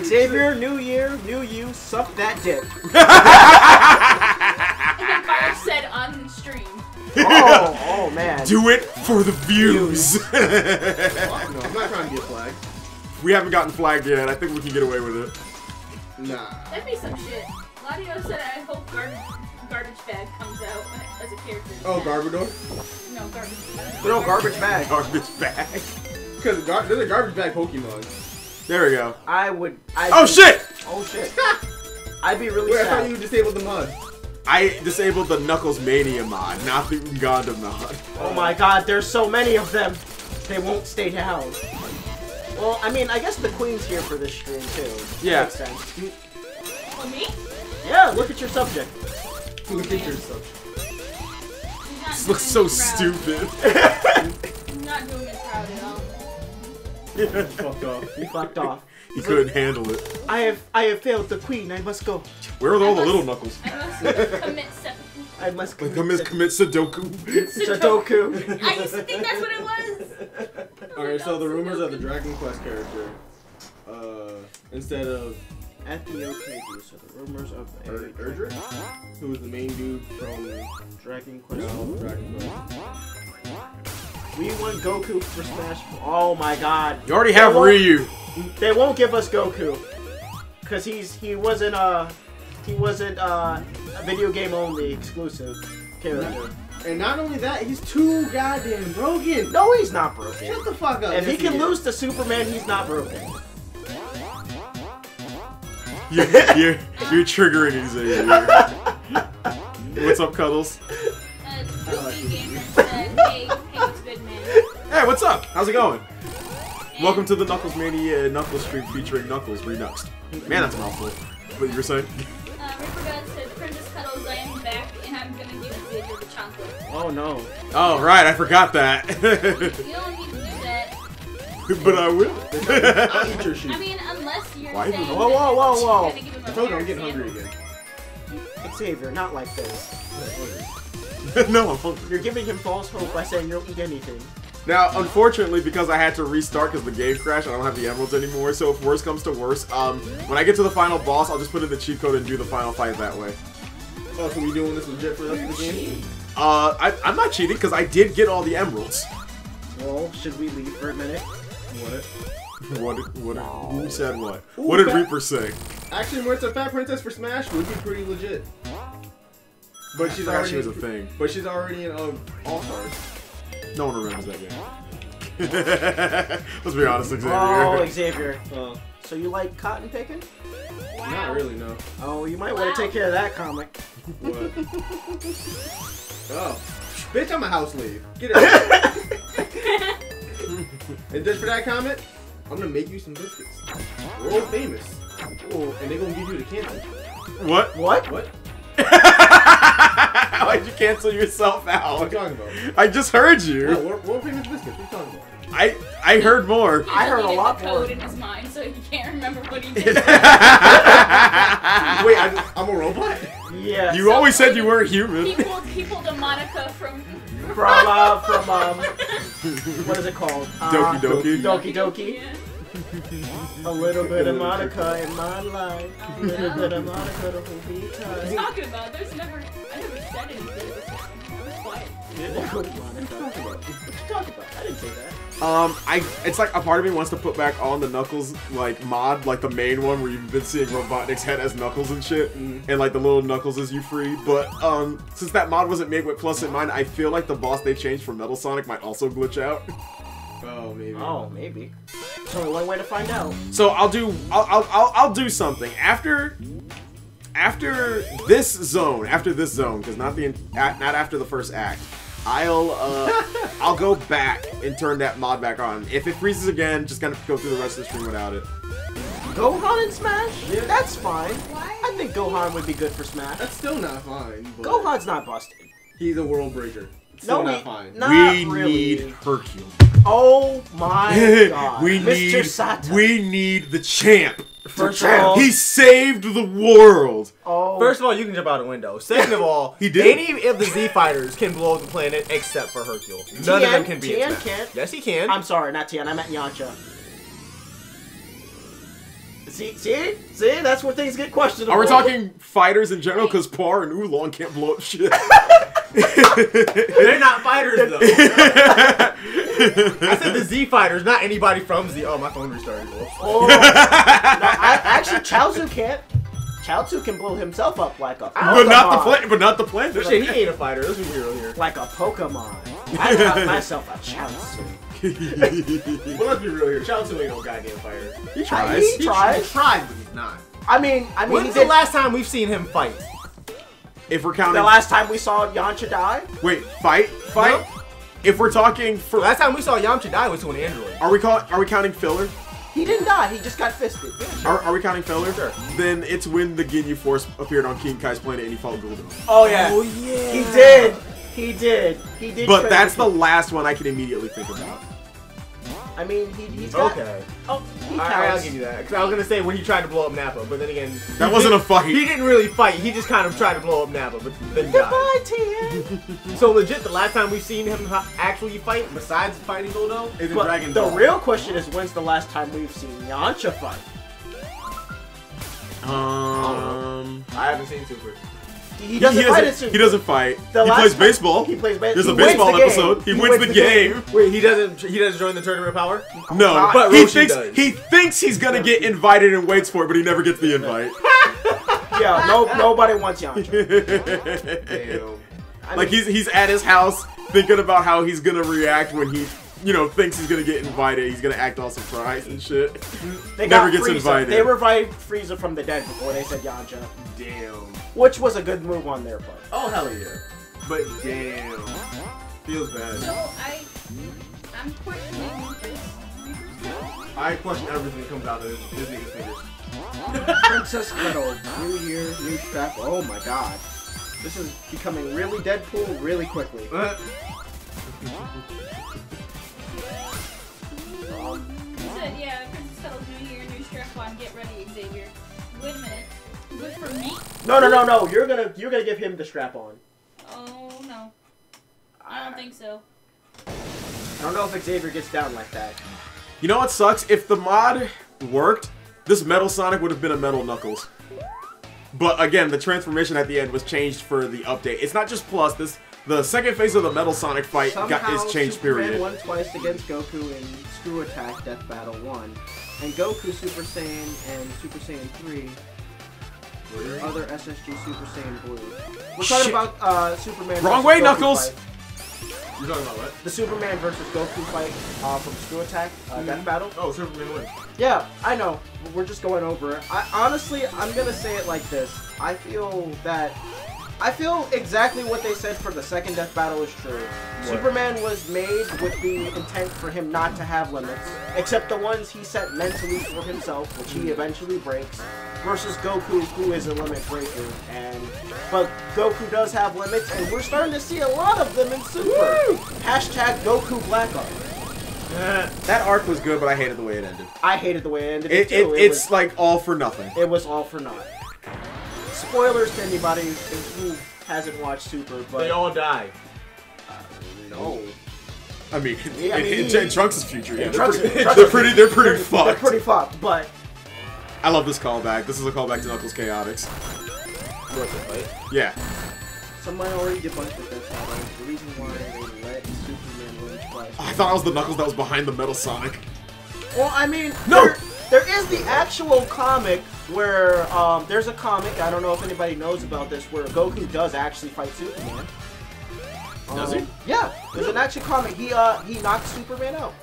Xavier, new year, new you, suck that dick. And the said on stream. Oh, man. Do it for the views. No, I'm not trying to get flagged. We haven't gotten flagged yet. I think we can get away with it. Nah. That'd be some shit. Ladio said, I hope Garbage Bag comes out as a character. Oh, Garbodor? No, Garbage Bag. No, Garbage Bag. Garbage Bag. Because there's a Garbage Bag Pokemon. There we go. Oh, shit! Oh, shit. I'd be really sad. I thought you disabled the mod. I disabled the Knuckles Mania mod, not the Ugandan mod. Oh, my God. There's so many of them. They won't stay down. Well, I mean, I guess the Queen's here for this stream, too. Yeah. That makes sense. Well, me? Yeah, look at your subject. Look at yourself. This looks so stupid. I'm not doing it proud at all. You fucked off. You fucked off. You couldn't handle it. I have failed the queen. I must go. Where are all the little Knuckles? I must commit Sudoku. Sudoku. I used to think that's what it was. Oh, alright, so the rumors of the Dragon Quest character. Instead of... Ethiopia, so the rumors of Erdrick, who was the main dude from Dragon Quest. No, Dragon Quest. We want Goku for Smash. Oh my God! You already have Ryu. They won't give us Goku, cause he wasn't a video game only exclusive character. And not only that, he's too goddamn broken. No, he's not broken. Shut the fuck up. If he can lose to Superman, he's not broken. You're triggering Xavier. What's up, Cuddles? Hey, what's up? How's it going? Welcome to the Knuckles Mania Knuckles stream featuring Knuckles Renuxed. Man, that's a mouthful. What you were saying? Ripper God said, Princess Cuddles, I am back, and I'm gonna give Xavier the chocolate. Oh, no. Oh, right, I forgot that. You don't need to do that. But I will. I'll eat your shoes. I mean, unless you're saying whoa. I told you I'm getting hungry again. Xavier, not like this. No, I'm hungry. You're giving him false hope by saying you'll eat anything. Now, unfortunately, because I had to restart because the game crashed, I don't have the emeralds anymore, so if worse comes to worse, when I get to the final boss, I'll just put in the cheat code and do the final fight that way. Oh, so we doing this legit for the rest of the game? I'm not cheating because I did get all the emeralds. Well, should we leave for a minute? What? Who said what? Ooh, what did Reaper say? Actually, when it's a fat princess for Smash, would be pretty legit. But she's already. She was a thing. But she's already in All Stars. No one remembers that game. Let's be honest, Xavier. Oh, Xavier. So you like cotton picking? Wow. Not really, no. Oh, you might want to take care of that comic. What? Oh. Bitch, I'm a house lead. Get it. And just for that comment, I'm gonna make you some biscuits. We're all famous. Oh, and they're gonna give you the candy. What? What? What? Why'd you cancel yourself out? What are you talking about? I just heard you. No, we're famous biscuits. What are you talking about? I heard more. I heard a lot more. He deleted the code in his mind, so he can't remember what he did. Wait, I'm a robot? Yeah. You always said you weren't human. He pulled a Monica from what is it called? Doki Doki. Doki Doki. Yeah. A little bit of Monica in my life. A little bit of Monica the whole beat. What are you talking about? I never said anything. I was quiet. What are you talking about? I didn't say that. It's like a part of me wants to put back on the Knuckles, like, mod, like the main one where you've been seeing Robotnik's head as Knuckles and shit, and like the little Knuckles as you free, but, since that mod wasn't made with Plus in mind, I feel like the boss they changed for Metal Sonic might also glitch out. Oh, maybe. Oh, maybe. There's only one way to find out. So I'll do something. After this zone, because not after the first act. I'll go back and turn that mod back on. If it freezes again, just gonna go through the rest of the stream without it. Gohan and Smash? Yeah. That's fine. Why? I think Gohan would be good for Smash. That's still not fine. But Gohan's not busted. He's a world breaker. It's still not fine. We really need Hercule. Oh my god. We need the champ. First of all, he saved the world. Oh. First of all, you can jump out a window. Second of all, he did. Any of the Z fighters can blow up the planet except for Hercule. None of them can be. Tien can't. Yes, he can. I'm sorry, not Tien. I meant Yamcha. See, that's where things get questionable. Are we talking fighters in general? Because Par and Oolong can't blow up shit. They're not fighters though. I said the Z fighters, not anybody from Z. Oh, my phone restarted. Oh, no, actually, Chaozu can't. Chaozu can blow himself up like a Pokemon. But not the planet. Shit, he ain't a fighter. Let's be real here. Like a Pokemon. I got myself a Chaozu. Well, let's be real here. Chaozu ain't no goddamn fighter. He tries. He tried, but he's not. I mean, when's the last time we've seen him fight? If we're counting, the last time we saw Yamcha die. Wait, fight. No. If we're talking, for last time we saw Yamcha die was to an android. Are we counting filler? He didn't die. He just got fisted. Yeah, sure. Are we counting filler? Sure. Then it's when the Ginyu Force appeared on King Kai's planet and he fought Gulden. Oh yeah. Oh yeah. He did. But that's the last one I can immediately think about. I mean, he's got... Okay. Oh, he counts. I'll give you that. Because I was going to say when he tried to blow up Nappa, but then again... That wasn't a fight. He didn't really fight. He just kind of tried to blow up Nappa, but then goodbye, Tien! So legit, the last time we've seen him actually fight, besides fighting Goldo, is in Dragon Ball. The real question is, when's the last time we've seen Yamcha fight? I haven't seen Super. He doesn't fight. He plays baseball. There's a baseball episode. He wins the game. Wait, he doesn't join the tournament of power? No, but he thinks he's gonna get invited and waits for it, but he never gets the invite. Yeah, nobody wants Yamcha. Like he's at his house thinking about how he's gonna react when he thinks he's gonna get invited. He's gonna act all surprised and shit. Never gets invited. They revived Frieza from the dead before they said Yamcha. Damn. Which was a good move on their part. Oh hell yeah! But damn, feels bad. So I'm questioning this. I question everything that comes out of this nigga's fingers. Princess Cuddles, new year, new strap. Oh my god, this is becoming really Deadpool really quickly. You said yeah, Princess Cuddles, new year, new strap on. Get ready, Xavier. Wait a minute. Good for me? No. You're gonna give him the strap on. Oh no. I don't think so. I don't know if Xavier gets down like that. You know what sucks? If the mod worked, this Metal Sonic would have been a Metal Knuckles. But again, the transformation at the end was changed for the update. It's not just Plus. The second phase of the Metal Sonic fight is changed. Period. Somehow Superman won twice against Goku in Screw Attack Death Battle 1, and Goku Super Saiyan and Super Saiyan 3. Other SSG Super Saiyan Blue. We're talking about Superman. Wrong way, Knuckles! You're talking about what? The Superman versus Goku fight from Screw Attack, Death Battle. Oh, Superman wins. Yeah, I know. We're just going over it. Honestly, I'm gonna say it like this. I feel exactly what they said for the second Death Battle is true. What? Superman was made with the intent for him not to have limits, except the ones he set mentally for himself, which he eventually breaks, versus Goku, who is a limit breaker. But Goku does have limits, and we're starting to see a lot of them in Super. Woo! Hashtag Goku Black Arc. That arc was good, but I hated the way it ended. I hated the way it ended, too. It's like all for nothing. It was all for naught. Spoilers to anybody who hasn't watched Super, but... They all die. No. I mean, in Trunks' future, yeah. They're pretty fucked. They're pretty fucked, but... I love this callback. This is a callback to Knuckles' Chaotix. Worth it, right? Yeah. Somebody already debunked that that's not right. The reason why they let Superman win twice... I thought it was the Knuckles that was behind the Metal Sonic. Well, I mean... No! There is the actual comic where, there's a comic, I don't know if anybody knows about this, where Goku does actually fight Superman. Does he? Yeah, there's an actual comic. He knocks Superman out.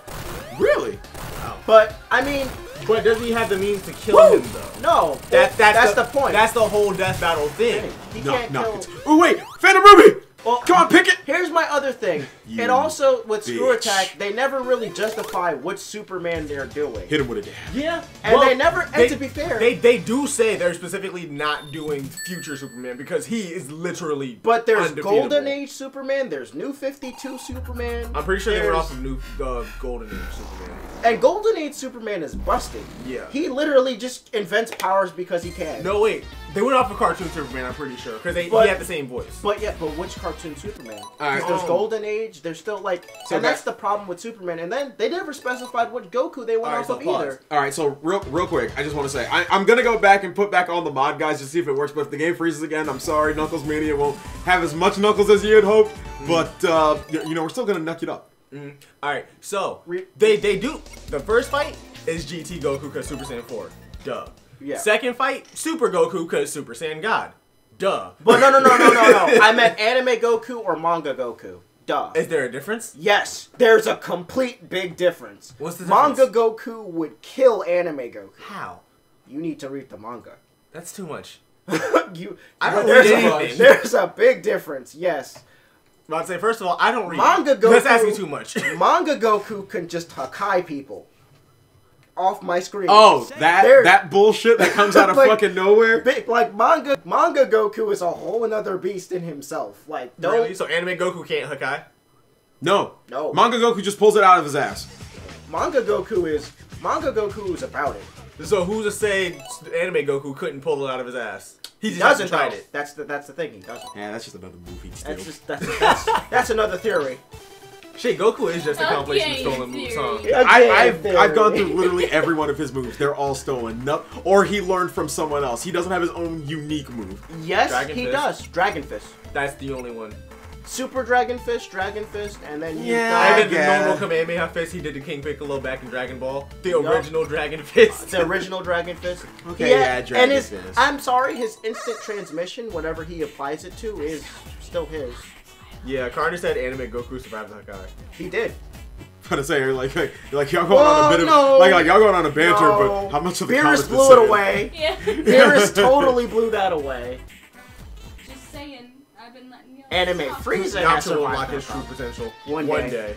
Really? Wow. But, I mean... But doesn't he have the means to kill him, though? No. That's the point. That's the whole Death Battle thing. He can't kill... Oh, wait! Phantom Ruby! Well, come on, pick it! Here's my other thing. And also, with Screw Attack, they never really justify what Superman they're doing. Hit him with a dab. Yeah. And well, and to be fair... They do say they're specifically not doing future Superman because he is literally But there's undefeatable. Golden Age Superman, there's New 52 Superman. I'm pretty sure they were off of New Golden Age Superman. And Golden Age Superman is busted. Yeah. He literally just invents powers because he can. No, wait. They went off of Cartoon Superman, I'm pretty sure, because he had the same voice. But yeah, but which Cartoon Superman? Because there's Golden Age, there's still like, so and that's the problem with Superman. And then they never specified what Goku they went off of either. All right, so real quick, I just want to say I'm gonna go back and put back on the mod, guys, to see if it works. But if the game freezes again, I'm sorry, Knuckles Mania won't have as much Knuckles as you had hoped. But you know, we're still gonna knuck it up. All right, so they do the first fight is GT Goku because Super Saiyan 4, duh. Yeah. Second fight, Super Goku, because Super Saiyan God. Duh. But no. I meant anime Goku or manga Goku. Duh. Is there a difference? Yes. There's a complete big difference. What's the difference? Manga Goku would kill anime Goku. How? You need to read the manga. That's too much. There's a big difference, yes. I'd say, first of all, I don't read manga Goku. That's asking too much. Manga Goku can just Hakai people. Off my screen. Oh, that bullshit that comes out of like, fucking nowhere. Like manga Goku is a whole another beast in himself. Like really? So anime Goku can't Hakai? No. Manga Goku just pulls it out of his ass. Manga Goku is about it. So who's to say anime Goku couldn't pull it out of his ass? He just doesn't try it. That's the thing. He doesn't. Yeah, that's just another movie. That's another theory. Shit, Goku is just a compilation of stolen moves, huh? I've gone through literally every one of his moves. They're all stolen. No, or he learned from someone else. He doesn't have his own unique move. Yes, he does. Dragon Fist. That's the only one. Super Dragon Fist, Dragon Fist, and then the normal Kamehameha Fist. He did the King Piccolo back in Dragon Ball. The original Dragon Fist. The original Dragon Fist. Okay, Dragon Fist. I'm sorry, his instant transmission, whatever he applies it to, is still his. Yeah, Carter said anime Goku survived the Hakai. He did. I'm gonna say like y'all going on a bit of like y'all going on a banter, but how much of the Beerus blew it away. Yeah. Beerus totally blew that away. Just saying, I've been letting you. Anime Frieza has to unlock his true potential one day.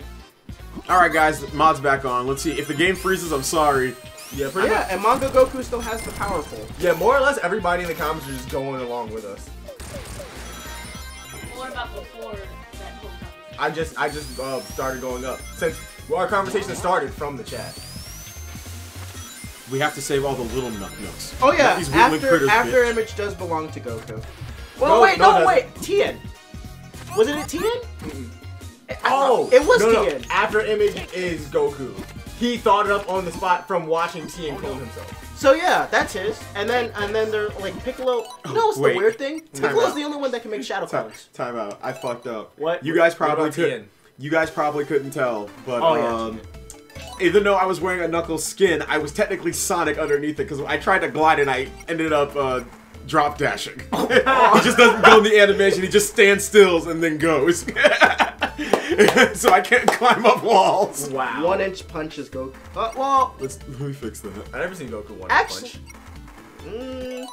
All right, guys, mod's back on. Let's see if the game freezes. I'm sorry. Yeah, pretty much. And manga Goku still has the power pull. Yeah, more or less everybody in the comments are just going along with us. More about before. I just started going up since our conversation started from the chat. We have to save all the little nooks. Oh yeah, after image does belong to Goku. Well, wait, Tien. Wasn't it Tien? Oh, it was Tien. After image is Goku. He thought it up on the spot from watching Tien clone himself. So yeah, that's his. And then they're like Piccolo. You know what's the weird thing? Piccolo's the only one that can make shadow clones. Time out. I fucked up. What? You guys probably couldn't tell, but even though I was wearing a Knuckles skin, I was technically Sonic underneath it because I tried to glide and I ended up drop dashing. He just doesn't go in the animation. He just stands still and then goes. so I can't climb up walls. Wow. One-inch punches Goku. Well, let me fix that. I've never seen Goku one-inch punch. Mm.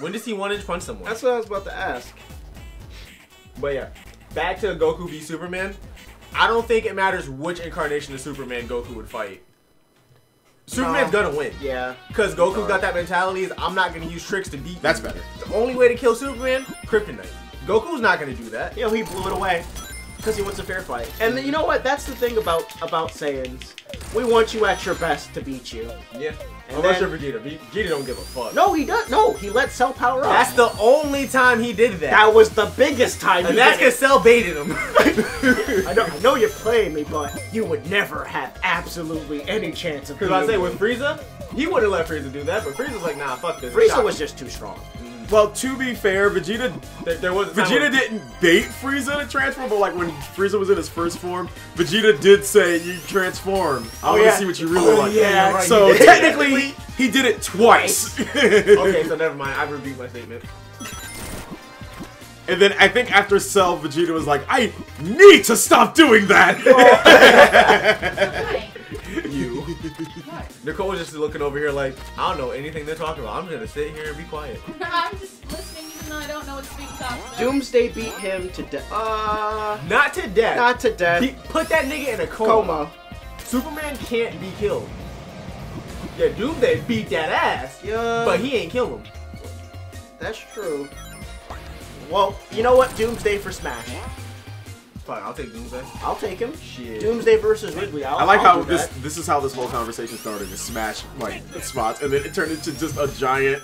When does he one-inch punch someone? That's what I was about to ask. But yeah, back to Goku v Superman. I don't think it matters which incarnation of Superman Goku would fight. Superman's gonna win. Yeah. Because Goku's got that mentality is I'm not gonna use tricks to beat you. That's better. The only way to kill Superman, kryptonite. Goku's not gonna do that. Yeah, he blew it away. Because he wants a fair fight. And then, you know what? That's the thing about Saiyans. We want you at your best to beat you. Yeah. Unless you're Vegeta. Vegeta don't give a fuck. No, he does. No, he let Cell power up. That's the only time he did that. That was the biggest time. And that's because Cell baited him. I know you're playing me, but you would never have absolutely any chance of. Because I say with Frieza, he wouldn't let Frieza do that. But Frieza's like, nah, fuck this. Frieza was just too strong. Well, to be fair, Vegeta didn't bait Frieza to transform, but like when Frieza was in his first form, Vegeta did say, "You transform. I want to see what you really like." Yeah, right, so technically, he did it twice. Okay, so never mind. I repeat my statement. And then I think after Cell, Vegeta was like, "I need to stop doing that." You. What? Nicole was just looking over here like, I don't know anything they're talking about. I'm gonna sit here and be quiet. I'm just listening even though I don't know what's being talked about. Doomsday beat him to death. Not to death. Not to death. He put that nigga in a coma. Superman can't be killed. Yeah, Doomsday beat that ass. Yeah. But he ain't kill him. That's true. Well, you know what? Doomsday for Smash. Fuck, I'll take Doomsday. I'll take him. Shit. Doomsday versus Ridley. I like how this is how this whole conversation started. Just Smash like spots, and then it turned into just a giant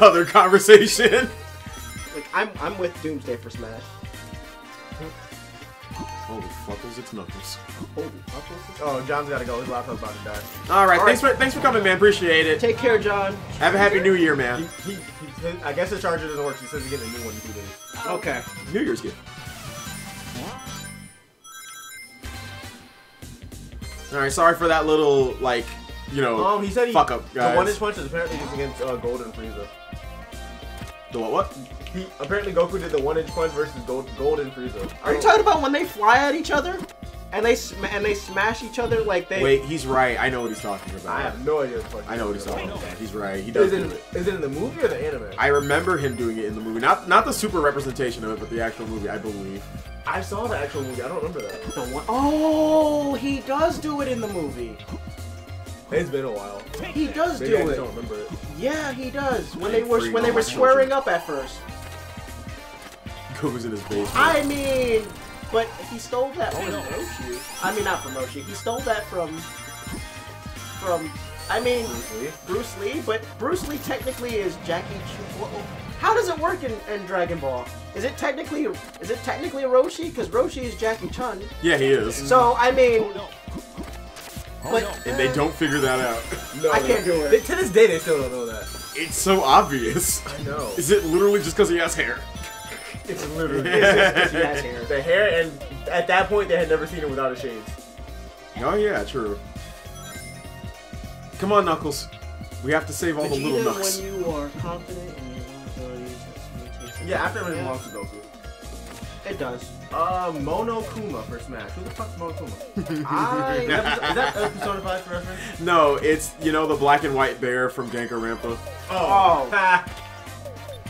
other conversation. Like I'm with Doomsday for Smash. Holy fuckles, it's Knuckles. Holy fuckles. Oh, John's gotta go. His laptop's about to die. All right, thanks for coming, man. Appreciate it. Take care, John. Have a happy New Year, man. I guess the charger doesn't work. He says he's getting a new one in 2 days. Okay. New Year's gift. Alright, sorry for that little, like, you know, he said fuck up, guys. The one-inch punch is apparently just against Golden Frieza. The what? Apparently Goku did the one-inch punch versus Golden Frieza. Are you talking about when they fly at each other? And they smash each other like they... Wait, he's right. I know what he's talking about. I have no idea what he's talking about. I know what he's talking about. He's right. He does do it. Is it in the movie or the anime? I remember him doing it in the movie. Not the super representation of it, but the actual movie, I believe. I saw the actual movie. I don't remember that. The one... Oh, he does do it in the movie. It's been a while. He does do it. I just don't remember it. Yeah, he does. When they were swearing up at first. Goku's in his basement. I mean... But he stole that from Roshi. I mean, not from Roshi. He stole that from I mean, Bruce Lee. But Bruce Lee technically is Jackie Chan. How does it work in Dragon Ball? Is it technically Roshi? Because Roshi is Jackie Chan. Yeah, he is. So I mean, and they don't figure that out. No, I can't do it. To this day, they still don't know that. It's so obvious. I know. Is it literally just because he has hair? It's literally just he has hair. The hair, and at that point, they had never seen him without his shades. Oh yeah, true. Come on, Knuckles. We have to save all the little Knucks. When you are confident in your own abilities, yeah, after everything belongs to Goku. It does. Monokuma for Smash. Who the fuck's Monokuma? Is that Persona 5 reference? No, it's, you know, the black and white bear from Danganronpa.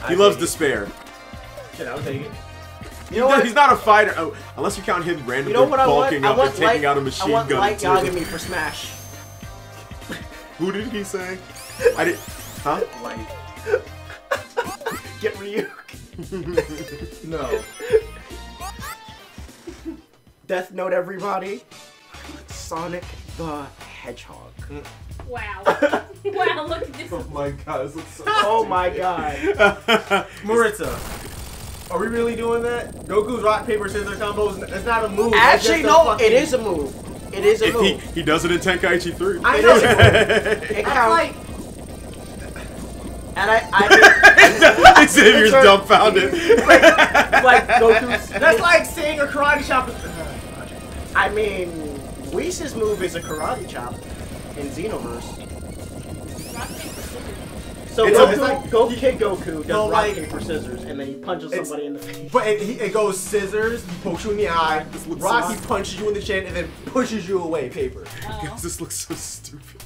He loves despair. I'll take it. You know what? He's not a fighter. Oh, unless you count him randomly bulking up and taking out a machine gun. I want Light Yagami for Smash. Who did he say? I did. Huh? Light. Get Ryuk. No. Death Note, everybody. Sonic the Hedgehog. Wow. Wow, look at this. Oh my god, this looks so Oh my god. Maritza. Are we really doing that? Goku's rock, paper, scissors combos, it's not a move. Actually, no, it is a move. It is a move. He does it in Tenkaichi 3. I know. It counts. And I Xavier's dumbfounded. Like Goku's. That's like saying a karate chop. I mean, Whis' move is a karate chop in Xenoverse. Rock, paper, scissors. So it's Goku, Goku does rock, paper, scissors, and then he punches somebody in the face. But it goes scissors, he pokes you in the eye, Rocky punches you in the chin, and then pushes you away, paper. Guys, this looks so stupid.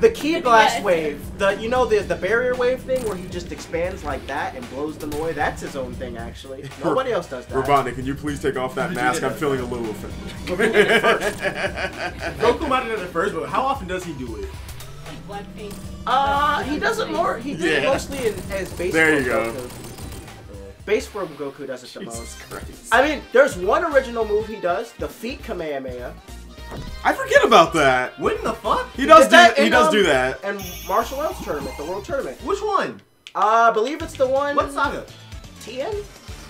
The Kid Glass wave, you know the barrier wave thing where he just expands like that and blows them away? That's his own thing, actually. Nobody else does that. Robotnik, can you please take off that mask? I'm feeling a little offended. Goku might have done it first, but how often does he do it? Blackpink. He does it more. He did it mostly in as base. There you go. Goku. Base form Goku does it the most. Christ. I mean, there's one original move he does, the feet Kamehameha. I forget about that. What in the fuck? He does do that. He does do that. And martial arts tournament, the world tournament. Which one? I believe it's the one. What saga? Tien.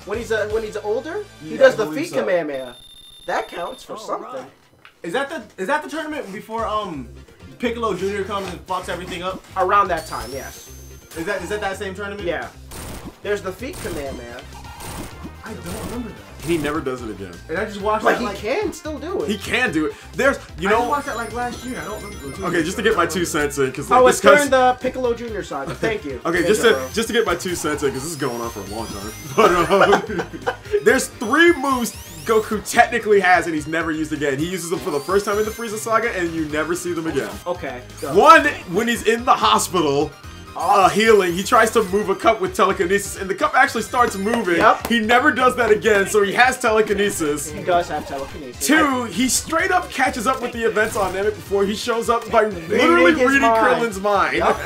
When he's older, he does the feet Kamehameha. That counts for something. Right. Is that the tournament before Piccolo Jr. comes and fucks everything up? Around that time, yes. Is that same tournament? Yeah. There's the feet Kamehameha. I don't remember that. He never does it again. And I just watched that, like, he can still do it. He can do it. There's, you know. I just watched that like last year. I don't remember. Okay, just to get my 2 cents in, because like, it's during the Piccolo Jr. saga. Thank you. Okay, just to get my 2 cents in, because this is going on for a long time. But there's 3 moves Goku technically has and he's never used again. He uses them for the first time in the Frieza saga and you never see them again. Okay. Go. One, when he's in the hospital healing, he tries to move a cup with telekinesis and the cup actually starts moving. Yep. He never does that again, so he has telekinesis. He does have telekinesis. 2, he straight up catches up with the events on Namek before he shows up by literally reading Krillin's mind. Yep.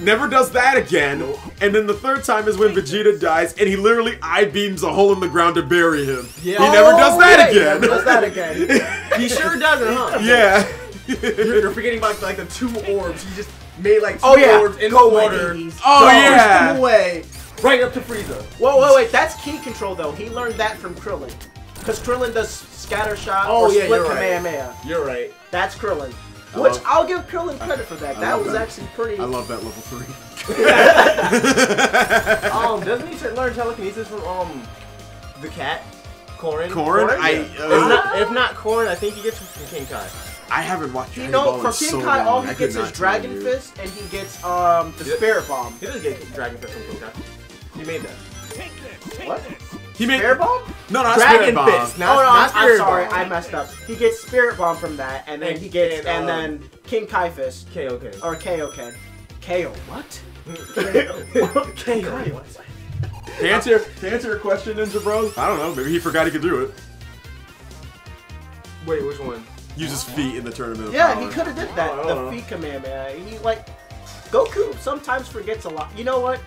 Never does that again. Nope. And then the 3rd time is when Vegeta dies and he literally I-beams a hole in the ground to bury him. Yeah. He never does that again. He never does that again. He sure doesn't, huh? Yeah. You're forgetting about like the 2 orbs. He just made like 2 orbs in the water. Pushed them away. Right up to Frieza. Whoa, wait. That's key control though. He learned that from Krillin. Because Krillin does scatter shot or split Kamehameha. You're right. That's Krillin. Which I'll give Krillin credit for that. That was actually pretty. I love that level 3. Doesn't he learn telekinesis from the cat, Corrin? Corrin, if not Corrin, I think he gets from King Kai. I haven't watched Dragon Ball in so long. From King Kai, all he gets is Dragon Fist, and he gets the Spirit Bomb. He doesn't get Dragon Fist from King Kai. He made that. What? He made Spirit Bomb? No, not Dragon Spirit Bomb. Fist. Not Spirit I'm sorry, Bomb. I messed up. He gets Spirit Bomb from that, and then he gets, and then King Kai Fist. K.O.K. Or K.O.K. K.O. What? K.O. K.O. What? To answer your question, Ninja Bros, I don't know. Maybe he forgot he could do it. Wait, which one? Uses feet in the tournament. Yeah, he could have did that. The feet command, man. He Goku sometimes forgets a lot. You know what?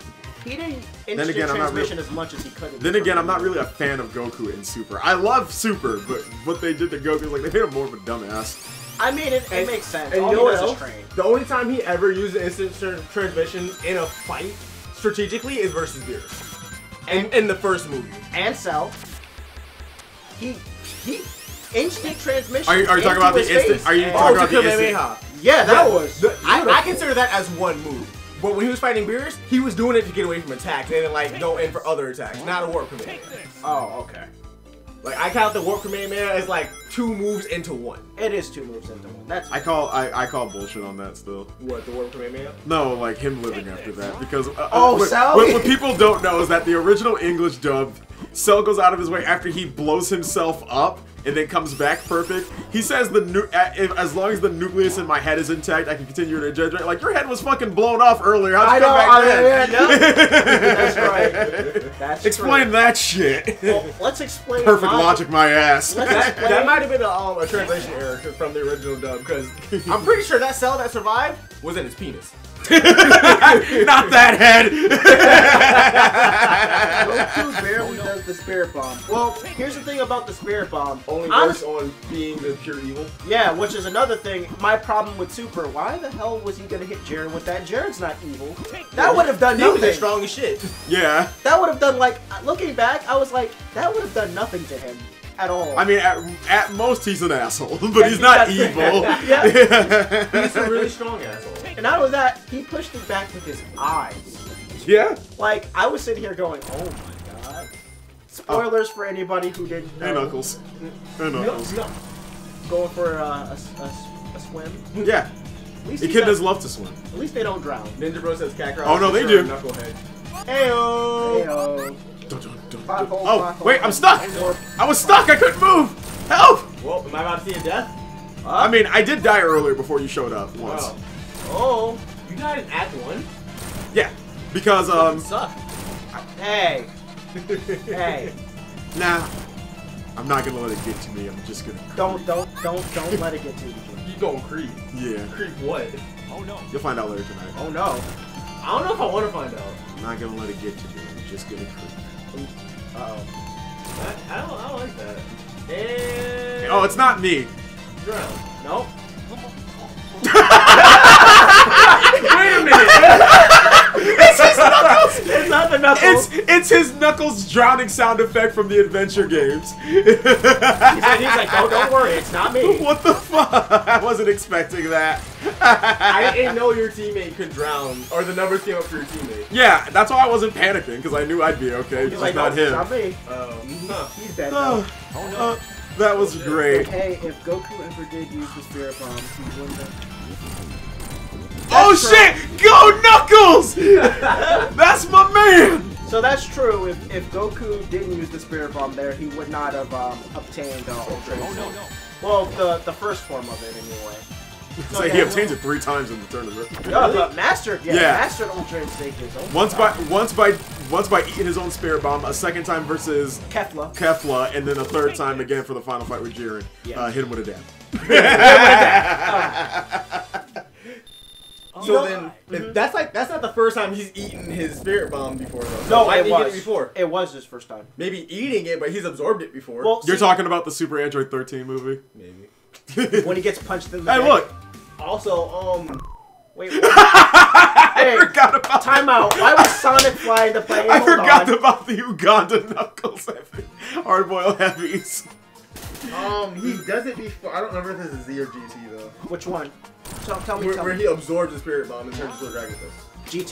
He didn't transmission as much as he could. Then again, I'm not really a fan of Goku in Super. I love Super, but what they did to Goku is like they made him more of a dumbass. I mean, it makes sense. And the only time he ever used an instant transmission in a fight strategically is versus Beerus, and in the first movie. And Cell, he instant transmission. Are you talking about the instant? Are you talking about the instant? Yeah, that was. I consider that as one move. But when he was fighting Beerus, he was doing it to get away from attacks. They didn't go in for other attacks. Not a warp command. Oh, okay. Like I count the warp command man as like 2 moves into 1. It is 2 moves into 1. That's I call bullshit on that still. What, the warp command man? No, like him living after that because what people don't know is that the original English dub, Cell goes out of his way after he blows himself up. And then comes back perfect. He says as long as the nucleus in my head is intact, I can continue to regenerate. Like your head was fucking blown off earlier. How'd you come back then? That's right. That's explain true. That shit. Well, let's explain. Perfect logic, my ass. That might have been a translation error from the original dub because I'm pretty sure that Cell that survived was in his penis. Not that head. Goku barely does the spirit bomb. Well, here's the thing about the spirit bomb. Only works on being the pure evil. Yeah, which is another thing. My problem with Super. Why the hell was he gonna hit Jiren with that? Jiren's not evil. That would have done nothing. He was strong as shit. Yeah. That would have done looking back, I was like, that would have done nothing to him. At all. I mean, at most he's an asshole, but he's not evil. He's a really strong asshole. And not only that, he pushed him back with his eyes. Yeah. Like I was sitting here going, "Oh my god!" Spoilers for anybody who didn't know. Hey Knuckles. Hey Knuckles. Going for a swim. Yeah. The kid does love to swim. At least they don't drown. Ninja Bro says Kakarot. Oh no, they do. Knucklehead. Heyo. Oh wait, I'm stuck. I was stuck. I couldn't move. Help! Well, am I about to see a death? I mean, I did die earlier before you showed up once. Wow. Oh, you died in Act 1? Yeah, because suck. Hey. Hey. Nah, I'm not gonna let it get to me. I'm just gonna. Creep. Don't let it get to you. You gonna creep? Yeah. Creep what? Oh no. You'll find out later tonight. Oh no. I don't know if I want to find out. I'm not gonna let it get to me. I'm just gonna creep. Uh oh. I don't like that. Hey. Oh, it's not me. Drown. Nope. Wait a minute. It's his Knuckles. It's not the Knuckles. It's his Knuckles drowning sound effect from the adventure games. he's like, oh, don't worry, it's not me. What the fuck? I wasn't expecting that. I didn't know your teammate could drown, or the numbers came up for your teammate. Yeah, that's why I wasn't panicking, because I knew I'd be okay. He's like, not him. It's not me. No. He's dead now. Oh no. That was great. Hey, if Goku ever did use the spirit bomb, he wouldn't have... Oh shit! Go Knuckles! That's my man! So that's true. If Goku didn't use the spirit bomb there, he would not have obtained Ultra. Oh no, no. Well, the first form of it, anyway. It's like he obtained it 3 times in the tournament. Yeah, really? But mastered, mastered Ultra Instinct. Once by eating his own spirit bomb, a second time versus Kefla, and then a third time again for the final fight with Jiren. Yeah. Hit him with a dab. So then, that's not the first time he's eaten his spirit bomb before, though. No, I didn't get it before. It was his first time. Maybe eating it, but he's absorbed it before. Well, you're talking about the Super Android 13 movie? Maybe. When he gets punched in the head. Hey, look. Also, wait. I forgot about timeout. Why was Sonic flying the plane? I forgot about the Ugandan Knuckles hardboiled heavies. He does it before. I don't remember if this is Z or GT though. Which one? Tell me. Where he absorbs the spirit bomb and turns into a dragon fist.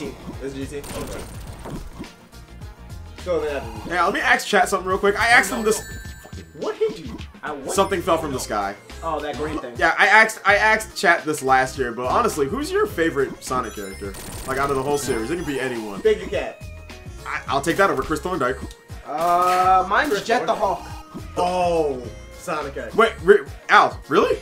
GT. Is it GT? Okay. So then. Yeah, let me ask chat something real quick. I asked him this. What hit you? Something fell from the sky. Oh, that green thing. Yeah, I asked chat this last year, but honestly, who's your favorite Sonic character? Like, out of the whole series, it can be anyone. Big Cat. I'll take that over Chris Thorndike. Mine's Jet the Hulk. Oh, Sonic X. Wait, Al, really?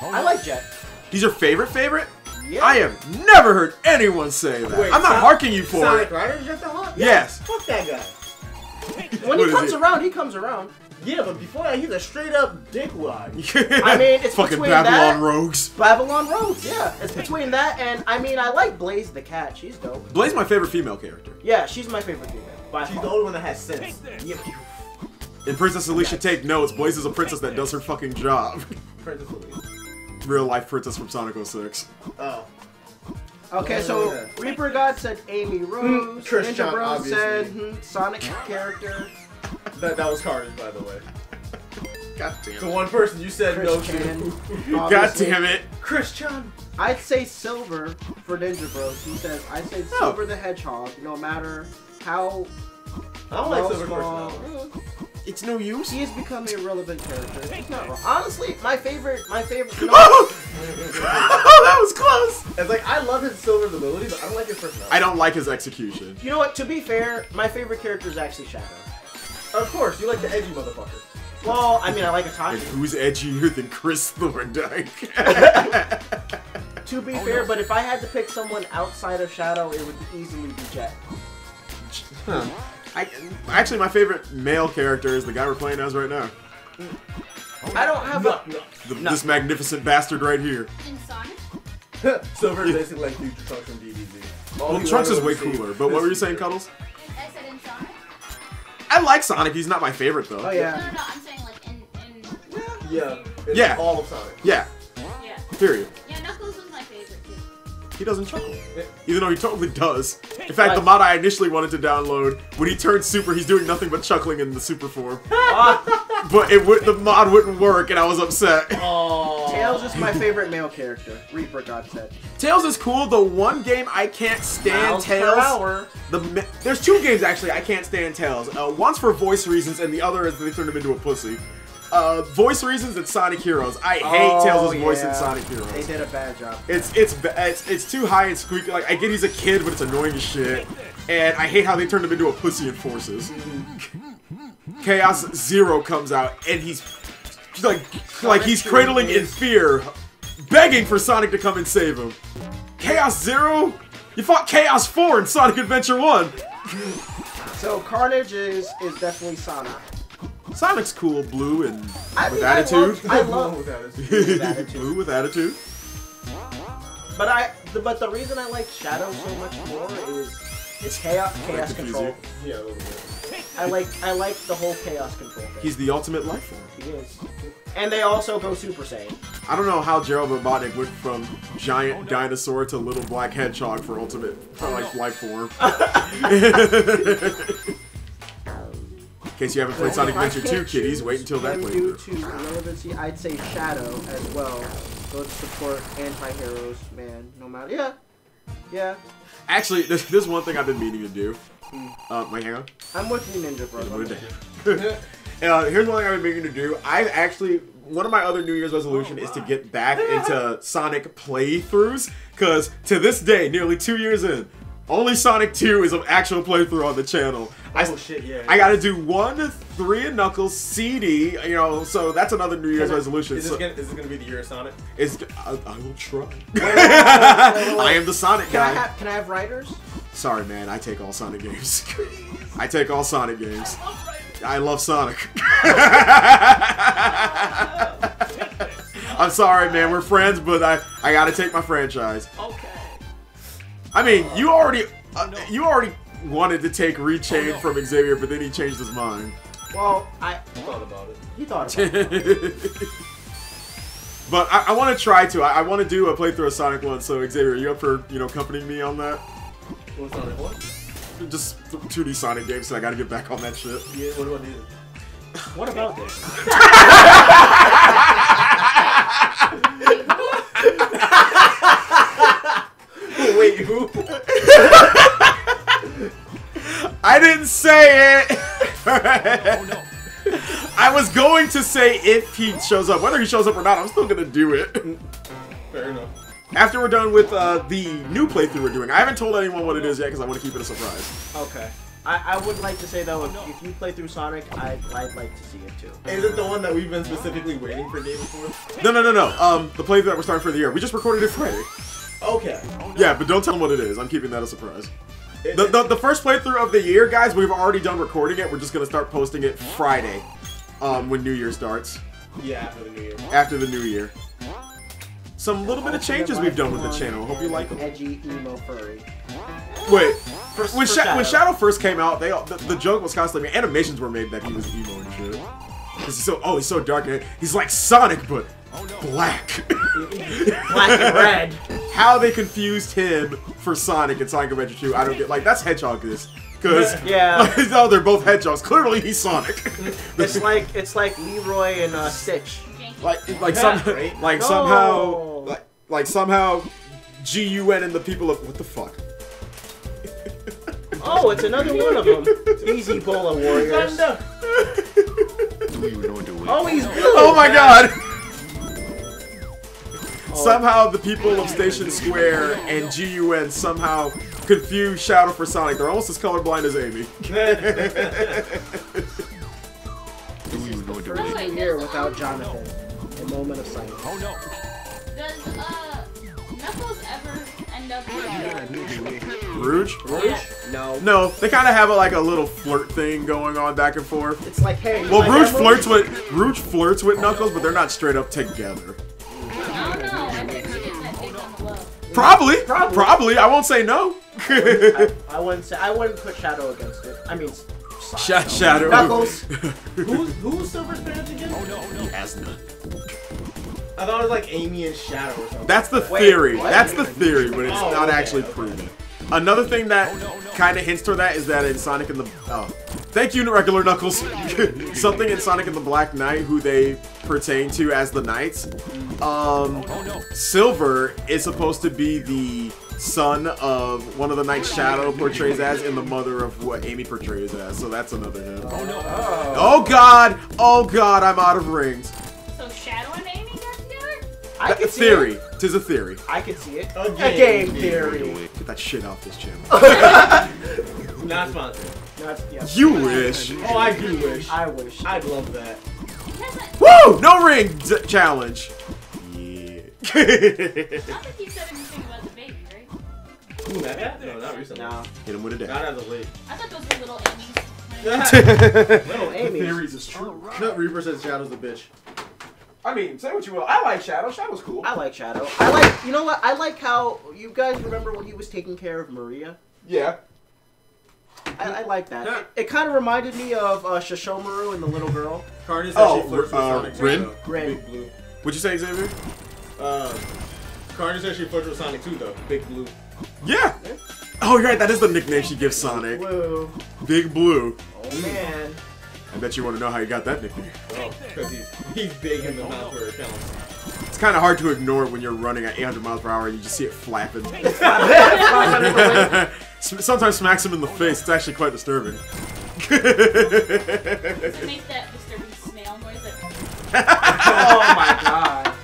I like Jet. He's your favorite? Yeah. I have never heard anyone say that. Wait, I'm not harking you for Sonic it. Sonic Rider, Jet the Hulk? Yes. Fuck that guy. When he comes around, he comes around. Yeah, but before that, he's a straight-up dickwad. I mean, it's fucking between Babylon Rogues. Babylon Rogues, yeah. It's between that and, I mean, I like Blaze the Cat. She's dope. Blaze my favorite female character. Yeah, she's my favorite female. She's the only one that has sense. Yep. And Princess Alicia, take notes. Blaze is a princess that does her fucking job. Princess Alicia. Real-life princess from Sonic 06. Oh. Okay, so Reaper God said Amy Rose. Ninja Bro said Sonic character. That was Carter, by the way. God damn it. The one person you said no to. God damn it. Christian. I'd say Silver for Ninja Bros. He says, I say Silver the Hedgehog, no matter how small. It's no use. He has become an irrelevant character. It's not wrong. Honestly, my favorite. No. That was close. It's like I love his Silver's ability, but I don't like his personality. I don't like his execution. You know what? To be fair, my favorite character is actually Shadow. Of course, you like the edgy motherfucker. Well, I mean, I like Itachi. And who's edgier than Chris Thorndike? To be fair, but if I had to pick someone outside of Shadow, it would easily be Jet. Huh. Actually, my favorite male character is the guy we're playing as right now. I don't have this magnificent bastard right here. In Sonic? Silver is basically like Future Trunks from DBZ. Well, Trunks is way cooler, but what were you saying, Cuddles? I said in Sonic. I like Sonic. He's not my favorite though. Oh yeah. No. I'm saying like in yeah. All of Sonic. Yeah. Yeah. Period. Yeah, Knuckles was my favorite too. He doesn't chuckle, even though he totally does. In fact, the mod I initially wanted to download, when he turns super, he's doing nothing but chuckling in the super form. But the mod wouldn't work, and I was upset. Aww. Tails is my favorite male character. Reaper God said. Tails is cool. The one game I can't stand Tails. There's 2 games actually I can't stand Tails. One's for voice reasons, and the other is they turned him into a pussy. Voice reasons, it's Sonic Heroes. I hate Tails' voice in Sonic Heroes. They did a bad job. It's too high and squeaky. Like, I get he's a kid, but it's annoying as shit. And I hate how they turned him into a pussy in Forces. Chaos Zero comes out, and he's cradling in fear, begging for Sonic to come and save him. Chaos Zero? You fought Chaos 4 in Sonic Adventure 1! So Carnage is definitely Sonic. Sonic's cool, blue and with attitude. I love blue with attitude. But the reason I like Shadow so much more is it's chaos control. Yeah, a little bit. I like the whole chaos control thing. He's the ultimate life form. He is. And they also go Super Saiyan. I don't know how Gerald Robotnik went from giant dinosaur to little black hedgehog for life form. In case you haven't played Sonic Adventure 2, kiddies, wait until that later. I'd say Shadow as well. Go to support anti-heroes, man. No matter. Yeah. Yeah. Actually, this one thing I've been meaning to do. Wait, hang on. I'm with you, Ninja Bro. Here's one thing I've been meaning to do. One of my other New Year's resolution is to get back into Sonic playthroughs. Because to this day, nearly 2 years in, only Sonic 2 is an actual playthrough on the channel. I gotta do 1, 3, and Knuckles CD, you know, so that's another New Year's resolution. Is this gonna be the year of Sonic? I will try. Wait. I am the Sonic guy. Can I have writers? Sorry, man, I take all Sonic games. I take all Sonic games. I love Sonic. I'm sorry, man, we're friends, but I gotta take my franchise. Okay. I mean, you already wanted to take Rechain from Xavier, but then he changed his mind. Well, I thought about it. He thought about it. But I want to try to. I want to do a playthrough of Sonic 1. So Xavier, are you up for accompanying me on that? What Sonic 1? Just 2D Sonic games. So I got to get back on that shit. Yeah. What do I do? What about this? Wait, who? I didn't say it! I was going to say if he shows up. Whether he shows up or not, I'm still gonna do it. Fair enough. After we're done with the new playthrough we're doing, I haven't told anyone what it is yet because I want to keep it a surprise. Okay. I would like to say though, if you play through Sonic, I'd like to see it too. Is it the one that we've been specifically waiting for David for? No. The playthrough that we're starting for the year. We just recorded it Friday. Okay. Yeah, but don't tell them what it is. I'm keeping that a surprise. The first playthrough of the year, guys, we've already done recording it. We're just going to start posting it Friday when New Year starts. Yeah, after the New Year. After the New Year. Some little bit of changes we've done with the channel. Hope you like them. Edgy, emo, furry. Wait. When Shadow first came out, the joke was constantly, animations were made that he was emo and shit. He's so dark. And he's like Sonic, but black. Black and red. How they confused him for Sonic and Sonic Adventure 2, I don't get. Like, that's Hedgehog. Because, oh, they're both Hedgehogs. Clearly, he's Sonic. it's like Leroy and Stitch. Somehow, GUN and the people of, what the fuck? Oh, it's another one of them. These Ebola warriors. Oh, he's blue. Oh my god. Somehow the people of Station Square and GUN somehow confuse Shadow for Sonic. They're almost as colorblind as Amy. First year without Jonathan. A moment of silence. Oh no. Does Knuckles ever end up with Rouge? Rouge? Yeah. No. No, they kind of have a little flirt thing going on back and forth. It's like, hey. Well, like Rouge flirts with Knuckles, but they're not straight up together. Probably. I won't say no. I wouldn't say. I wouldn't put Shadow against it. I mean, Shadow. Knuckles. Who's Silver's parents again? Oh no. He has none. I thought it was like Amy and Shadow or something. That's the theory. That's the theory, but it's not actually proven. Another thing that kind of hints to that is that in Sonic and the thank you, regular Knuckles. Something in Sonic and the Black Knight, who they pertain to as the Knights. Silver is supposed to be the son of one of the knights Shadow portrays as and the mother of what Amy portrays as, so that's another hit. Oh no. Oh god! Oh god, I'm out of rings. So Shadow and Amy got together? I can see theory. It. Tis a theory. I can see it. A game theory. Get that shit off this channel. Not sponsored. Not, yeah. You wish. Oh, I do wish. I wish. I'd love that. Woo! No ring challenge. Yeah. I don't think you said anything about the baby, right? Ooh, that? No, not recently. No. Hit him with a deck. Not out of the league. I thought those were little Amy's. Little Amy's. The theories is true. Right. No, Reaper says Shadow's the bitch. I mean, say what you will. I like Shadow. Shadow's cool. I like Shadow. I like. You know what? I like how you guys remember when he was taking care of Maria. Yeah. I like that. Yeah. It kind of reminded me of Shishomaru and the little girl. Carney's actually flirts with Sonic. Rin? Big Blue. What'd you say, Xavier? Carney's actually flirts with Sonic too, though. Big Blue. Yeah. Yeah. Oh, you're right. That is the nickname she gives Sonic. Blue. Big Blue. Oh man. I bet you want to know how he got that nickname. Oh, because he's big in the mouth for a challenge. It's kind of hard to ignore when you're running at 800 miles per hour and you just see it flapping. Sometimes smacks him in the face. It's actually quite disturbing. Does it make that disturbing snail noise? Oh my god.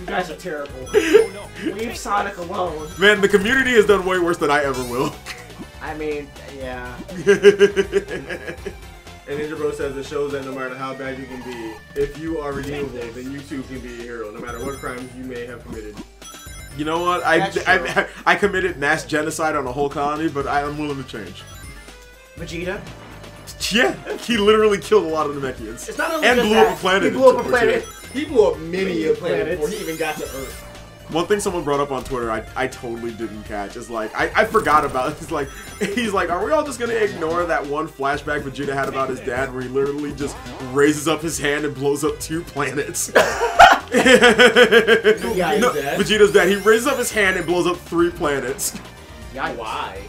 You guys are terrible. Oh, no. Leave Sonic alone. Man, the community has done way worse than I ever will. I mean, yeah. And Ninja Bro says it shows that no matter how bad you can be, if you are redeemable, then you too can be a hero, no matter what crimes you may have committed. You know what? I committed mass genocide on a whole colony, but I am willing to change. Vegeta? Yeah, he literally killed a lot of Namekians. It's not only and blew up a planet. He blew up a planet. He blew up many a planet before he even got to Earth. One thing someone brought up on Twitter, I totally didn't catch. It's like I forgot about. It's like he's like, are we all just gonna ignore that one flashback Vegeta had about his dad, where he literally just raises up his hand and blows up 2 planets? Yeah, no, Vegeta's dad. He raises up his hand and blows up 3 planets. Yeah, why?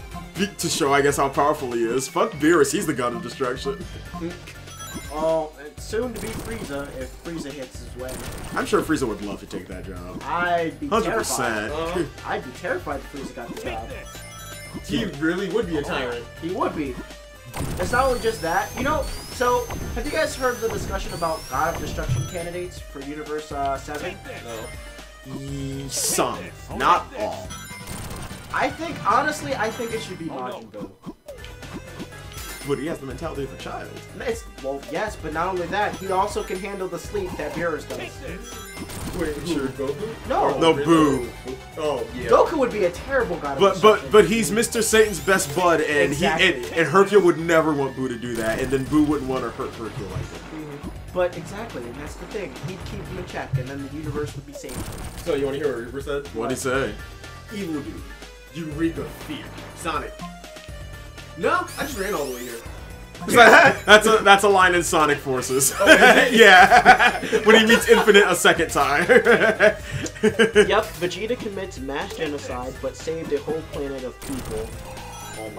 To show, I guess, how powerful he is. Fuck Beerus. He's the god of destruction. Oh, soon to be Frieza if Frieza hits his way. I'm sure Frieza would love to take that job. I'd be 100%. Terrified. I'd be terrified if Frieza got the job. He really would be a tyrant. He would be. It's not only just that. You know, so have you guys heard the discussion about God of Destruction candidates for Universe 7? No. Some. Not all. I think, honestly, I think it should be Majin Buu. But he has the mentality of a child. It's, well, yes, but not only that, he also can handle the sleep that Beerus does. Wait, sure, Goku? No, no, really? Boo. Oh, yeah. Goku would be a terrible god. But he's Mr. Satan's best bud, and exactly. and Hercule would never want Boo to do that, and then Boo wouldn't want to hurt Hercule like that. But exactly, and that's the thing. He'd keep him in check, and then the universe would be safe. So you want to hear what Reaper said? What'd he say? Evil dude, you reek of fear, Sonic. No, I just ran all the way here. That's a line in Sonic Forces. Oh, yeah, when he meets Infinite a second time. Yep, Vegeta commits mass genocide, but saved a whole planet of people.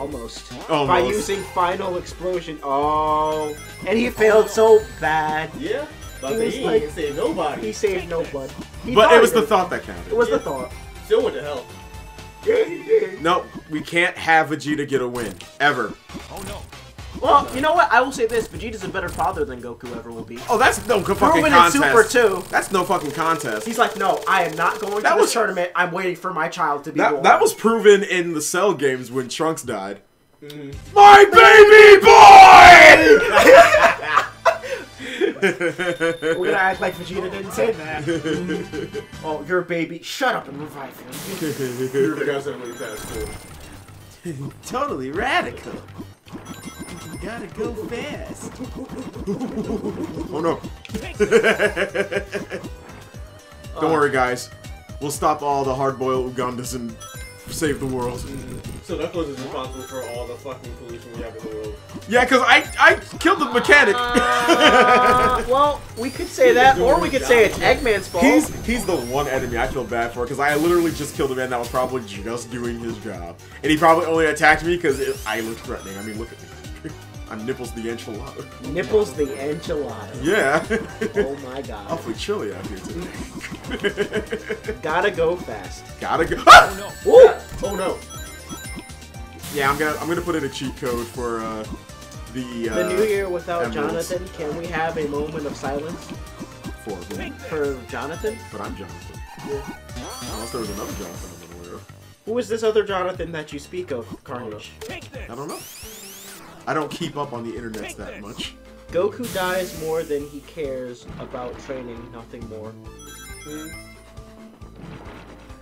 Almost. By using Final Explosion. Oh, and he failed so bad. Yeah, but he didn't save nobody. He saved nobody. But it was the thought that counted. It was the thought. Still went to hell. Nope, we can't have Vegeta get a win. Ever. Oh no. Well, you know what? I will say this. Vegeta's a better father than Goku ever will be. Oh, that's no fucking contest. Proven in Super too. That's no fucking contest. He's like, no, I am not going to this tournament. I'm waiting for my child to be born. That was proven in the Cell games when Trunks died. My baby boy! We're gonna act like Vegeta didn't say that. Oh, you're a baby. Shut up and revive him. You're the guy that really fast too. Totally radical. Gotta go fast. Oh no. Don't worry, guys. We'll stop all the hard-boiled Ugandas and save the world. So Knuckles is responsible for all the fucking pollution we have in the world. Yeah, because I killed the mechanic. Well, we could say that, or we could say it's Eggman's fault. He's the one enemy I feel bad for, because I literally just killed a man that was probably just doing his job. And he probably only attacked me because I looked threatening. I mean, look at me. I'm Nipples the Enchilada. Nipples the Enchilada. Yeah. Oh my god. Awfully chilly out here today. Gotta go fast. Gotta go. Ah! Oh no. Ooh! Oh no. Yeah, I'm gonna put in a cheat code for the New Year without emeralds. Jonathan. Can we have a moment of silence? For Jonathan? But I'm Jonathan. Yeah. Unless there was another Jonathan I'm aware of. Who is this other Jonathan that you speak of, Carnage? I don't know. I don't keep up on the internet that much. Goku dies more than he cares about training, nothing more.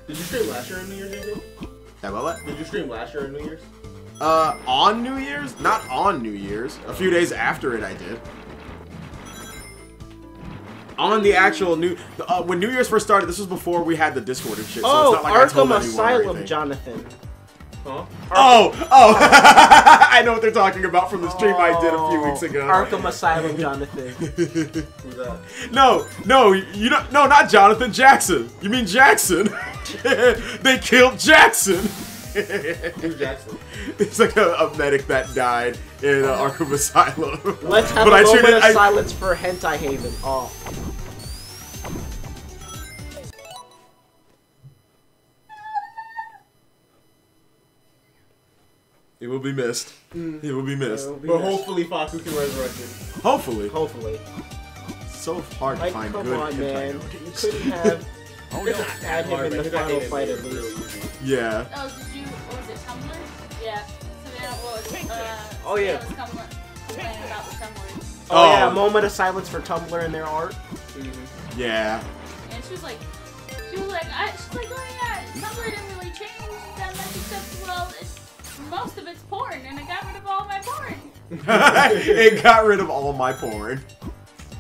Did you stream last year on New Year's, JT? Did you stream last year on New Year's? On New Year's? Not on New Year's. A few days after it, I did. On the actual when New Year's first started, this was before we had the Discord and shit, so it's not like I told anyone. Oh, Arkham Asylum, Jonathan. Huh? Oh! I know what they're talking about from the stream I did a few weeks ago. Arkham Asylum, Jonathan. Who's that? No, not Jonathan, Jackson. You mean Jackson? They killed Jackson. Who's Jackson? It's like a medic that died in Arkham Asylum. Let's have a moment of silence for Hentai Haven. Oh. It will be missed. It will be missed. But hopefully Faku can resurrect it. Hopefully. Hopefully. It's so hard to find good hentai. Come on, man. You couldn't have... Oh, no. Add him in the final fight at least. Yeah. Oh, did you... What was it? Tumblr? Yeah. So that was... Oh, yeah. That was Tumblr. Complaining about the Tumblr. Oh, yeah. A moment of silence for Tumblr and their art. Mm-hmm. Yeah. And she was like, oh, yeah, Tumblr didn't really change that much except, well, it's... Most of it's porn, and it got rid of all my porn. It got rid of all my porn.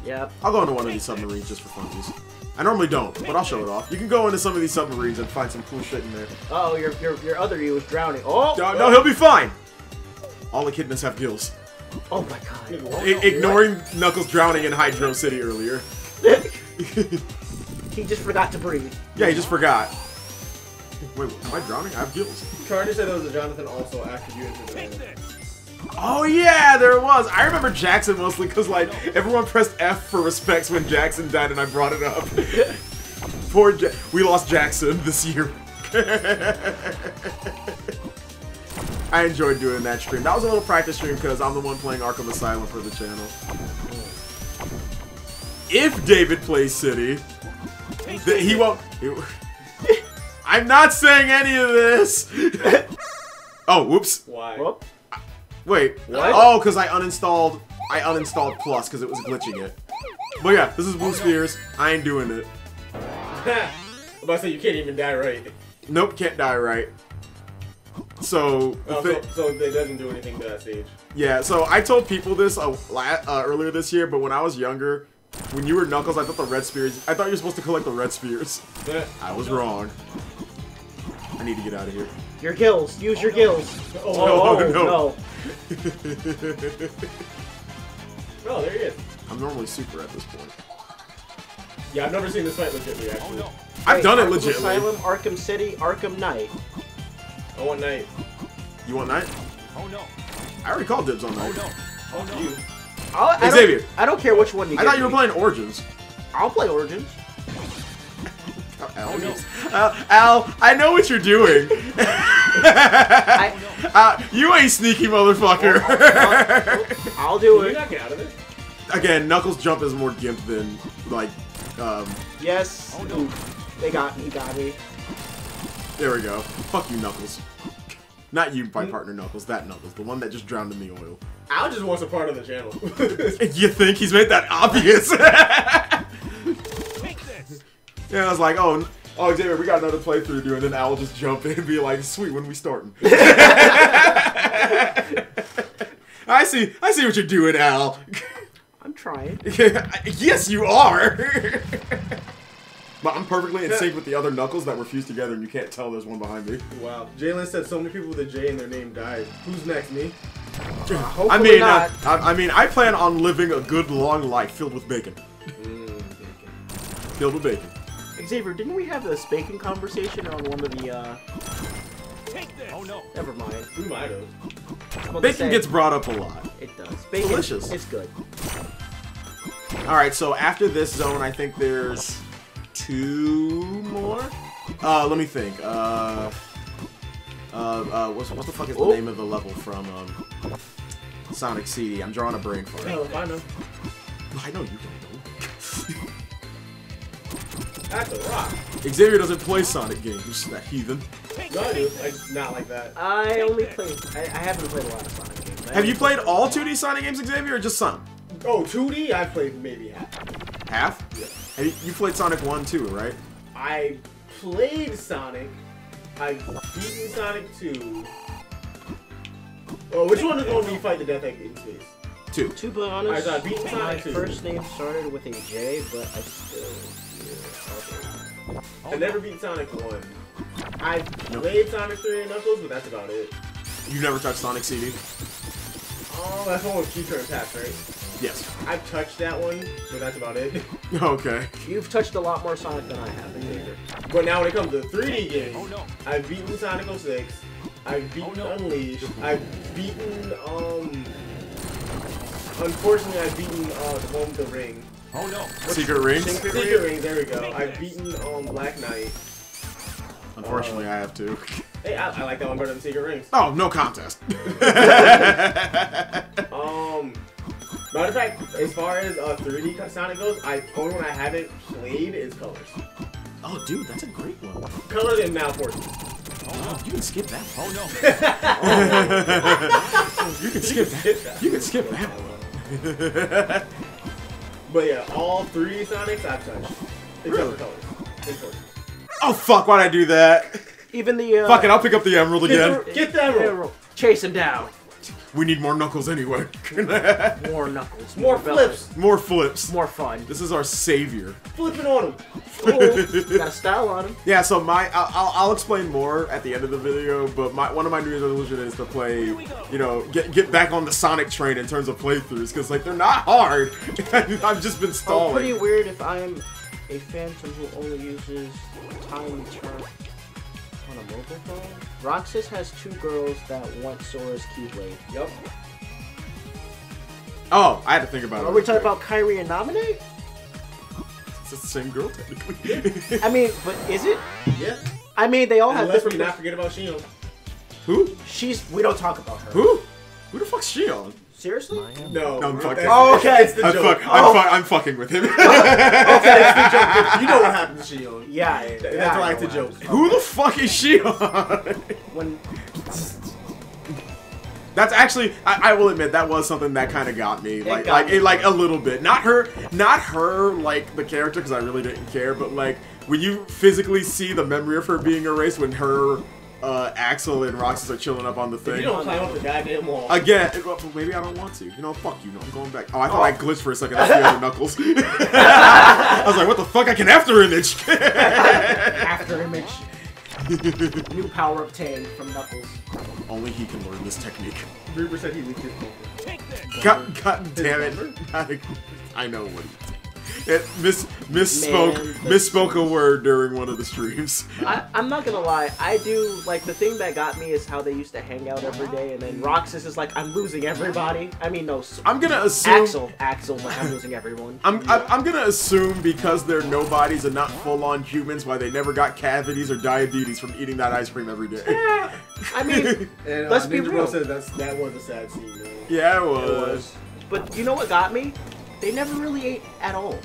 Yep. I'll go into one of these submarines just for funsies. I normally don't, but I'll show it off. You can go into some of these submarines and find some cool shit in there. Uh oh, your other you was drowning. Oh! No, he'll be fine! All echidnas have gills. Oh my god. Ignoring Knuckles drowning in Hydro City earlier. He just forgot to breathe. Yeah, he just forgot. Wait, am I drowning? I have gills. Carnage said there was a Jonathan also after you entered the arena. Oh yeah, there was! I remember Jackson mostly because, like, everyone pressed F for respects when Jackson died and I brought it up. Poor we lost Jackson this year. I enjoyed doing that stream. That was a little practice stream because I'm the one playing Arkham Asylum for the channel. If David plays City, he won't... I'm not saying any of this! Oh, whoops. Why? Whoop. Wait. What? Oh, because I uninstalled Plus because it was glitching it. But yeah, this is Woo Spears. I ain't doing it. I'm about to say you can't even die right. Nope, can't die right. So... So it doesn't do anything to that stage. Yeah, so I told people this earlier this year, but when I was younger, when you were Knuckles, I thought the red spears... I thought you were supposed to collect the red spears. I was wrong. I need to get out of here. Your gills. Use your gills. Oh no. Oh, there he is. I'm normally super at this point. Yeah, I've never seen this fight legitly, actually. Oh, no. I've done it legitly. Asylum, Arkham City, Arkham Knight. I want Knight. You want Knight? Oh no. I already called dibs on Knight. Oh no. Oh no. You. Xavier. I don't care which one you get. I thought you were playing Origins. I'll play Origins. Al, I know what you're doing. You ain't sneaky motherfucker. I'll do it. Again, Knuckles' jump is more gimped than, like, Yes. Oh, no. They got me, There we go. Fuck you, Knuckles. Not you, my partner Knuckles. That Knuckles. The one that just drowned in the oil. Al just wants a part of the channel. You think he's made that obvious? Yeah, I was like, oh, Xavier, we got another playthrough doing, and then Al just jump in and be like, sweet, when we starting? I see what you're doing, Al. I'm trying. Yes, you are. But I'm perfectly in sync with the other Knuckles that were fused together, and you can't tell there's one behind me. Wow. Jalen said so many people with a J in their name died. Who's next, me? I mean, not. I plan on living a good, long life filled with bacon. Filled with bacon. Xavier, didn't we have this bacon conversation on one of the, Take this! Oh, no. Never mind. We might have. Bacon gets brought up a lot. It does. It's bacon. Delicious. It's good. Alright, so after this zone, I think there's two more? Let me think. What the fuck is the name of the level from Sonic CD? I'm drawing a brain fart. Oh, I know. I know you don't know. That's a rock. Xavier doesn't play Sonic games, that heathen. No, I do. Not like that. I only play. I haven't played a lot of Sonic games. Have you played all 2D Sonic games, Xavier, or just some? Oh, 2D? I played maybe half. Half? Yeah. Have you played Sonic 1 too, right? I played Sonic. I've beaten Sonic 2. Oh, which one is the one where you fight the Death Egg in space? 2. To be honest, I beat Sonic 2. My first name started with a J, but I still... I never beat Sonic 1. I played Sonic 3 and Knuckles, but that's about it. You've never touched Sonic CD? Oh, that's one with Q-turn pass, right? Yes. I've touched that one, but that's about it. Okay. You've touched a lot more Sonic than I have. But now when it comes to 3D games, I've beaten Sonic 06, I've beaten Unleashed, I've beaten, unfortunately I've beaten, the Ring. Oh no! Secret Ring? There we go. I've beaten Black Knight. Unfortunately, I have to. Hey, I like that one better than Secret Rings. Oh, no contest. Matter of fact, as far as 3D Sonic goes, the only one I haven't played is Colors. Oh, dude, that's a great one. Colors and Malfortune. Oh, no. You can skip that. Oh no! Oh, no. You can skip that. But yeah, all 3D Sonics I've touched. Except for Colors. Oh fuck, why'd I do that? Even the fuck it, I'll pick up the Emerald again. Get the Emerald! Chase him down. We need more Knuckles anyway. More Knuckles. More flips. More flips. More fun. This is our savior. Flipping on him. Cool. Got a style on him. Yeah, so I'll explain more at the end of the video, but one of my New Year's resolution is to play, you know, get back on the Sonic train in terms of playthroughs, because, like, they're not hard. I've just been stalling. It's pretty weird if I'm a phantom who only uses time turn. On a mobile phone? Roxas has two girls that want Sora's Keyblade. Yep. Oh, I had to think about it. Are we talking about Kairi and Naminé? It's the same girl, technically. I mean, but is it? Yeah. I mean, they all have different... Unless we not forget about Shion. Who? We don't talk about her. Who? Who the fuck's Shion? Seriously? No, I'm fucking. Oh, okay, it's the joke. I'm fucking with him. Okay, it's the joke. You know what happened to Shion. Yeah, that's why it's a joke. Who the fuck is Shion? That's actually, I will admit, that was something that kind of got me, like a little bit. Not her, like the character, because I really didn't care. But like when you physically see the memory of her being erased, when her. Axel and Roxas are chilling up on the thing. You don't climb up the goddamn wall. Again, maybe I don't want to. You know, fuck you. No, I'm going back. Oh, I thought I glitched for a second. That's the other Knuckles. I was like, what the fuck? I can after image. After image. New power obtained from Knuckles. Only he can learn this technique. Reaper said he leaked his phone. God damn it. I know what he did. It misspoke a word during one of the streams. I'm not gonna lie, I do, like, the thing that got me is how they used to hang out every day, and then Roxas is like, I'm losing everybody. I mean, no, I'm gonna assume Axel's like, I'm losing everyone. I'm gonna assume because they're nobodies and not full-on humans, why they never got cavities or diabetes from eating that ice cream every day. Yeah, I mean, and, let's be real. That was a sad scene, man. Yeah, it was. But you know what got me? They never really ate at all.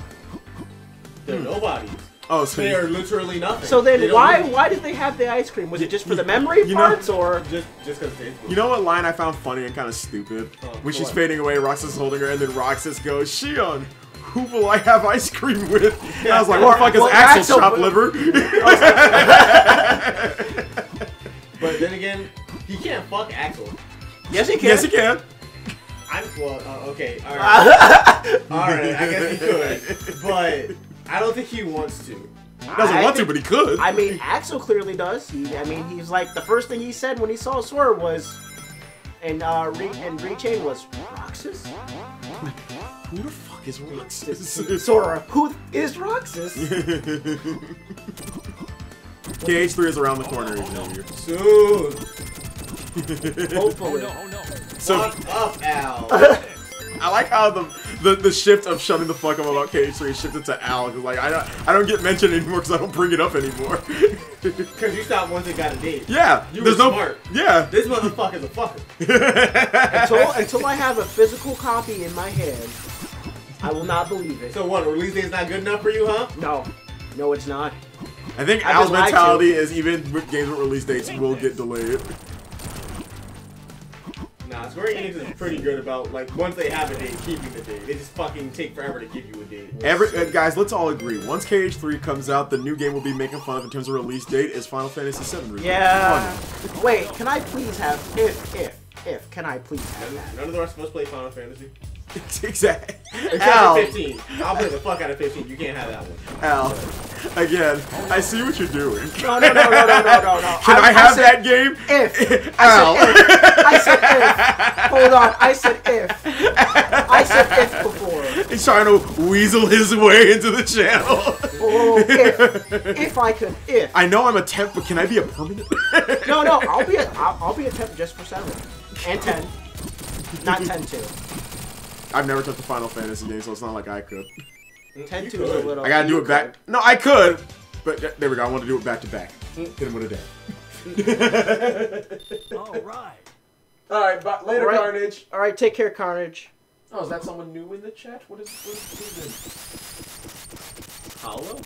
They're nobodies. Oh, so they are literally nothing. So then why did they have the ice cream? Was it just for the memory parts, or just because they? You know what line I found funny and kind of stupid? When she's fading away, Roxas is holding her, and then Roxas goes, "Shion, who will I have ice cream with?" And I was like, "What the fuck is Axel chop liver?" But then again, he can't fuck Axel. Yes, he can. Yes, he can. Okay, alright. Alright, I guess he could. But I don't think he wants to. He doesn't want to, but he could. I mean, Axel clearly does. He's like, the first thing he said when he saw Sora was, and Rechain was, Roxas? Who the fuck is Roxas? Sora, who is Roxas? KH3 is around the corner. Soon. Hopefully. Oh, no. So, fuck up, Al. I like how the shift of shutting the fuck up about K3 shifted to Al. Like I don't get mentioned anymore because I don't bring it up anymore. Because you stopped once and got a date. Yeah. You were smart. Yeah. This motherfucker's a fucker. Until I have a physical copy in my hand, I will not believe it. So what, release day is not good enough for you, huh? No. No, it's not. I think Al's mentality is even with games with release dates will get delayed. Nah, Square Enix is pretty good about, like, once they have a date, keeping the date. They just fucking take forever to give you a date. Guys, let's all agree. Once KH3 comes out, the new game we'll be making fun of in terms of release date is Final Fantasy VII. Release. Yeah. Fun. Wait, can I please have, can I please have that? None of the rest of us play Final Fantasy. Exactly. Al. 15. I'll play the fuck out of 15. You can't have that one. Al, again, I see what you're doing. No. Can I have that game? If. Al. I said if. Hold on. I said if. I said if before. He's trying to weasel his way into the channel. Oh, if I could, if. I know I'm a temp, but can I be a permanent? No. I'll be a temp just for 7 and 10, not 10 too. I've never touched a Final Fantasy game, so it's not like I could. 10-2 is a little... I gotta do it back... No, I could! But there we go, I want to do it back to back. Hit him with a dab. Alright. Alright, but later, Carnage. Alright, take care, Carnage. Oh, is that someone new in the chat? What is this? Hollow?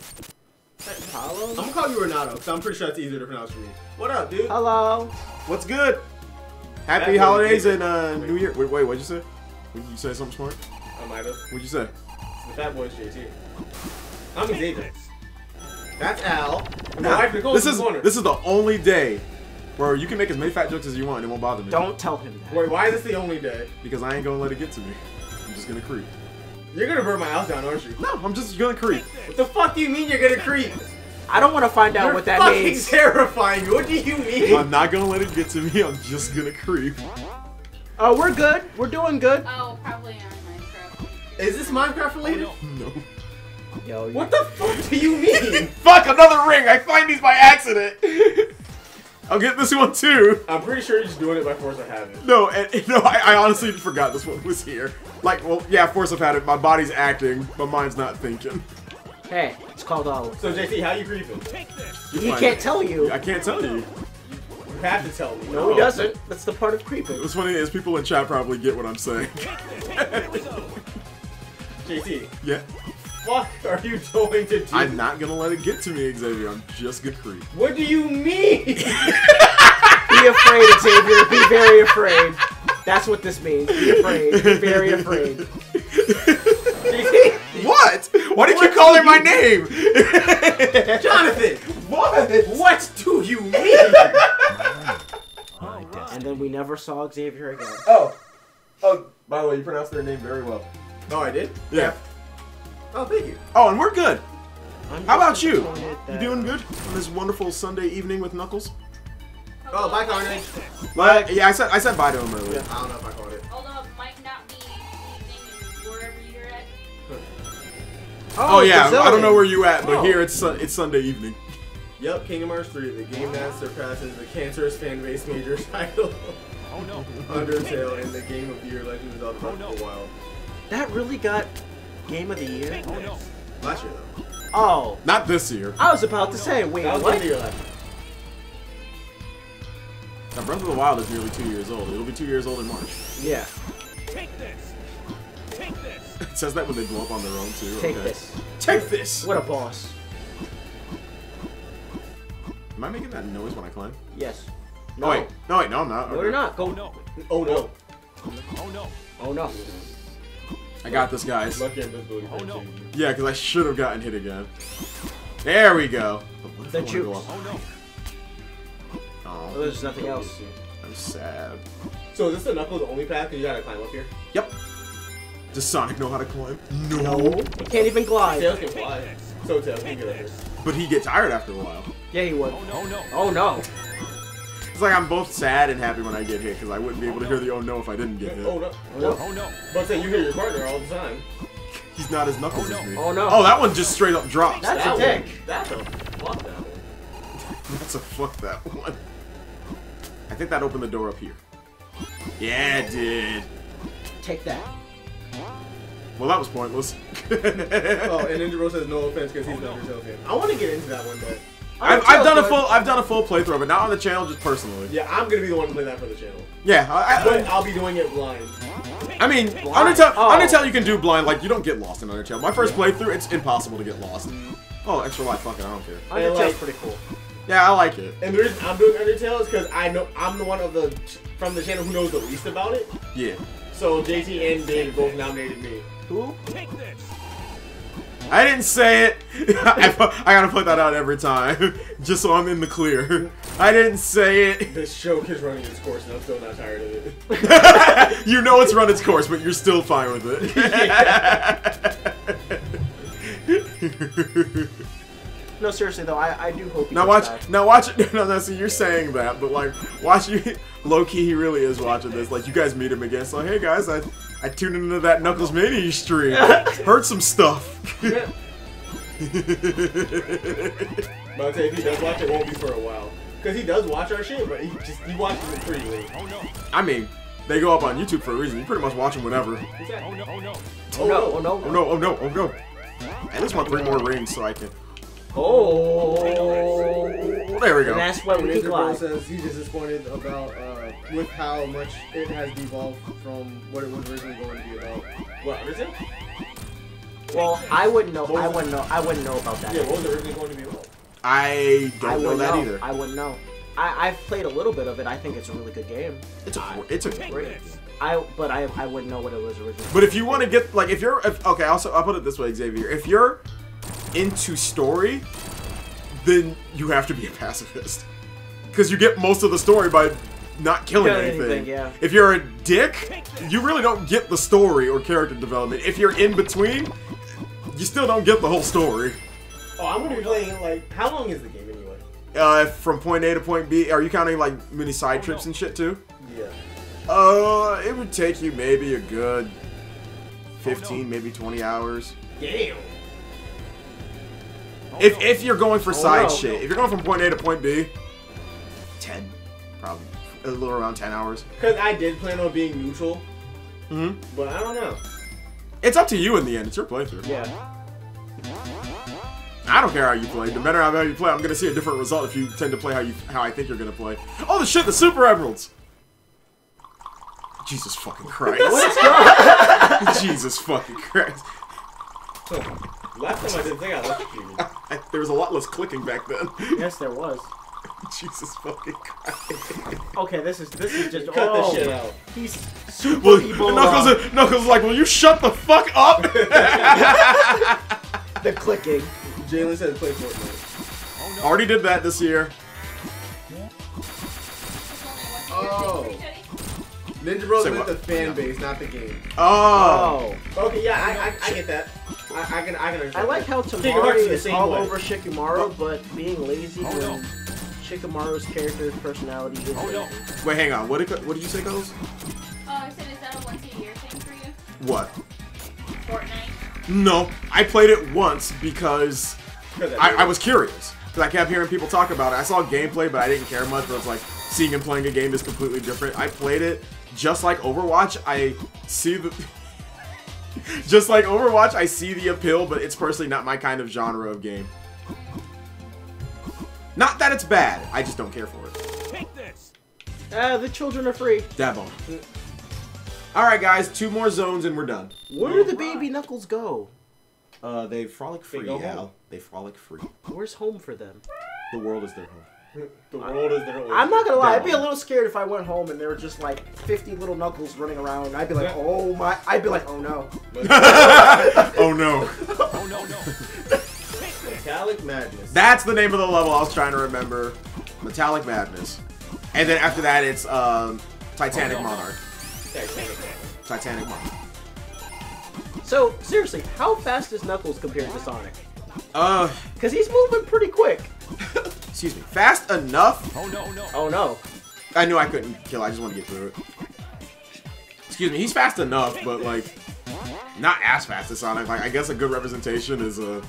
Hollow? I'm gonna call you Renato, because I'm pretty sure that's easier to pronounce for me. What up, dude? Hello. What's good? Happy holidays and New Year. Wait, what'd you say? Would you say something smart? I might have. What'd you say? It's the Fat Boys JT. I'm David. That's Al. This is the only day where you can make as many fat jokes as you want and it won't bother me. Don't tell him that. Wait, why is this the only day? Because I ain't gonna let it get to me. I'm just gonna creep. You're gonna burn my house down, aren't you? No, I'm just gonna creep. What the fuck do you mean you're gonna creep? I don't want to find out what that means. Fucking terrifying. What do you mean? I'm not gonna let it get to me. I'm just gonna creep. Oh, we're good. We're doing good. Oh, probably on Minecraft. Is this Minecraft related? No. Yo, what the fuck do you mean? Fuck, another ring. I find these by accident. I'll get this one too. I'm pretty sure you're just doing it by force of habit. No, I honestly forgot this one was here. Like, well, yeah, force of habit. My body's acting, but mine's not thinking. Hey, it's called all. So, JT, how you grieving? Take this. He can't tell you. I can't tell you. Have to tell me. No, he doesn't. That's the part of creeping. What's funny is people in chat probably get what I'm saying. JT. Yeah. What are you going to do? I'm not gonna let it get to me, Xavier. I'm just gonna creep. What do you mean? Be afraid, Xavier. Be very afraid. That's what this means. Be afraid. Be very afraid. What? Why did you call her my name? Jonathan! What? What do you mean? And then we never saw Xavier again. Oh, by the way, you pronounced their name very well. Oh, I did? Yeah. Oh, thank you. Oh, and we're good. How about you? You doing good on this wonderful Sunday evening with Knuckles? Oh, bye, Carnage. Like, yeah, I said bye to him earlier. Yeah. I don't know if I called it. Although it might not be evening wherever you're at. Oh yeah, I don't know where you at, but here it's Sunday evening. Yep, Kingdom Hearts 3, the game that surpasses the cancerous fan base major title. Oh no. Undertale and the Game of the Year Legend was out for a while. That really got Game of the Year? Oh no. Last year though. Oh. Not this year. I was about to say, wait, that was what? Now Breath of the Wild is nearly 2 years old. It'll be 2 years old in March. Yeah. Take this. Take this. It says that when they blow up on their own too. Take this. Take this! What a boss. Am I making that noise when I climb? Yes. No. Oh, wait. No, wait. No, I'm not. Okay. No, you're not. Go. No. Oh, no. Oh, no. Oh, no. I got this, guys. Lucky invisibility. Oh, no. Yeah, because I should have gotten hit again. There we go. But the juke. Oh, no. Oh, there's nothing else. I'm sad. So is this the Knuckles only path? Because you got to climb up here? Yep. Does Sonic know how to climb? No. He can't even glide. Tails can glide. So Tails can get up here. But he'd get tired after a while. Yeah, he would. Oh, no. Oh, no. It's like I'm both sad and happy when I get hit, because I wouldn't be able to hear the oh, no if I didn't get hit. Oh, no. Oh, no. Oh, no. But then you hear your partner all the time. He's not as Knuckles as me. Oh, no. Oh, that one just straight up drops. That's a dick. That's a fuck that one. That's a fuck that one. I think that opened the door up here. Yeah, it did. Take that. Well, that was pointless. Oh, and Ninja Bro says no offense because he's not yourself yet. I want to get into that one day. I've done a full playthrough, but not on the channel, just personally. Yeah, I'm gonna be the one to play that for the channel. Yeah, but I'll be doing it blind. I mean, Undertale. Oh. Undertale, you can do blind. Like, you don't get lost in Undertale. My first playthrough, it's impossible to get lost. Oh, extra life, fucking, I don't care. Undertale's pretty cool. Yeah, I like it. And the reason I'm doing Undertale is because I know I'm the one from the channel who knows the least about it. Yeah. So JT and David both nominated me. Who? Take this. I didn't say it. I gotta put that out every time, just so I'm in the clear. I didn't say it. This joke is running its course, and I'm still not tired of it. You know it's run its course, but you're still fine with it. Yeah. No, seriously though, I do hope. Now watch, now watch it. No, see, you're saying that, but like, watch you. Low key, he really is watching this. Like, you guys meet him again. So, hey guys, I tuned into that Knuckles Mania stream. Heard some stuff. Yeah. But I'll tell you, if he does watch it, won't be for a while. Because he does watch our shit, but he watches it freely. Oh, no. I mean, they go up on YouTube for a reason. You pretty much watch them whenever. Oh no! Oh no! Oh no! Oh no! Oh no! Oh no! Oh no! I just want 3 more rings so I can. Oh, there we go. And that's what Ninja Bro says he's disappointed about with how much it has devolved from what it was originally going to be about. What is it? Well, I wouldn't know. I wouldn't know. I wouldn't know about that. Yeah, what was it originally going to be about? I don't know that either. I wouldn't know. I've played a little bit of it. I think it's a really good game. It's a great game. But I wouldn't know what it was originally. But if you want to get like okay, I'll put it this way, Xavier. If you're into story, then you have to be a pacifist, because you get most of the story by not killing anything. Yeah. If you're a dick, you really don't get the story or character development. If you're in between, you still don't get the whole story. Oh, I'm gonna be playing it like, how long is the game anyway? From point A to point B. Are you counting like mini side trips and shit too? Yeah. It would take you maybe a good 15, maybe 20 hours. Damn. If you're going for side shit, if you're going from point A to point B, 10, probably a little around 10 hours. Because I did plan on being neutral, but I don't know. It's up to you in the end. It's your playthrough. Yeah. I don't care how you play. No matter how you play, I'm gonna see a different result if you tend to play how I think you're gonna play. Oh the shit, the Super Emeralds. Jesus fucking Christ. What? Jesus fucking Christ. Last time I didn't think I electrocuted. There was a lot less clicking back then. Yes, there was. Jesus fucking Christ. Okay, this is just cut this shit out. He's super Ebola. Knuckles is like, will you shut the fuck up? The clicking. Jalen said play Fortnite. Oh, no. Already did that this year. Yeah. Oh. Ninja Bros is the fan base, not the game. Oh. Okay, yeah, I get that. I can understand. I like how Tamari is all over Shikamaru, but being lazy when Shikamaru's character's personality is Wait, hang on. What did you say, Cuddles? Oh, I said, is that a once-a-year thing for you? What? Fortnite? No. I played it once because I was curious. Because I kept hearing people talk about it. I saw gameplay, but I didn't care much. But I was like, seeing and playing a game is completely different. I played it just like Overwatch. I see the... Just like Overwatch, I see the appeal, but it's personally not my kind of genre of game. Not that it's bad, I just don't care for it. Take this. The children are free. Dabo. Alright guys, 2 more zones and we're done. Where do the baby Knuckles go? They frolic free, Al. They frolic free. Where's home for them? The world is their home. The world is their own. I'm not gonna lie, I'd be a little scared if I went home and there were just like 50 little Knuckles running around. I'd be like, oh my, I'd be like, oh no. Oh no. Oh no, no. Metallic Madness. That's the name of the level I was trying to remember. Metallic Madness. And then after that it's Titanic Monarch. Titanic Monarch. So, seriously, how fast is Knuckles compared to Sonic? Because he's moving pretty quick. Excuse me. Fast enough? Oh no, no. Oh no. I knew I couldn't kill. I just wanted to get through it. Excuse me. He's fast enough, but like, not as fast as Sonic. Like, I guess a good representation is the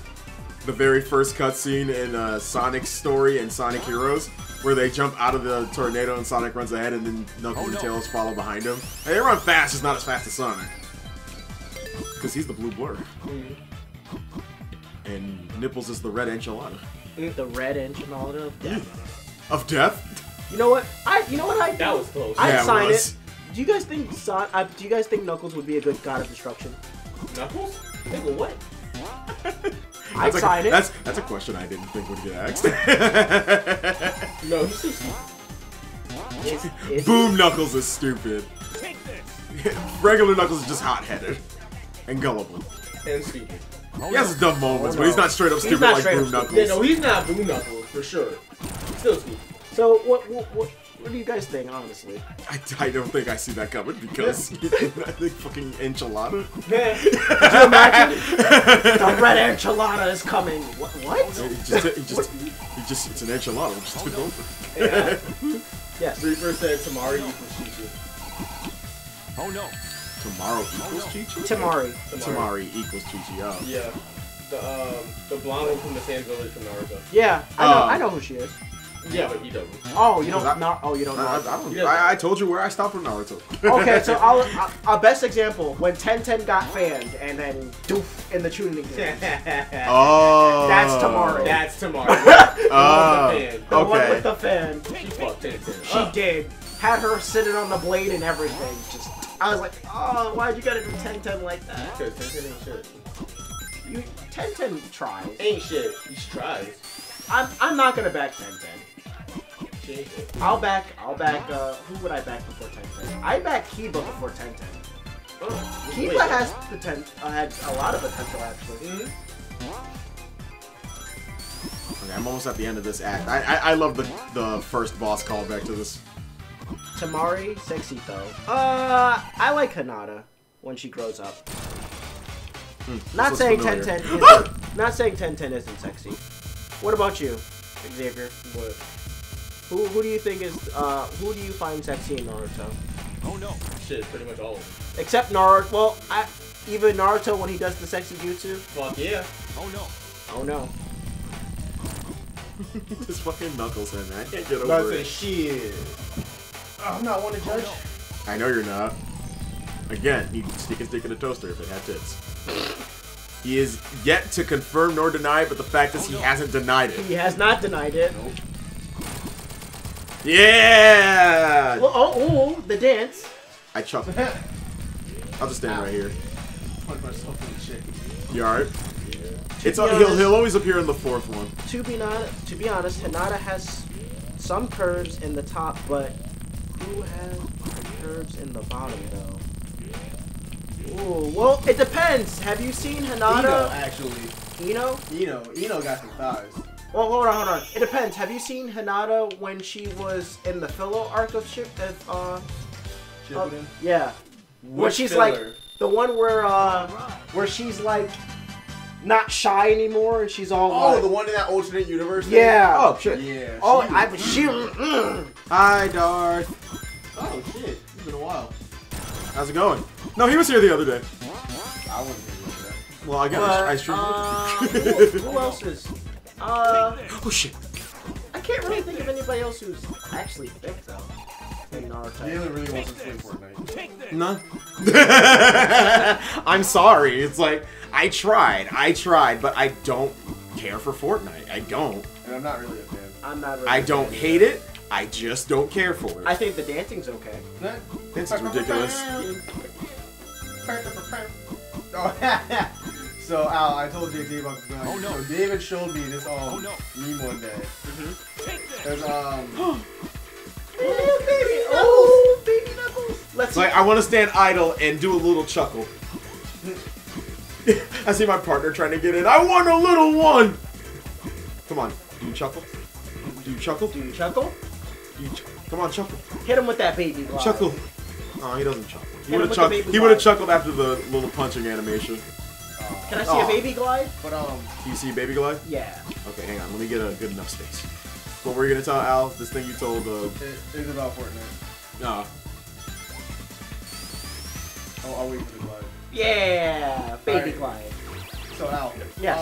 very first cutscene in Sonic's story and Sonic Heroes, where they jump out of the tornado and Sonic runs ahead, and then Knuckles and Tails follow behind him. They run fast, just not as fast as Sonic. because he's the blue blur. And Nipples is the red enchilada. The red enchilada of death. Of death? You know what? You know what? That was close. I'd sign it. Do you guys think Knuckles would be a good god of destruction? Knuckles? Think of what? I'd sign it. That's a question I didn't think would get asked. No, he's just Boom Knuckles is stupid. Take this. Regular Knuckles is just hot-headed and gullible. And stupid. He has dumb moments, but he's not straight up stupid like Boom Knuckles. Yeah, no, he's not Boom Knuckles, for sure. Still stupid. So, what do you guys think, honestly? I don't think I see that coming, because I think fucking enchilada. Yeah. Could you imagine? The red enchilada is coming. What? It's an enchilada. It just took over. Yeah. Yes. Reaper said Tamari equals Chi-Chi. Oh no. Tamari equals Chi-Chi. Oh. Yeah. The blonde one from the same village from Naruto. Yeah, I know who she is. Yeah, but he doesn't. Oh, you don't know. Oh, you don't know. I told you where I stopped with Naruto. Okay, so our best example, when 1010 got fanned and then doof in the tuning game. Oh. That's Tamari. That's Tamari. The one with the fan. She fucked 1010. She did. Had her sitting on the blade and everything. Just, I was like, oh, why'd you gotta do 1010 like that? Because 1010 ain't shit. 1010 tries. Ain't shit. He tries. I'm not gonna back 1010. I'll back, who would I back before 1010? I back Kiba before 1010. Oh, Kiba has had a lot of potential, actually. Mm-hmm. Okay, I'm almost at the end of this act. I love the first boss callback to this. Tamari, sexy though. I like Hinata when she grows up. Not saying 1010 isn't, not saying 1010 isn't sexy. What about you, Xavier? What? Who do you think is, who do you find sexy in Naruto? Oh no. Shit, pretty much all of them. Except Naruto, well, even Naruto when he does the sexy jutsu. Fuck yeah. Oh no. Oh no. This fucking Knuckles, man. I can't get over it. Shit. I'm not one to judge. Oh, no. I know you're not. Again, he'd stick his dick in a toaster if it had tits. He is yet to confirm nor deny, but the fact is he hasn't denied it. He has not denied it. Nope. Yeah! Well, the dance. I chuckled. I'll just stand right here. Punch myself in the shit. You alright? Yeah. It's he'll always appear in the fourth one. To be honest, Hinata has some curves in the top, but who has the curves in the bottom though? Ooh, well, it depends. Have you seen Hinata? Ino, actually. Ino? Ino got some thighs. Well, hold on. It depends. Have you seen Hinata when she was in the filler arc of Shippuden? Yeah. Where she's filler? Like, the one where she's like, not shy anymore and she's all like, the one in that alternate universe thing? Yeah. Oh, shit. Yeah. Oh, Hi, Darth. Oh, shit. It's been a while. How's it going? No, he was here the other day. I wasn't here the other day. Well, I got ice cream. Who else is? Oh shit! I can't really think of anybody else who's actually thick though. In Naruto. He really wasn't playing Fortnite. No. I'm sorry. It's like I tried, but I don't care for Fortnite. I don't. And I'm not really a fan. I don't hate it. I just don't care for it. I think the dancing's okay. That dancing's ridiculous. So Al, I told JT about this. So David showed me this meme one day. There's baby Knuckles. Let's I want to stand idle and do a little chuckle. I see my partner trying to get in. I want a little one. Come on, do you chuckle? Do you chuckle? Do you chuckle? Come on, chuckle. Hit him with that baby glide. Chuckle. Oh, he doesn't chuckle. He would have chuckled after the little punching animation. Can I see a baby glide? But do you see a baby glide? Yeah. Okay, hang on. Let me get a good enough space. What were you gonna tell Al? This thing you told. It's about Fortnite. No. Oh, I'll wait for the glide. Yeah, baby glide. So Al. Yes.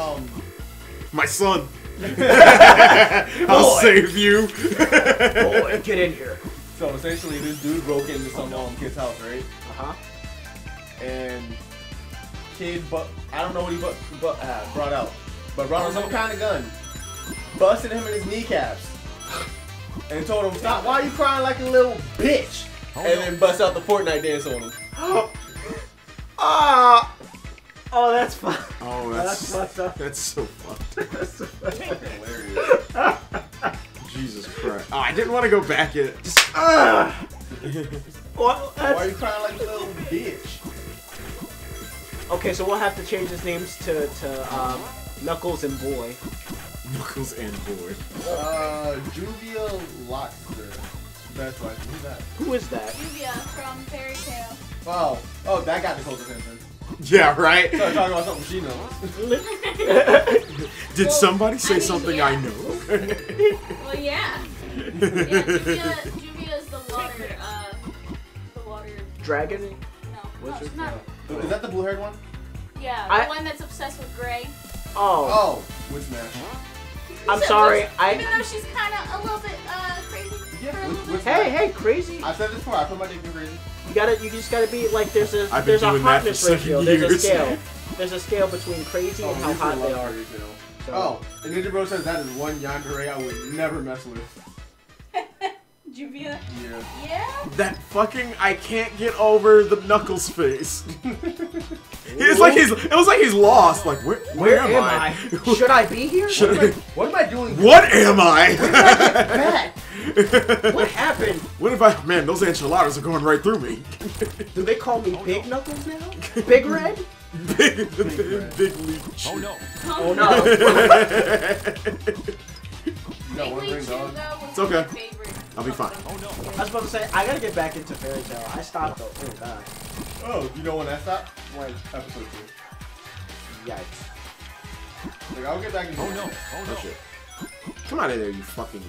My son. I'll save you. Boy, get in here. So essentially, this dude broke into some kid's house, right? And kid, but I don't know what he brought out, but brought out some kind of gun, busted him in his kneecaps, and told him, "Stop! Why are you crying like a little bitch?" And then bust out the Fortnite dance on him. Ah! Oh, that's fun. Oh, that's fucked up. That's so fucked. That's so hilarious. Jesus Christ! Oh, I didn't want to go back in. Just Well, why are you crying like a little bitch? Okay, so we'll have to change his names to Knuckles and Boy. Knuckles and Boy. Juvia Loxer. That's right. Who's that? Who is that? Juvia from Fairy Tail. Wow. Oh, that got the closest attention. Yeah, right? Started talking about something she knows. Did somebody say something yeah. I know? Well, yeah. Juvia is the water. Dragon? No. No, it's not. No. Is that the blue-haired one? Yeah, the one that's obsessed with Gray. Oh. Oh, with Smash. I'm sorry. Even though she's kind of a little bit crazy. Yeah. Hey, crazy. I've said this before. I put my dick in crazy. You just gotta be like there's a hotness ratio. There's a scale. There's a scale between crazy and how hot they are. So. Oh, and Ninja Bro says that is one yandere I would never mess with. Juvia? Yeah. Yeah? That fucking I can't get over the Knuckles face. it was like he's lost. Like where am I? Should I be here? What am I doing? What am I? Where did I get back? What happened? What if I man, those enchiladas are going right through me. Do they call me Big Knuckles now? Big Red? Big Leech. Oh no. Oh no. No, it's okay. I'll be fine. Oh, no. I was about to say, I gotta get back into Fairy Tail. I stopped though. Oh, God. Oh, you know when I stopped? When? Episode 2. Yikes. Like, I'll get back into Fairy Tail. Oh, no. Oh, shit. Come out of there, you fucking...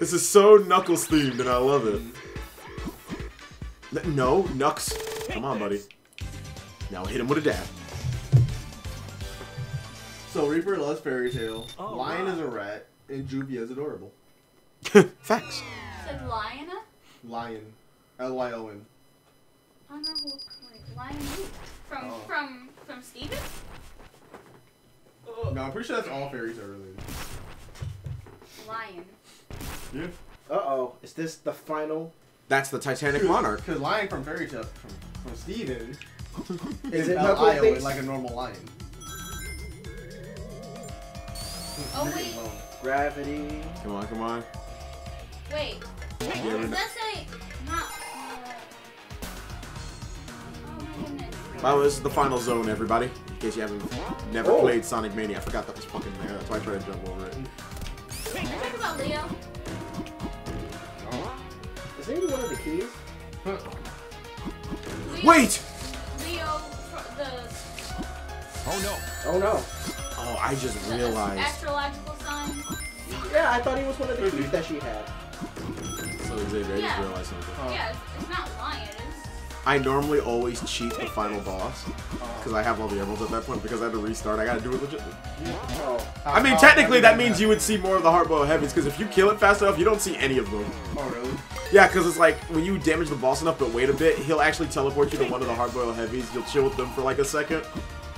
This is so Knuckles-themed, and I love it. No, Nux. Come on, buddy. Now hit him with a dab. So Reaper loves Fairy Tail. Oh, Lion is a rat, and Juvia is adorable. Facts. Said Lion? Lion, L-Y-O-N. Honorable Lion from Steven? No, I'm pretty sure that's all Fairy Tail related. Lion. Yeah. Uh-oh. Is this the final? That's the Titanic Monarch. Because Lion from Fairy Tail from Steven is L-I-O-N, like a normal lion. Oh wait. Gravity. Come on, come on. Wait. Let's say not. Oh my goodness. Well, this is the final zone, everybody. In case you haven't played Sonic Mania, I forgot that was fucking there. That's why I tried to jump over it. Can I talk about Leo? Is there any one of the keys? Huh. Wait. Leo, the. Oh no. Oh no. Oh, I just realized. Astrological sign. Yeah, I thought he was one of the keys that she had. So Xavier, I just realized something. Yeah, it's not lion. I normally always cheat the final boss because I have all the emeralds at that point. Because I had to restart, I gotta do it legitly. I mean, technically, that means you would see more of the Heartbow Heavens because if you kill it fast enough, you don't see any of them. Oh really? Yeah, because it's like when you damage the boss enough, but wait a bit, he'll actually teleport you to one of the Hardboiled Heavies. You'll chill with them for like a second.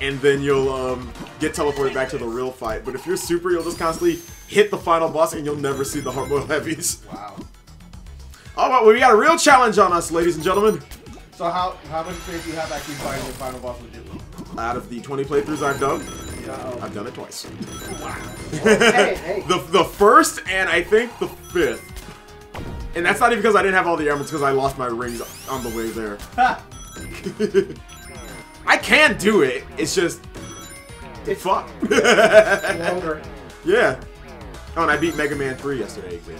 And then you'll get teleported back to the real fight. But if you're super, you'll just constantly hit the final boss and you'll never see the Hardboiled Heavies. Wow. Oh, well, we got a real challenge on us, ladies and gentlemen. So how much faith do you have actually fighting the final boss with you? Out of the 20 playthroughs I've done, I've done it twice. Wow. Hey. The first and I think the fifth. And that's not even because I didn't have all the emeralds, because I lost my rings on the way there. Ha! I can do it. It's just fuck. Longer. Yeah. Oh, and I beat Mega Man 3 yesterday. Okay.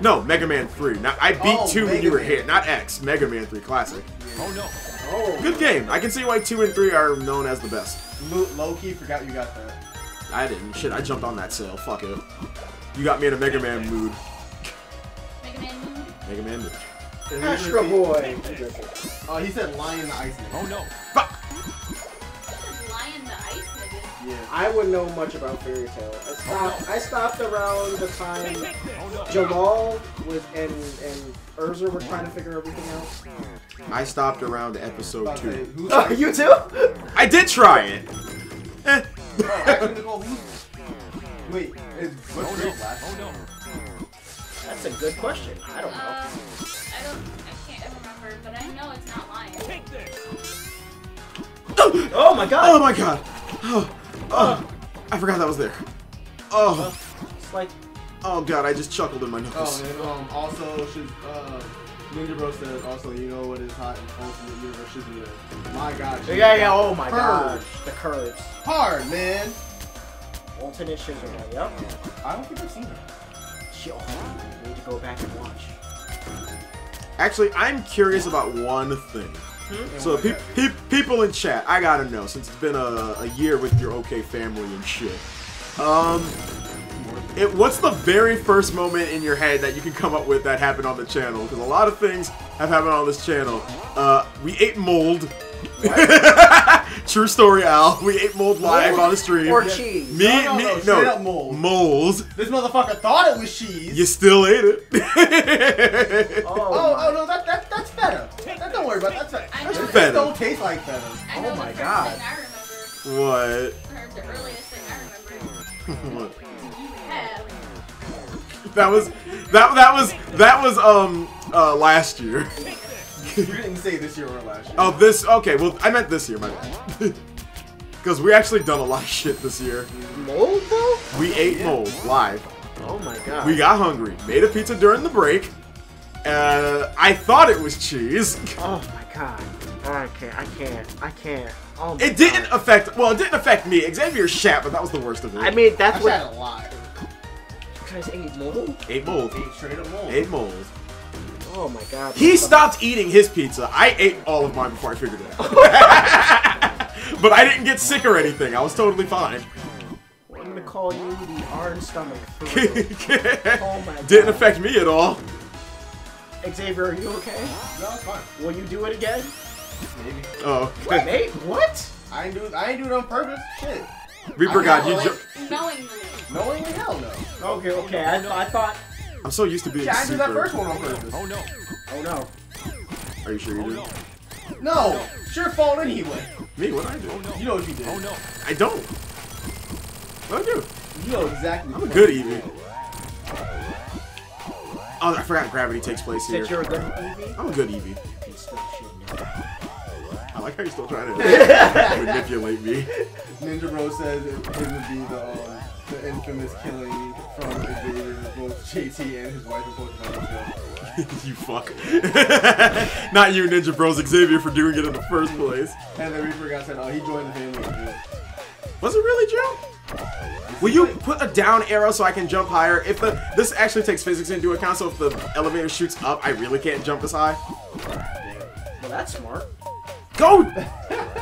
No, Mega Man 3. Now I beat 2 when you were here, not X. Mega Man 3 classic. Oh no. Oh. Good game. I can see why 2 and 3 are known as the best. Low key forgot you got that. I didn't. Shit, I jumped on that sale. Fuck it. You got me in a Mega Man mood. Mega Man mood. Mega Man mood. Extra boy. Oh, he said lion the ice nigga. Oh no. Fuck. He said lion the ice nigga. Yeah. I wouldn't know much about Fairy Tail. I stopped around the time Jalal and Urza were trying to figure everything out. I stopped around episode 2. Oh, you too? I did try it. Eh. Wait, what's Great Flash? That's a good question. I don't know. I can't remember, but I know it's not lying. Take this. Oh my god! Oh my god! Oh, I forgot that was there. Oh, it's like. Oh god! I just chuckled in my nose. Oh, and also, should Ninja Bro says also, you know what is hot in Ultimate Universe should be there. My god! Yeah. Oh my god! The curves. Hard, man. Ultimate Shizzle. Yep. I don't think I've seen it. Yo, I need to go back and watch. Actually, I'm curious about one thing. Hmm? So, people in chat, I gotta know, since it's been a year with your OK family and shit. What's the very first moment in your head that you can come up with that happened on the channel? Because a lot of things have happened on this channel. We ate mold. True story, Al. We ate mold live on the stream. Or cheese. No, mold. Moles. This motherfucker thought it was cheese. You still ate it. oh no, that's feta. Don't worry about that. That's feta. It don't taste like feta. Oh my god. What? The earliest thing I remember. What? That was last year. You didn't say this year or last year. Oh, this. Okay, well, I meant this year, my bad. Because we actually done a lot of shit this year. Mold, though? We ate mold live. Oh my god. We got hungry, made a pizza during the break. I thought it was cheese. Oh my god. I can't. Oh my it didn't affect me. Xavier shat, but that was the worst of it. I mean, that's what. I shat a lot. You guys ate mold? Ate mold. Ate straight up mold. Ate mold. Oh my god. He stopped eating his pizza. I ate all of mine before I figured it out. But I didn't get sick or anything. I was totally fine. Well, I'm gonna call you the Iron Stomach. Oh my god. Didn't affect me at all. Xavier, are you okay? No, it's fine. Will you do it again? Maybe. Oh. What? Mate? What? I ain't do it on purpose. Shit. Reaper God, you just. Knowingly. Knowingly? Hell no. Okay. I thought. I'm so used to being super. I did that first one on purpose. Oh no. Oh no. Are you sure you did? No! It's your fault anyway. Me? What did I do? Oh, no. You know what you did. Oh no. I don't. What did I do? You know exactly. I'm a good EV. Oh, I forgot gravity takes place here. You're a good EV? I'm a good EV. I like how you're still trying to manipulate me. Ninja Bro says it would be the infamous killing from Xavier. Both JT and his wife are both Naruto. You fuck. Not you, Ninja Bros. Xavier for doing it in the first place. And then Reaper got said, oh, he joined the family. Was it really, Joe? Will you put a down arrow so I can jump higher? If this actually takes physics into account, so if the elevator shoots up, I really can't jump as high. Well, that's smart. Go!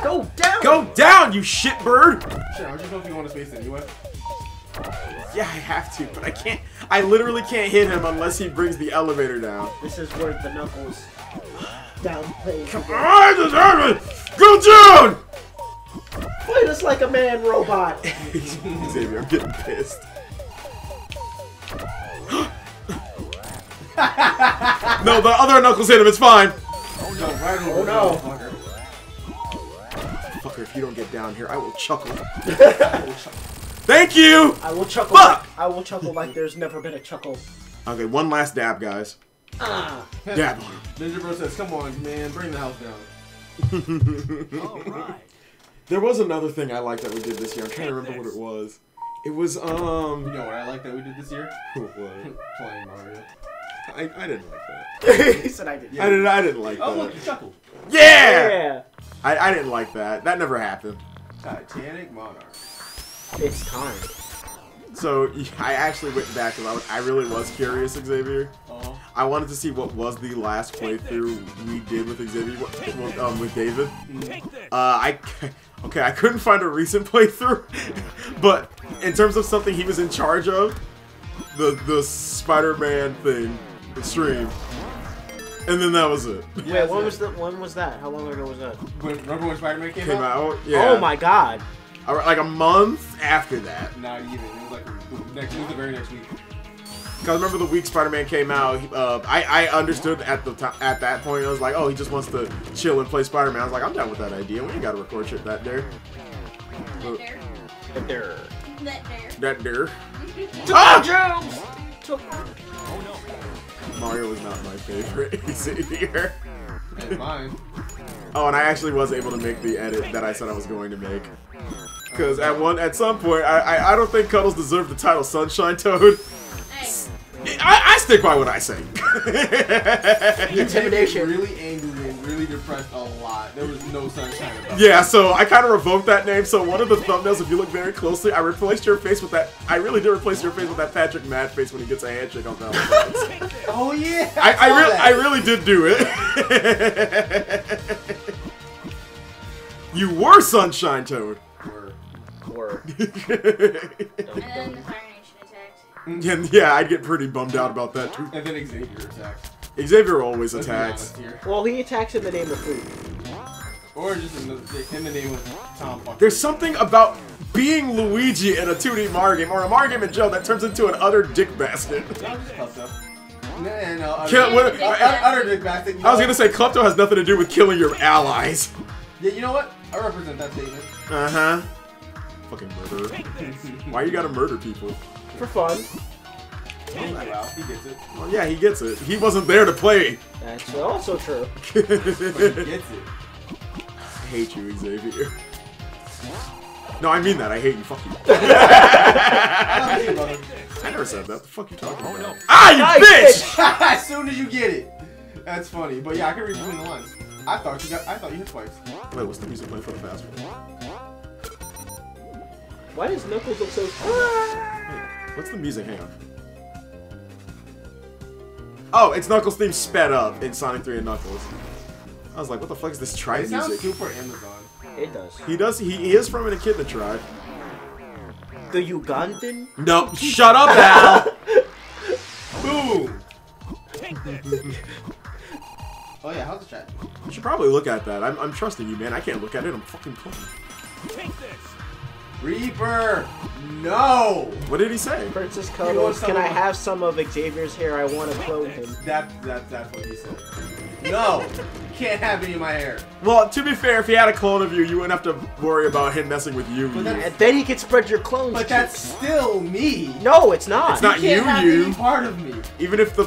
Go down! Go down, you shitbird! Sure, I was just hoping you want to space anyway. Yeah, I have to, but I can't. I literally can't hit him unless he brings the elevator down. This is where the Knuckles downplay. Come on, I deserve it! Go down! Play this like a man robot. Xavier, I'm getting pissed. No, the other Knuckles hit him, it's fine. Oh no, right over there. Fucker, if you don't get down here, I will chuckle. I will chuckle. Thank you! I will chuckle. Fuck! I will chuckle like there's never been a chuckle. Okay, one last dab, guys. Dab on him. Ninja Bro says, come on, man, bring the house down. Alright. There was another thing I liked that we did this year. I'm trying to remember what it was. It was, You know what I liked that we did this year? What? Playing Mario. I didn't like that. He said I didn't. Yeah. I didn't like that. Oh, look, you chuckled. Yeah! Yeah! I didn't like that. That never happened. Titanic Monarch. It's time. So yeah, I actually went back because I really was curious, Xavier. Oh. I wanted to see what was the last playthrough we did with Xavier, with David. I couldn't find a recent playthrough, but in terms of something he was in charge of, the Spider-Man thing, the stream. And then that was it. Yeah, when was that? How long ago was that? Remember when Spider-Man came out? Yeah. Oh my god. like a month after that. Not even. It was like the very next week. Because I remember the week Spider-Man came out, I understood at that point. I was like, oh, he just wants to chill and play Spider-Man. I was like, I'm down with that idea. We ain't got to record shit that there. That there. Ah! Oh, no. Mario was not my favorite. Is it here? And mine. Oh, and I actually was able to make the edit that I said I was going to make. Because at some point, I don't think Cuddles deserved the title Sunshine Toad. I stick by what I say. Intimidation. Really angry and really depressed a lot. There was no sunshine about it. Yeah, so I kind of revoked that name. So one of the thumbnails, if you look very closely, I replaced your face with that. I really did replace your face with that Patrick Mad face when he gets a handshake on Valentine's. Oh yeah. I really did do it. You were Sunshine Toad. Were. And yeah, I'd get pretty bummed out about that too. And then Xavier attacks. Xavier always attacks. Well, he attacks in the name of food. Or just in the name of Tom Buck. There's something about being Luigi in a 2D Mario game, or a Mario game in jail, that turns into an utter dick basket. I was going to say, klepto has nothing to do with killing your allies. Yeah, you know what? I represent that statement. Uh-huh. Fucking murderer. Why you gotta murder people? For fun. Oh, like, wow. He gets it. Well, yeah, he gets it. He wasn't there to play. That's also true. But he gets it. I hate you, Xavier. No, I mean that. I hate you. Fuck you. I never said that. What the fuck you talking about? No. Ah, you bitch! As soon as you get it. That's funny. But yeah, I can read between the lines. I thought you hit twice. Wait, what's the music playing for the fast one? Why does Knuckles look so fun? What's the music? Hang on. Oh, it's Knuckles theme sped up in Sonic 3 and Knuckles. I was like, what the fuck is this tribe music? It sounds super Amazon. It does. He is from an Echidna tribe. The Ugandan? No, shut up, Al! Boom! Take this. Oh yeah, how's the chat? You should probably look at that. I'm trusting you, man. I can't look at it. I'm fucking playing. Take this. Reaper! No! What did he say? Princess Cuddles, can I have some of Xavier's hair? I want to clone him. That's what he said. No! You can't have any of my hair. Well, to be fair, if he had a clone of you, you wouldn't have to worry about him messing with you. And then he could spread your clones. But that's still me. No, it's not. It's not you. You can't have any part of me. Even if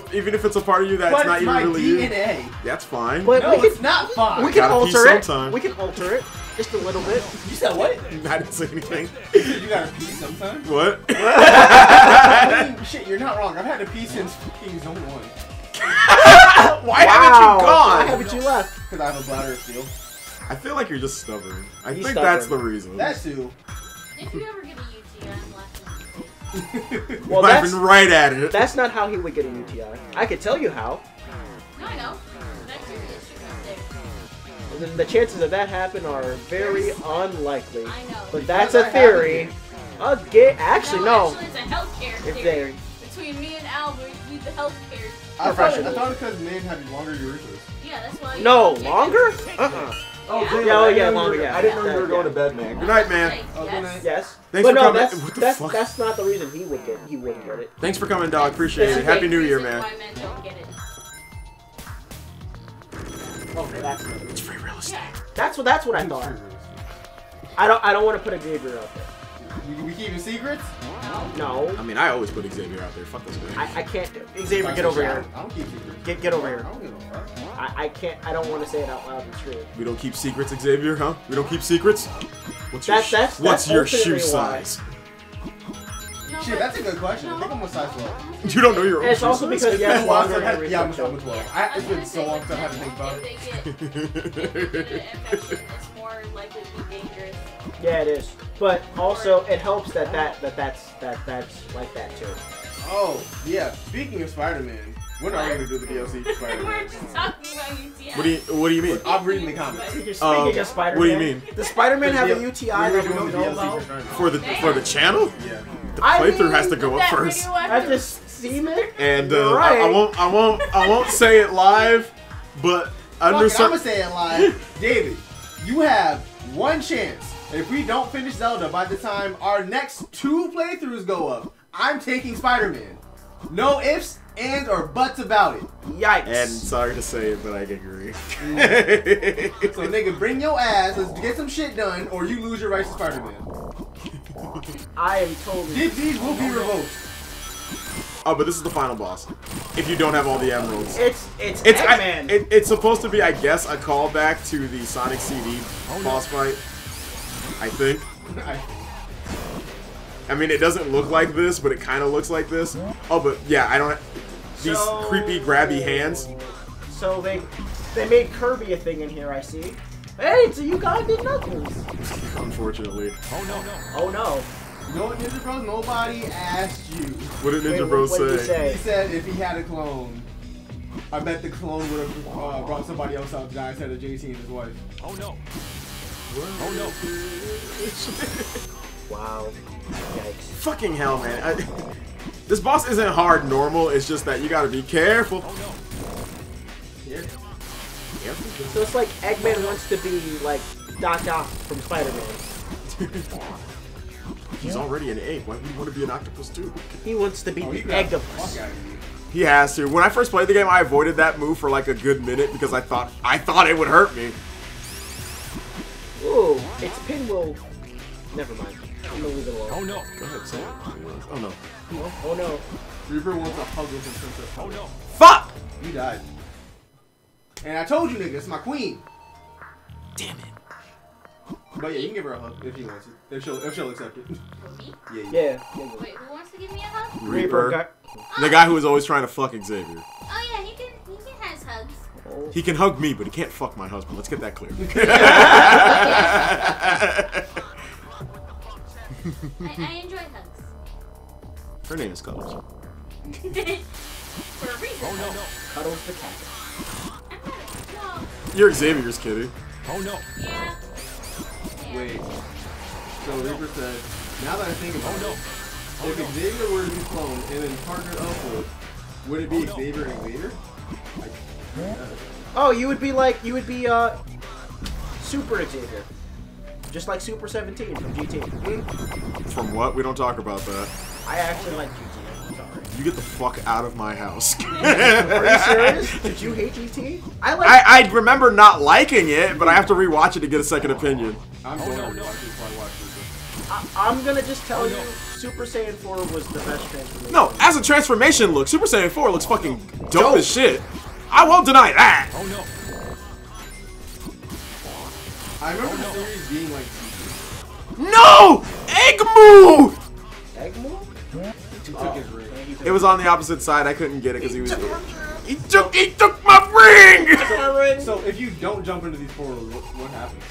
it's a part of you that's not even really you. But it's my DNA. That's fine. But no, it's not fine. We can alter it. We can alter it. Just a little bit. You said what? I didn't say anything. You gotta pee sometimes. What? I mean, shit, you're not wrong. I've had to pee since fucking zone 1. Why haven't you left? Because I have a bladder of steel. I feel like you're just stubborn. I think that's the reason. That's who. If you ever get a UTI, I'm laughing. Well, that's right at it. That's not how he would get a UTI. I could tell you how. No, I know. The chances of that happen are very unlikely. I know. But that's a theory. Actually, no. It's a healthcare theory. Between me and Al, we need the healthcare. I thought because men had longer urethras. Yeah, that's why. No, longer? Uh-uh. Oh, yeah, yeah, longer. Yeah. I didn't know you were going to bed, man. Good night, man. Oh, good night. Yes. Thanks for coming. That's not the reason he wouldn't get it. Thanks for coming, dog. Appreciate it. Happy New Year, man. Why men don't get it. Okay, that's it. It's free real estate. That's what I thought. I don't want to put Xavier out there. We keeping secrets? No. I mean, I always put Xavier out there. Fuck this guy. I can't. Xavier, get over here. I don't keep secrets. Get over here. I don't give a fuck. I can't. I don't want to say it out loud. It's true. We don't keep secrets, Xavier, huh? We don't keep secrets. What's your shoe size? Shit, that's a good question. I think I'm a size 12. You don't know your own. It's also because you have longer hair. Yeah, I'm a size 12. It's been so long since I had to think about it. It's more likely to be dangerous. Yeah, it is. But also, it helps that's like that too. Oh yeah. Speaking of Spider-Man, we're not going to do the DLC for Spider-Man. We're just talking about UTI. What do you mean? I'm reading the comments. You're speaking of Spider-Man. What do you mean? Does Spider-Man have a UTI that we don't know about? For the channel? Yeah. The playthrough has to go up first. I just seen it. And right. I won't say it live, but I'm gonna say it live. David, you have one chance If we don't finish Zelda by the time our next two playthroughs go up, I'm taking Spider-Man. No ifs, ands, or buts about it. Yikes. And sorry to say it, but I agree. So nigga, bring your ass, let's get some shit done, or you lose your rights to Spider-Man. I am totally... These will be revoked. Oh, but this is the final boss. If you don't have all the emeralds, it's Eggman. It's supposed to be, I guess, a callback to the Sonic CD boss fight. I think. I mean, it doesn't look like this, but it kind of looks like this. Oh, but yeah, I don't. These creepy grabby hands. So they made Kirby a thing in here. I see. Hey, so you got good Knuckles. Unfortunately. Oh no! No. Oh no! No, Ninja Bros, nobody asked you. What did Ninja Bros say? He said if he had a clone, I bet the clone would have brought somebody else out instead of JT and his wife. Oh no. Oh no. Wow. Yikes. Fucking hell, man. This boss isn't hard normal, it's just that you gotta be careful. Oh no. Yeah. Careful. So it's like Eggman wants to be like Doc Ock from Spider-Man. He's already an ape. Why would he want to be an octopus too? He wants to be the octopus. He has to. When I first played the game, I avoided that move for like a good minute because I thought it would hurt me. Ooh, it's pinwheel. Never mind. I'm gonna leave it alone. Oh no. Go ahead, Sam. Oh no. Oh no. Reaper wants a hug with his princess. Oh no. Fuck! You died. And I told you, nigga, it's my queen. Damn it. But yeah, you can give her a hug if she wants it. If she'll accept it. Yeah. Wait, who wants to give me a hug? Reaper. The guy who is always trying to fuck Xavier. Oh yeah, he can have hugs. Oh. He can hug me, but he can't fuck my husband. Let's get that clear. I enjoy hugs. Her name is Cuddles. For a reason. Oh no, no. Cuddles the cat. I'm not a dog. You're Xavier's kitty. Oh no. Yeah. Wait, so Reaper said, now that I think about it, if Xavier were to be cloned and then partnered up with, would it be Xavier and Xavier? Like, oh, you would be Super Xavier. Just like Super 17 from GT. From what? We don't talk about that. I actually like GT, I'm sorry. You get the fuck out of my house. Are you serious? Did you hate GT? I remember not liking it, but I have to rewatch it to get a second opinion. I'm gonna just tell you, Super Saiyan 4 was the best transformation. No, as a transformation look, Super Saiyan 4 looks fucking dope as shit. I won't deny that. Oh no. I remember the series being like... No! Eggmoo! Eggmoo? It was on the opposite side. I couldn't get it because he was... He took my ring! So if you don't jump into these portals, what happens?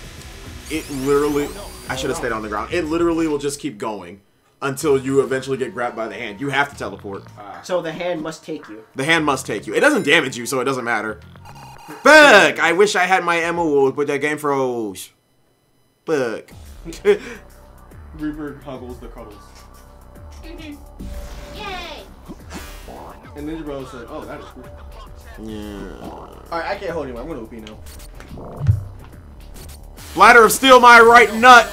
It literally, I should have stayed on the ground. It literally will just keep going until you eventually get grabbed by the hand. You have to teleport. So the hand must take you. The hand must take you. It doesn't damage you, so it doesn't matter. Fuck! I wish I had my emerald, but that game froze. Fuck. Reaper huggles the Cuddles. Yay! And Ninja Bro said, oh, that is cool. Yeah. Alright, I can't hold him. I'm gonna OP now. Bladder of steel, my right nut.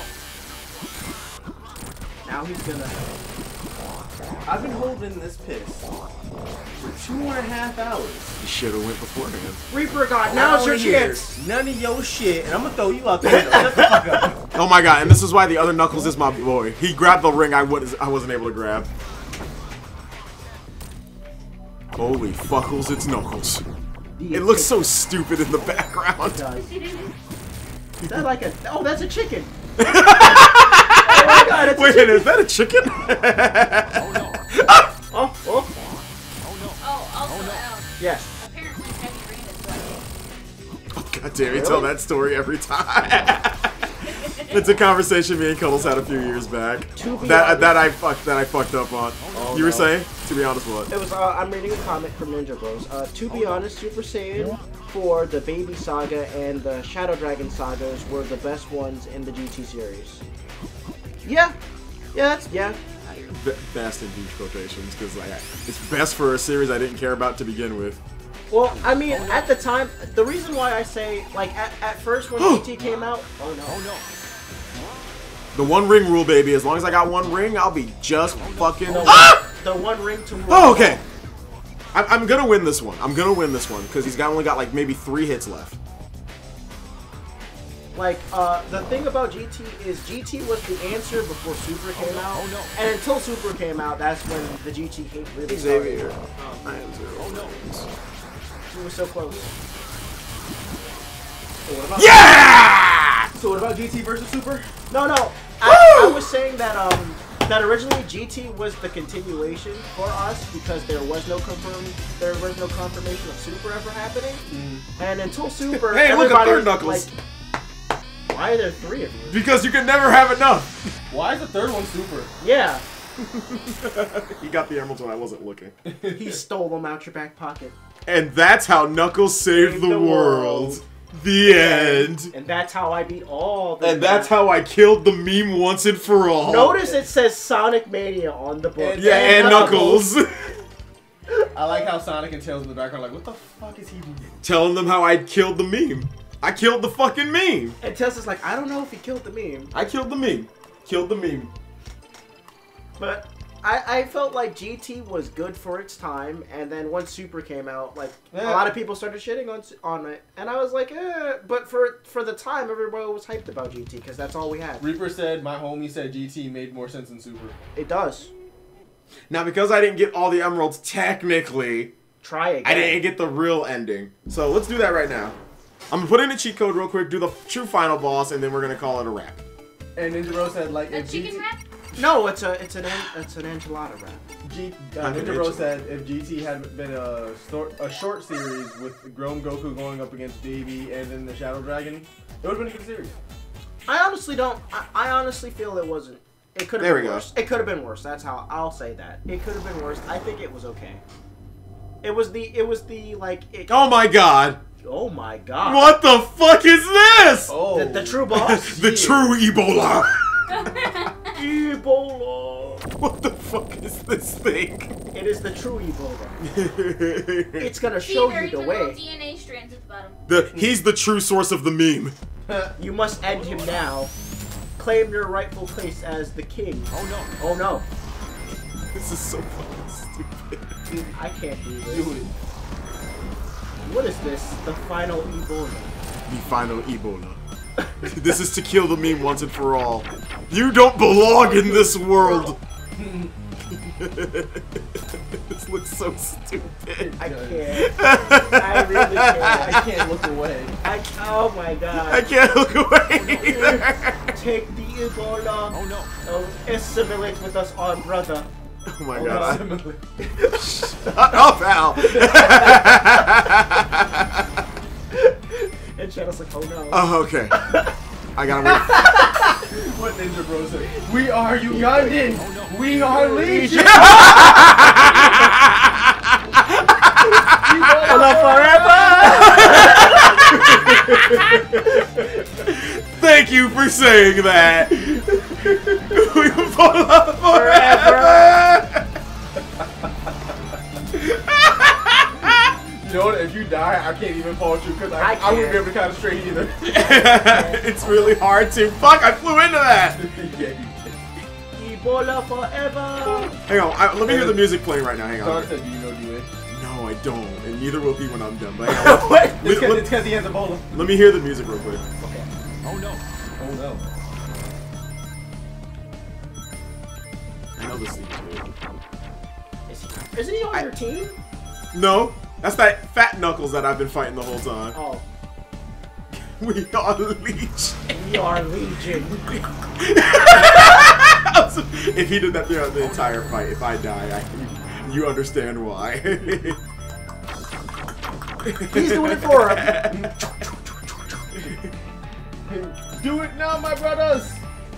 Now he's gonna. I've been holding this piss for 2.5 hours. You should have went beforehand. Reaper God, now's your chance. None of your shit, and I'm gonna throw you out the window. Shut the fuck up. Oh my God! And this is why the other Knuckles is my boy. He grabbed the ring I wasn't able to grab. Holy fuckles! It's Knuckles. It looks so stupid in the background. It does. Is that like a... Oh, that's a chicken! Oh my God, it's a chicken! Wait, is that a chicken? Oh no. Oh, oh. Oh no. Oh, also Al. Yes. Apparently heavy rain is wet. Oh, God damn, you tell that story every time. It's a conversation me and Cuddles had a few years back. That I fucked up on. Oh, you were saying? To be honest, what? It was I'm reading a comic from Ninja Bros. To be honest, Super Saiyan 4, the Baby Saga, and the Shadow Dragon Sagas were the best ones in the GT series. Yeah, yeah. Best in huge quotations because like it's best for a series I didn't care about to begin with. Well, I mean, at the time, the reason why I say like at first when GT came out. Oh no. The one ring rule, baby. As long as I got one ring, I'll be just fucking... The one ring to rule. Oh, okay. I'm gonna win this one. I'm gonna win this one because he's only got like maybe 3 hits left. Like, the thing about GT is GT was the answer before Super came out. Oh, no. And until Super came out, that's when the GT hate really started. Xavier. We were so close. So what about So what about GT versus Super? No, no. I was saying that, that originally GT was the continuation for us because there was no confirmation of Super ever happening. And until Super, hey, look at third Knuckles. Like, why are there 3 of you? Because you can never have enough. Why is the third one Super? Yeah. He got the emeralds when I wasn't looking. He stole them out your back pocket. And that's how Knuckles saved the world. The end. And that's how I beat all the... And that's how I killed the meme once and for all. Notice it says Sonic Mania on the book. Yeah, and Knuckles. I like how Sonic and Tails in the background are like, what the fuck is he doing? Telling them how I killed the meme. I killed the fucking meme. And Tessa's like, I don't know if he killed the meme. I killed the meme. Killed the meme. But I felt like GT was good for its time, and then once Super came out, like a lot of people started shitting on it, and I was like, eh. But for the time, everybody was hyped about GT because that's all we had. Reaper said, my homie said GT made more sense than Super. It does. Now because I didn't get all the emeralds, technically, try again. I didn't get the real ending. So let's do that right now. I'm gonna put in a cheat code real quick, do the true final boss, and then we're gonna call it a wrap. And Ninja said, like, if GT... wrap? No, it's an enchilada wrap. Ninja said, if GT had been a short series with grown Goku going up against Davy and then the Shadow Dragon, it would have been a good series. I honestly don't. I honestly feel it wasn't. It could have been worse. It could have been worse. That's how I'll say that. It could have been worse. I think it was okay. It was the oh my god. Oh my god. What the fuck is this? Oh. The true boss? The true Ebola. Ebola. What the fuck is this thing? It is the true Ebola. It's gonna show you the way. DNA strands at the bottom. He's the true source of the meme. You must end him now. Claim your rightful place as the king. Oh no. Oh no. This is so fucking stupid. Dude, I can't do this. Do it. What is this? The final Ebola. The final Ebola. This is to kill the meme once and for all. You don't belong in this world! This looks so stupid. I can't. I really can't. I can't look away. Oh my god. I can't look away either. Take the Ebola. Oh no. Oh, assimilate with us, our brother. Oh my god. Shut up, Al! And Shadow's like, oh no. Oh, okay. I gotta wait. What Ninja Bros said? We are Ugandan! Oh, no. We are Legion! Forever! Thank you for saying that! We will forever! You know what? If you die, I can't even fault you because I wouldn't be able to kind of straight either. It's really hard to. Fuck! I flew into that. Ebola forever. Hang on. Let me hear the music playing right now. Hang on. Said, do you know Dewey? No, I don't, and neither will he when I'm done. But what? It's because he has Ebola. Let me hear the music real quick. Okay. Oh no. Oh no. I know this dude. Isn't he on your team? No. That's that fat Knuckles that I've been fighting the whole time. Oh. We are Legion. We are Legion. If he did that throughout the entire fight, if I die, you understand why. He's doing it for him. Do it now, my brothers!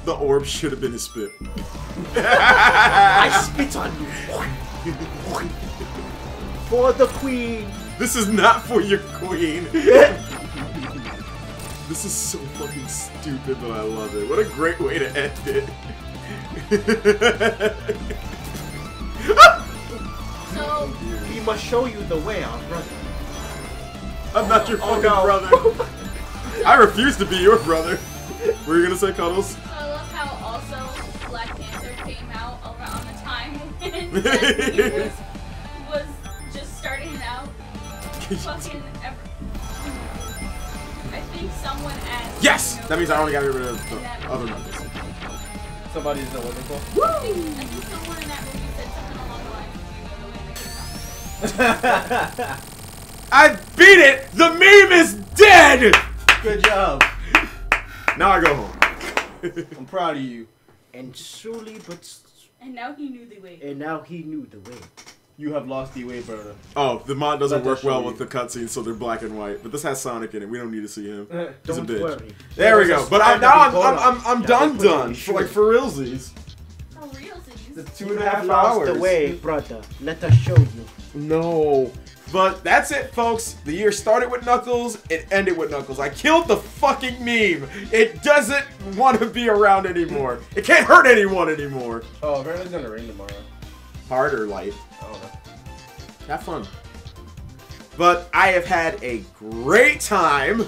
The orb should have been his spit. I spit on you. For the queen. This is not for your queen. This is so fucking stupid, but I love it. What a great way to end it. So he must show you the way, our brother. I'm not your fucking brother. I refuse to be your brother. What were you gonna say, Cuddles? I love how all Beerus was just starting out. Fucking I think someone asked. Yes! You know, that means I only got to get rid of the other Knuckles. Somebody's the living call. Woo! I think someone in that movie said something along the lines of, you know, the I beat it! The meme is dead! Good job. Now I go home. I'm proud of you. And surely but... And now he knew the way. And now he knew the way. You have lost the way, brother. Oh, the mod doesn't work well with the cutscenes, so they're black and white. But this has Sonic in it. We don't need to see him. He's a bitch. Worry. There we go. But I'm done. For like for realsies. For realsies. The 2.5 hours. The way, brother. Let us show you. No. But that's it, folks. The year started with Knuckles. It ended with Knuckles. I killed the fucking meme. It doesn't want to be around anymore. It can't hurt anyone anymore. Oh, apparently it's gonna rain tomorrow. Hard or light. Have fun. But I have had a great time.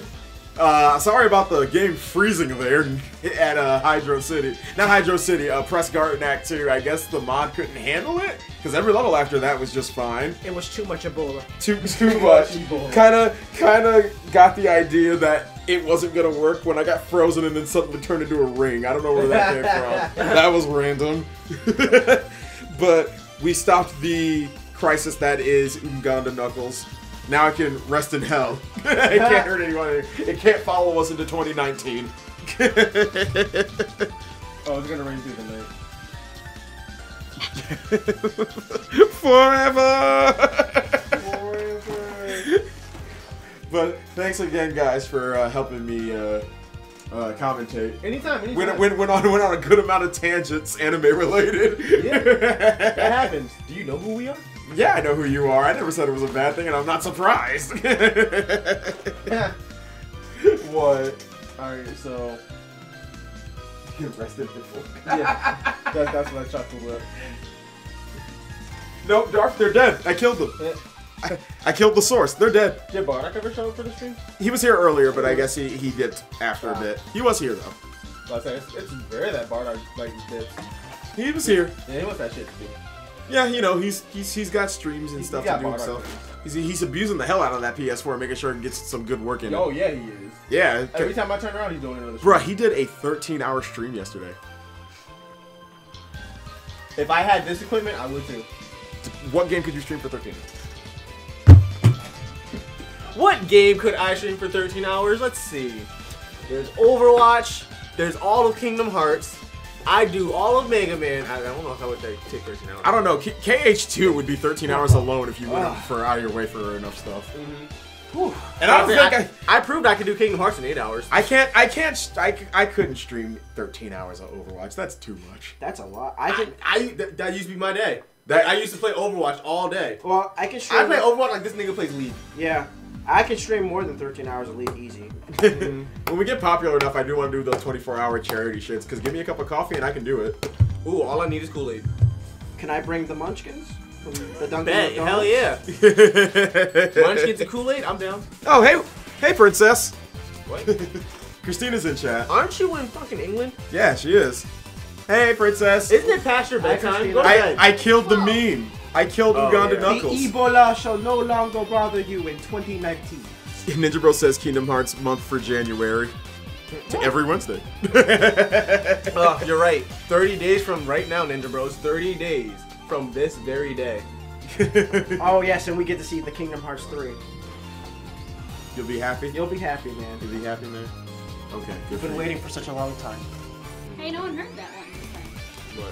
Sorry about the game freezing there at Hydro City. Not Hydro City, Press Garden Act 2. I guess the mod couldn't handle it, because every level after that was just fine. It was too much Ebola. Too much. Kinda got the idea that it wasn't gonna work when I got frozen and then suddenly turned into a ring. I don't know where that came from. That was random. But we stopped the crisis that is Ugandan Knuckles. Now I can rest in hell. It can't hurt anyone. It can't follow us into 2019. Oh, it's gonna rain through the night. Forever! Forever! But thanks again, guys, for helping me commentate. Anytime. Went on a good amount of tangents, anime related. Yeah, that happens. Do you know who we are? Yeah, I know who you are. I never said it was a bad thing, and I'm not surprised. What? Alright, so... You get arrested before. Yeah, that's what I shot them with. Nope, Darf, they're dead. I killed them. Yeah. I killed the source. They're dead. Did Bardock ever show up for the stream? He was here earlier, but I guess he dipped after a bit. He was here, though. Well, it's rare that Bardock, like, dipped. He was here. Yeah, he wants that shit to be. Yeah, you know, he's got streams and stuff to do himself. He's abusing the hell out of that PS4, making sure it gets some good work in it. Oh, yeah, he is. Yeah. Every time I turn around, he's doing another stream. Bruh, he did a 13-hour stream yesterday. If I had this equipment, I would too. What game could you stream for 13 hours? What game could I stream for 13 hours? Let's see. There's Overwatch. There's all of Kingdom Hearts. I do all of Mega Man. I don't know if I would take 13 hours. I don't know. KH2 would be 13 hours alone if you went out of your way for enough stuff. Mm-hmm. And I don't think I proved I could do Kingdom Hearts in 8 hours. I couldn't stream 13 hours of Overwatch. That's too much. That's a lot. That used to be my day. I used to play Overwatch all day. Well, I can stream. I play Overwatch like this nigga plays League. Yeah. I can stream more than 13 hours of League easy. When we get popular enough, I do want to do those 24-hour charity shits, because give me a cup of coffee and I can do it. Ooh, all I need is Kool-Aid. Can I bring the munchkins? From the Dunkin' hell yeah. Munchkins and Kool-Aid? I'm down. Oh, hey, princess. What? Christina's in chat. Aren't you in fucking England? Yeah, she is. Hey, princess. Isn't it past your bedtime? I killed the meme. I killed Ugandan Knuckles. The Ebola shall no longer bother you in 2019. Ninja Bro says Kingdom Hearts month for January. To every Wednesday. Oh, you're right. 30 days from right now, Ninja Bros. 30 days from this very day. Oh, yes, and we get to see the Kingdom Hearts 3. You'll be happy? You'll be happy, man. You'll be happy, man. Okay. You've been waiting for such a long time. Hey, no one heard that one.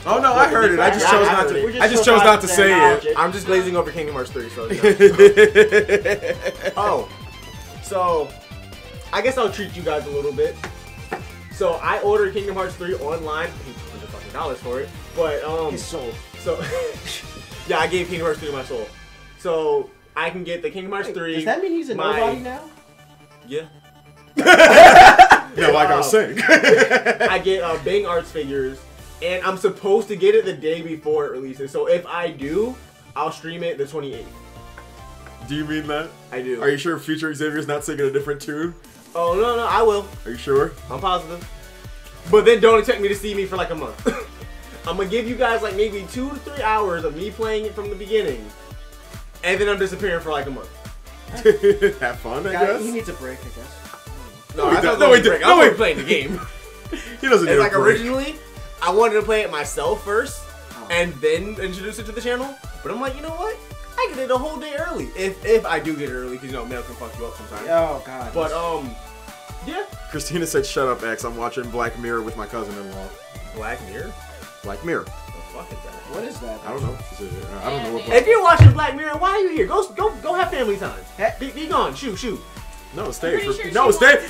Oh no, I heard it. I just chose not to. I just chose not to say it. I'm just glazing over Kingdom Hearts 3. So oh, so I guess I'll treat you guys a little bit. So I ordered Kingdom Hearts 3 online. I paid $200 for it, but his soul. So yeah, I gave Kingdom Hearts 3 my soul. So I can get the Kingdom Hearts 3. Does that mean he's a nobody now? Yeah. Yeah, like I was saying. I get Bang Arts figures. And I'm supposed to get it the day before it releases. So if I do, I'll stream it the 28th. Do you mean that? I do. Are you sure Future Xavier's not singing a different tune? Oh, no, I will. Are you sure? I'm positive. But then don't expect me to see me for like a month. I'm gonna give you guys like maybe 2 to 3 hours of me playing it from the beginning, and then I'm disappearing for like a month. Have fun, I guys, guess. He needs a break, I guess. No, I don't. No, wait, I'm only playing the game. He doesn't. It's like originally, I wanted to play it myself first, and then introduce it to the channel. But I'm like, you know what? I did it a whole day early. If I do get it early, because you know mail can fuck you up sometimes. Oh god. But yeah. Christina said, "Shut up, X. I'm watching Black Mirror with my cousin-in-law." Black Mirror. Black Mirror. What the fuck is that? What is that? I don't know. I don't know what. If you're watching Black Mirror, why are you here? Go have family time. Be gone. Shoot. No, stay.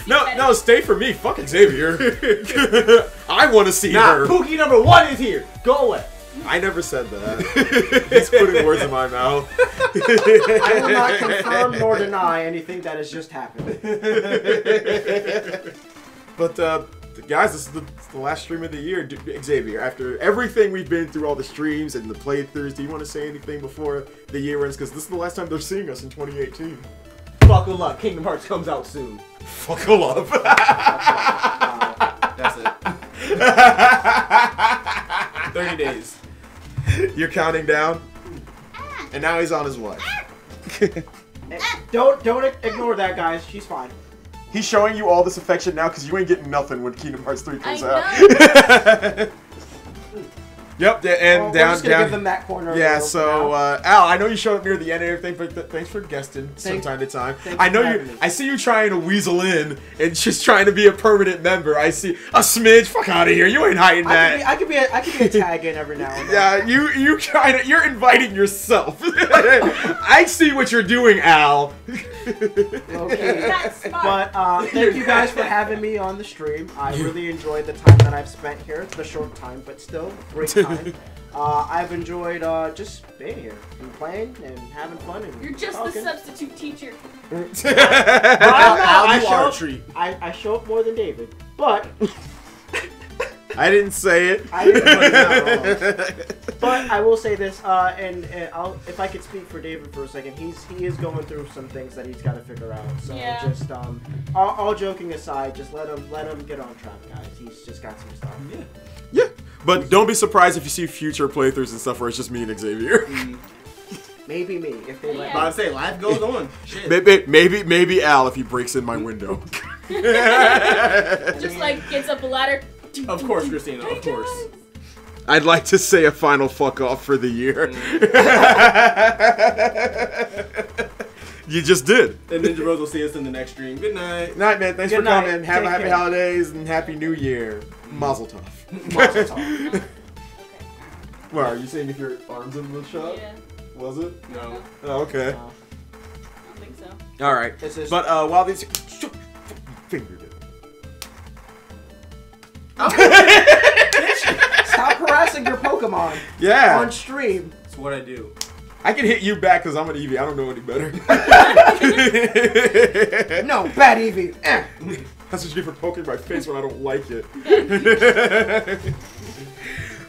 No, stay for me. Fucking Xavier. I want to see her. Pookie number one is here. Go away. I never said that. He's putting words in my mouth. I will not confirm nor deny anything that has just happened. But, guys, this is the last stream of the year. Xavier, after everything we've been through, all the streams and the playthroughs, do you want to say anything before the year ends? Because this is the last time they're seeing us in 2018. Buckle up. Kingdom Hearts comes out soon. Buckle up. That's it. 30 days. You're counting down, and now he's on his wife. Don't ignore that, guys. She's fine. He's showing you all this affection now because you ain't getting nothing when Kingdom Hearts 3 comes out. Yep, and well, down. Give them that corner. Yeah. So, Al, I know you showed up near the end and everything, but thanks for guesting from time to time. I know you. I see you trying to weasel in and just trying to be a permanent member. I see a smidge. Fuck out of here. You ain't hiding that. I could be a tag in every now and then. Yeah, you kind of. You're inviting yourself. I see what you're doing, Al. Okay. That's smart. But thank you guys for having me on the stream. I really enjoyed the time that I've spent here. It's a short time, but still great time. I've enjoyed just being here and playing and having fun. And you're just talking. The substitute teacher. I show up more than David, but I didn't say it. I didn't, but I will say this, and if I could speak for David for a second, he is going through some things that he's got to figure out. So yeah. Just all joking aside, just let him get on track, guys. He's just got some stuff. Yeah. Yeah. But don't be surprised if you see future playthroughs and stuff where it's just me and Xavier. Maybe me, if they let me. I say, life goes on. Shit. Maybe Al if he breaks in my window. Just like gets up a ladder. Of course, Christina, of course. I'd like to say a final fuck off for the year. You just did. And Ninja Rose will see us in the next stream. Good night. Night, man. Thanks for coming. Have a happy holidays and happy new year. Mazel tov. Mazel tov. Okay. Well, are you saying if your arm's in the shot? Yeah. Was it? No. Oh, okay. No. I don't think so. All right. But while these fingered it. Stop harassing your Pokemon. Yeah. On stream. That's what I do. I can hit you back because I'm an Eevee. I don't know any better. No, bad Eevee. That's what you get for poking my face when I don't like it.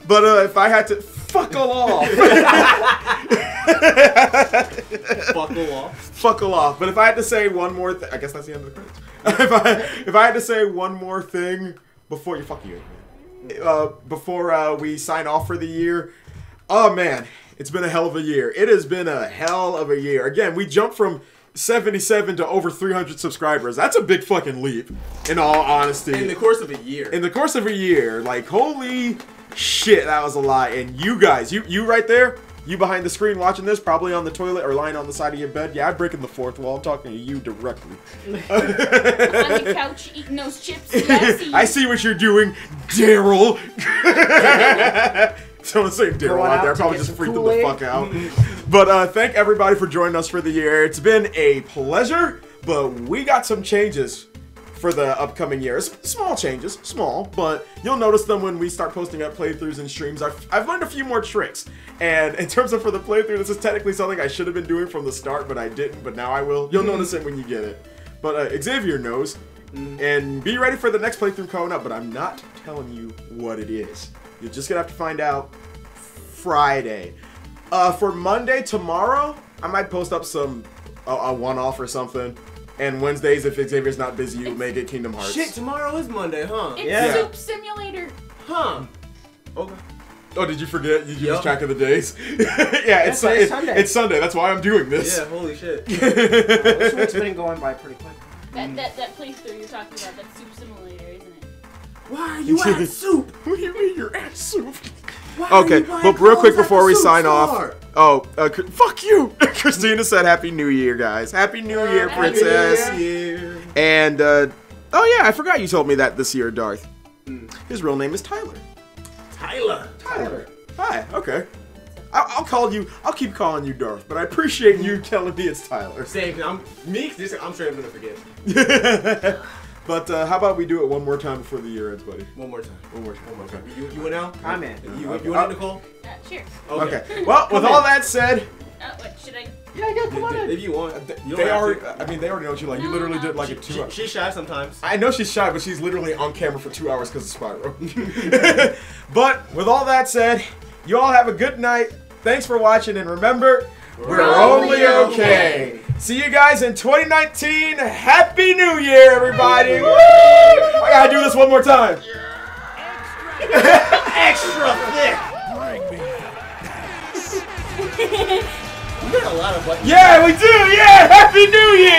But if I had to... Fuckle off. Fuckle off. Fuckle off. But if I had to say one more thing... I guess that's the end of the credits. If I had to say one more thing before you... Fuck you. Before we sign off for the year... Oh, man. It's been a hell of a year. It has been a hell of a year. Again, we jumped from 77 to over 300 subscribers. That's a big fucking leap, in all honesty. In the course of a year. In the course of a year. Like, holy shit, that was a lot. And you guys, you right there, you behind the screen watching this, probably on the toilet or lying on the side of your bed. Yeah, I'm breaking the fourth wall. I'm talking to you directly. On the couch, eating those chips. Yeah, I see what you're doing, Daryl. Don't say Daryl out there. I probably just freaked them the fuck out. But thank everybody for joining us for the year. It's been a pleasure, but we got some changes for the upcoming years. Small changes, small, but you'll notice them when we start posting up playthroughs and streams. I've learned a few more tricks, and in terms of for the playthrough, this is technically something I should have been doing from the start, but I didn't, but now I will. You'll notice it when you get it. But Xavier knows, and be ready for the next playthrough coming up, but I'm not telling you what it is. You're just gonna have to find out Friday. For Monday, tomorrow, I might post up some a one-off or something. And Wednesdays, if Xavier's not busy, you may get Kingdom Hearts. Shit, tomorrow is Monday, huh? It's Soup Simulator. Huh. Okay. Oh, did you forget? Did you lose track of the days? Yeah, it's Sunday. It's Sunday. That's why I'm doing this. Yeah, holy shit. This week's been going by pretty quick. That playthrough you're talking about, that soup simulator, isn't it? Why are you at soup? What do you mean you're at soup? Why okay, but real quick before we sign off. Oh, fuck you! Christina said Happy New Year, guys. Happy New Year, Princess. Happy New Year. And, oh yeah, I forgot you told me that this year, Darth. Mm. His real name is Tyler. Tyler. Tyler. Hi. Okay. I'll call you. I'll keep calling you Darth, but I appreciate you telling me it's Tyler. Same. I'm sure I'm gonna forget. But how about we do it one more time before the year ends, buddy? One more time. Okay. You went out. I'm in. You went out, Nicole. Cheers. Okay. Well, with all that said. What should I? Yeah, come on in. If you want. They already know what you like. You literally did like a 2 hours. She's shy sometimes. I know she's shy, but she's literally on camera for 2 hours because of Spyro. But with all that said, you all have a good night. Thanks for watching, and remember, we're only okay. See you guys in 2019. Happy New Year, everybody. Woo! I gotta do this one more time. Extra thick. We got a lot of buttons. Yeah, we do. Yeah, Happy New Year.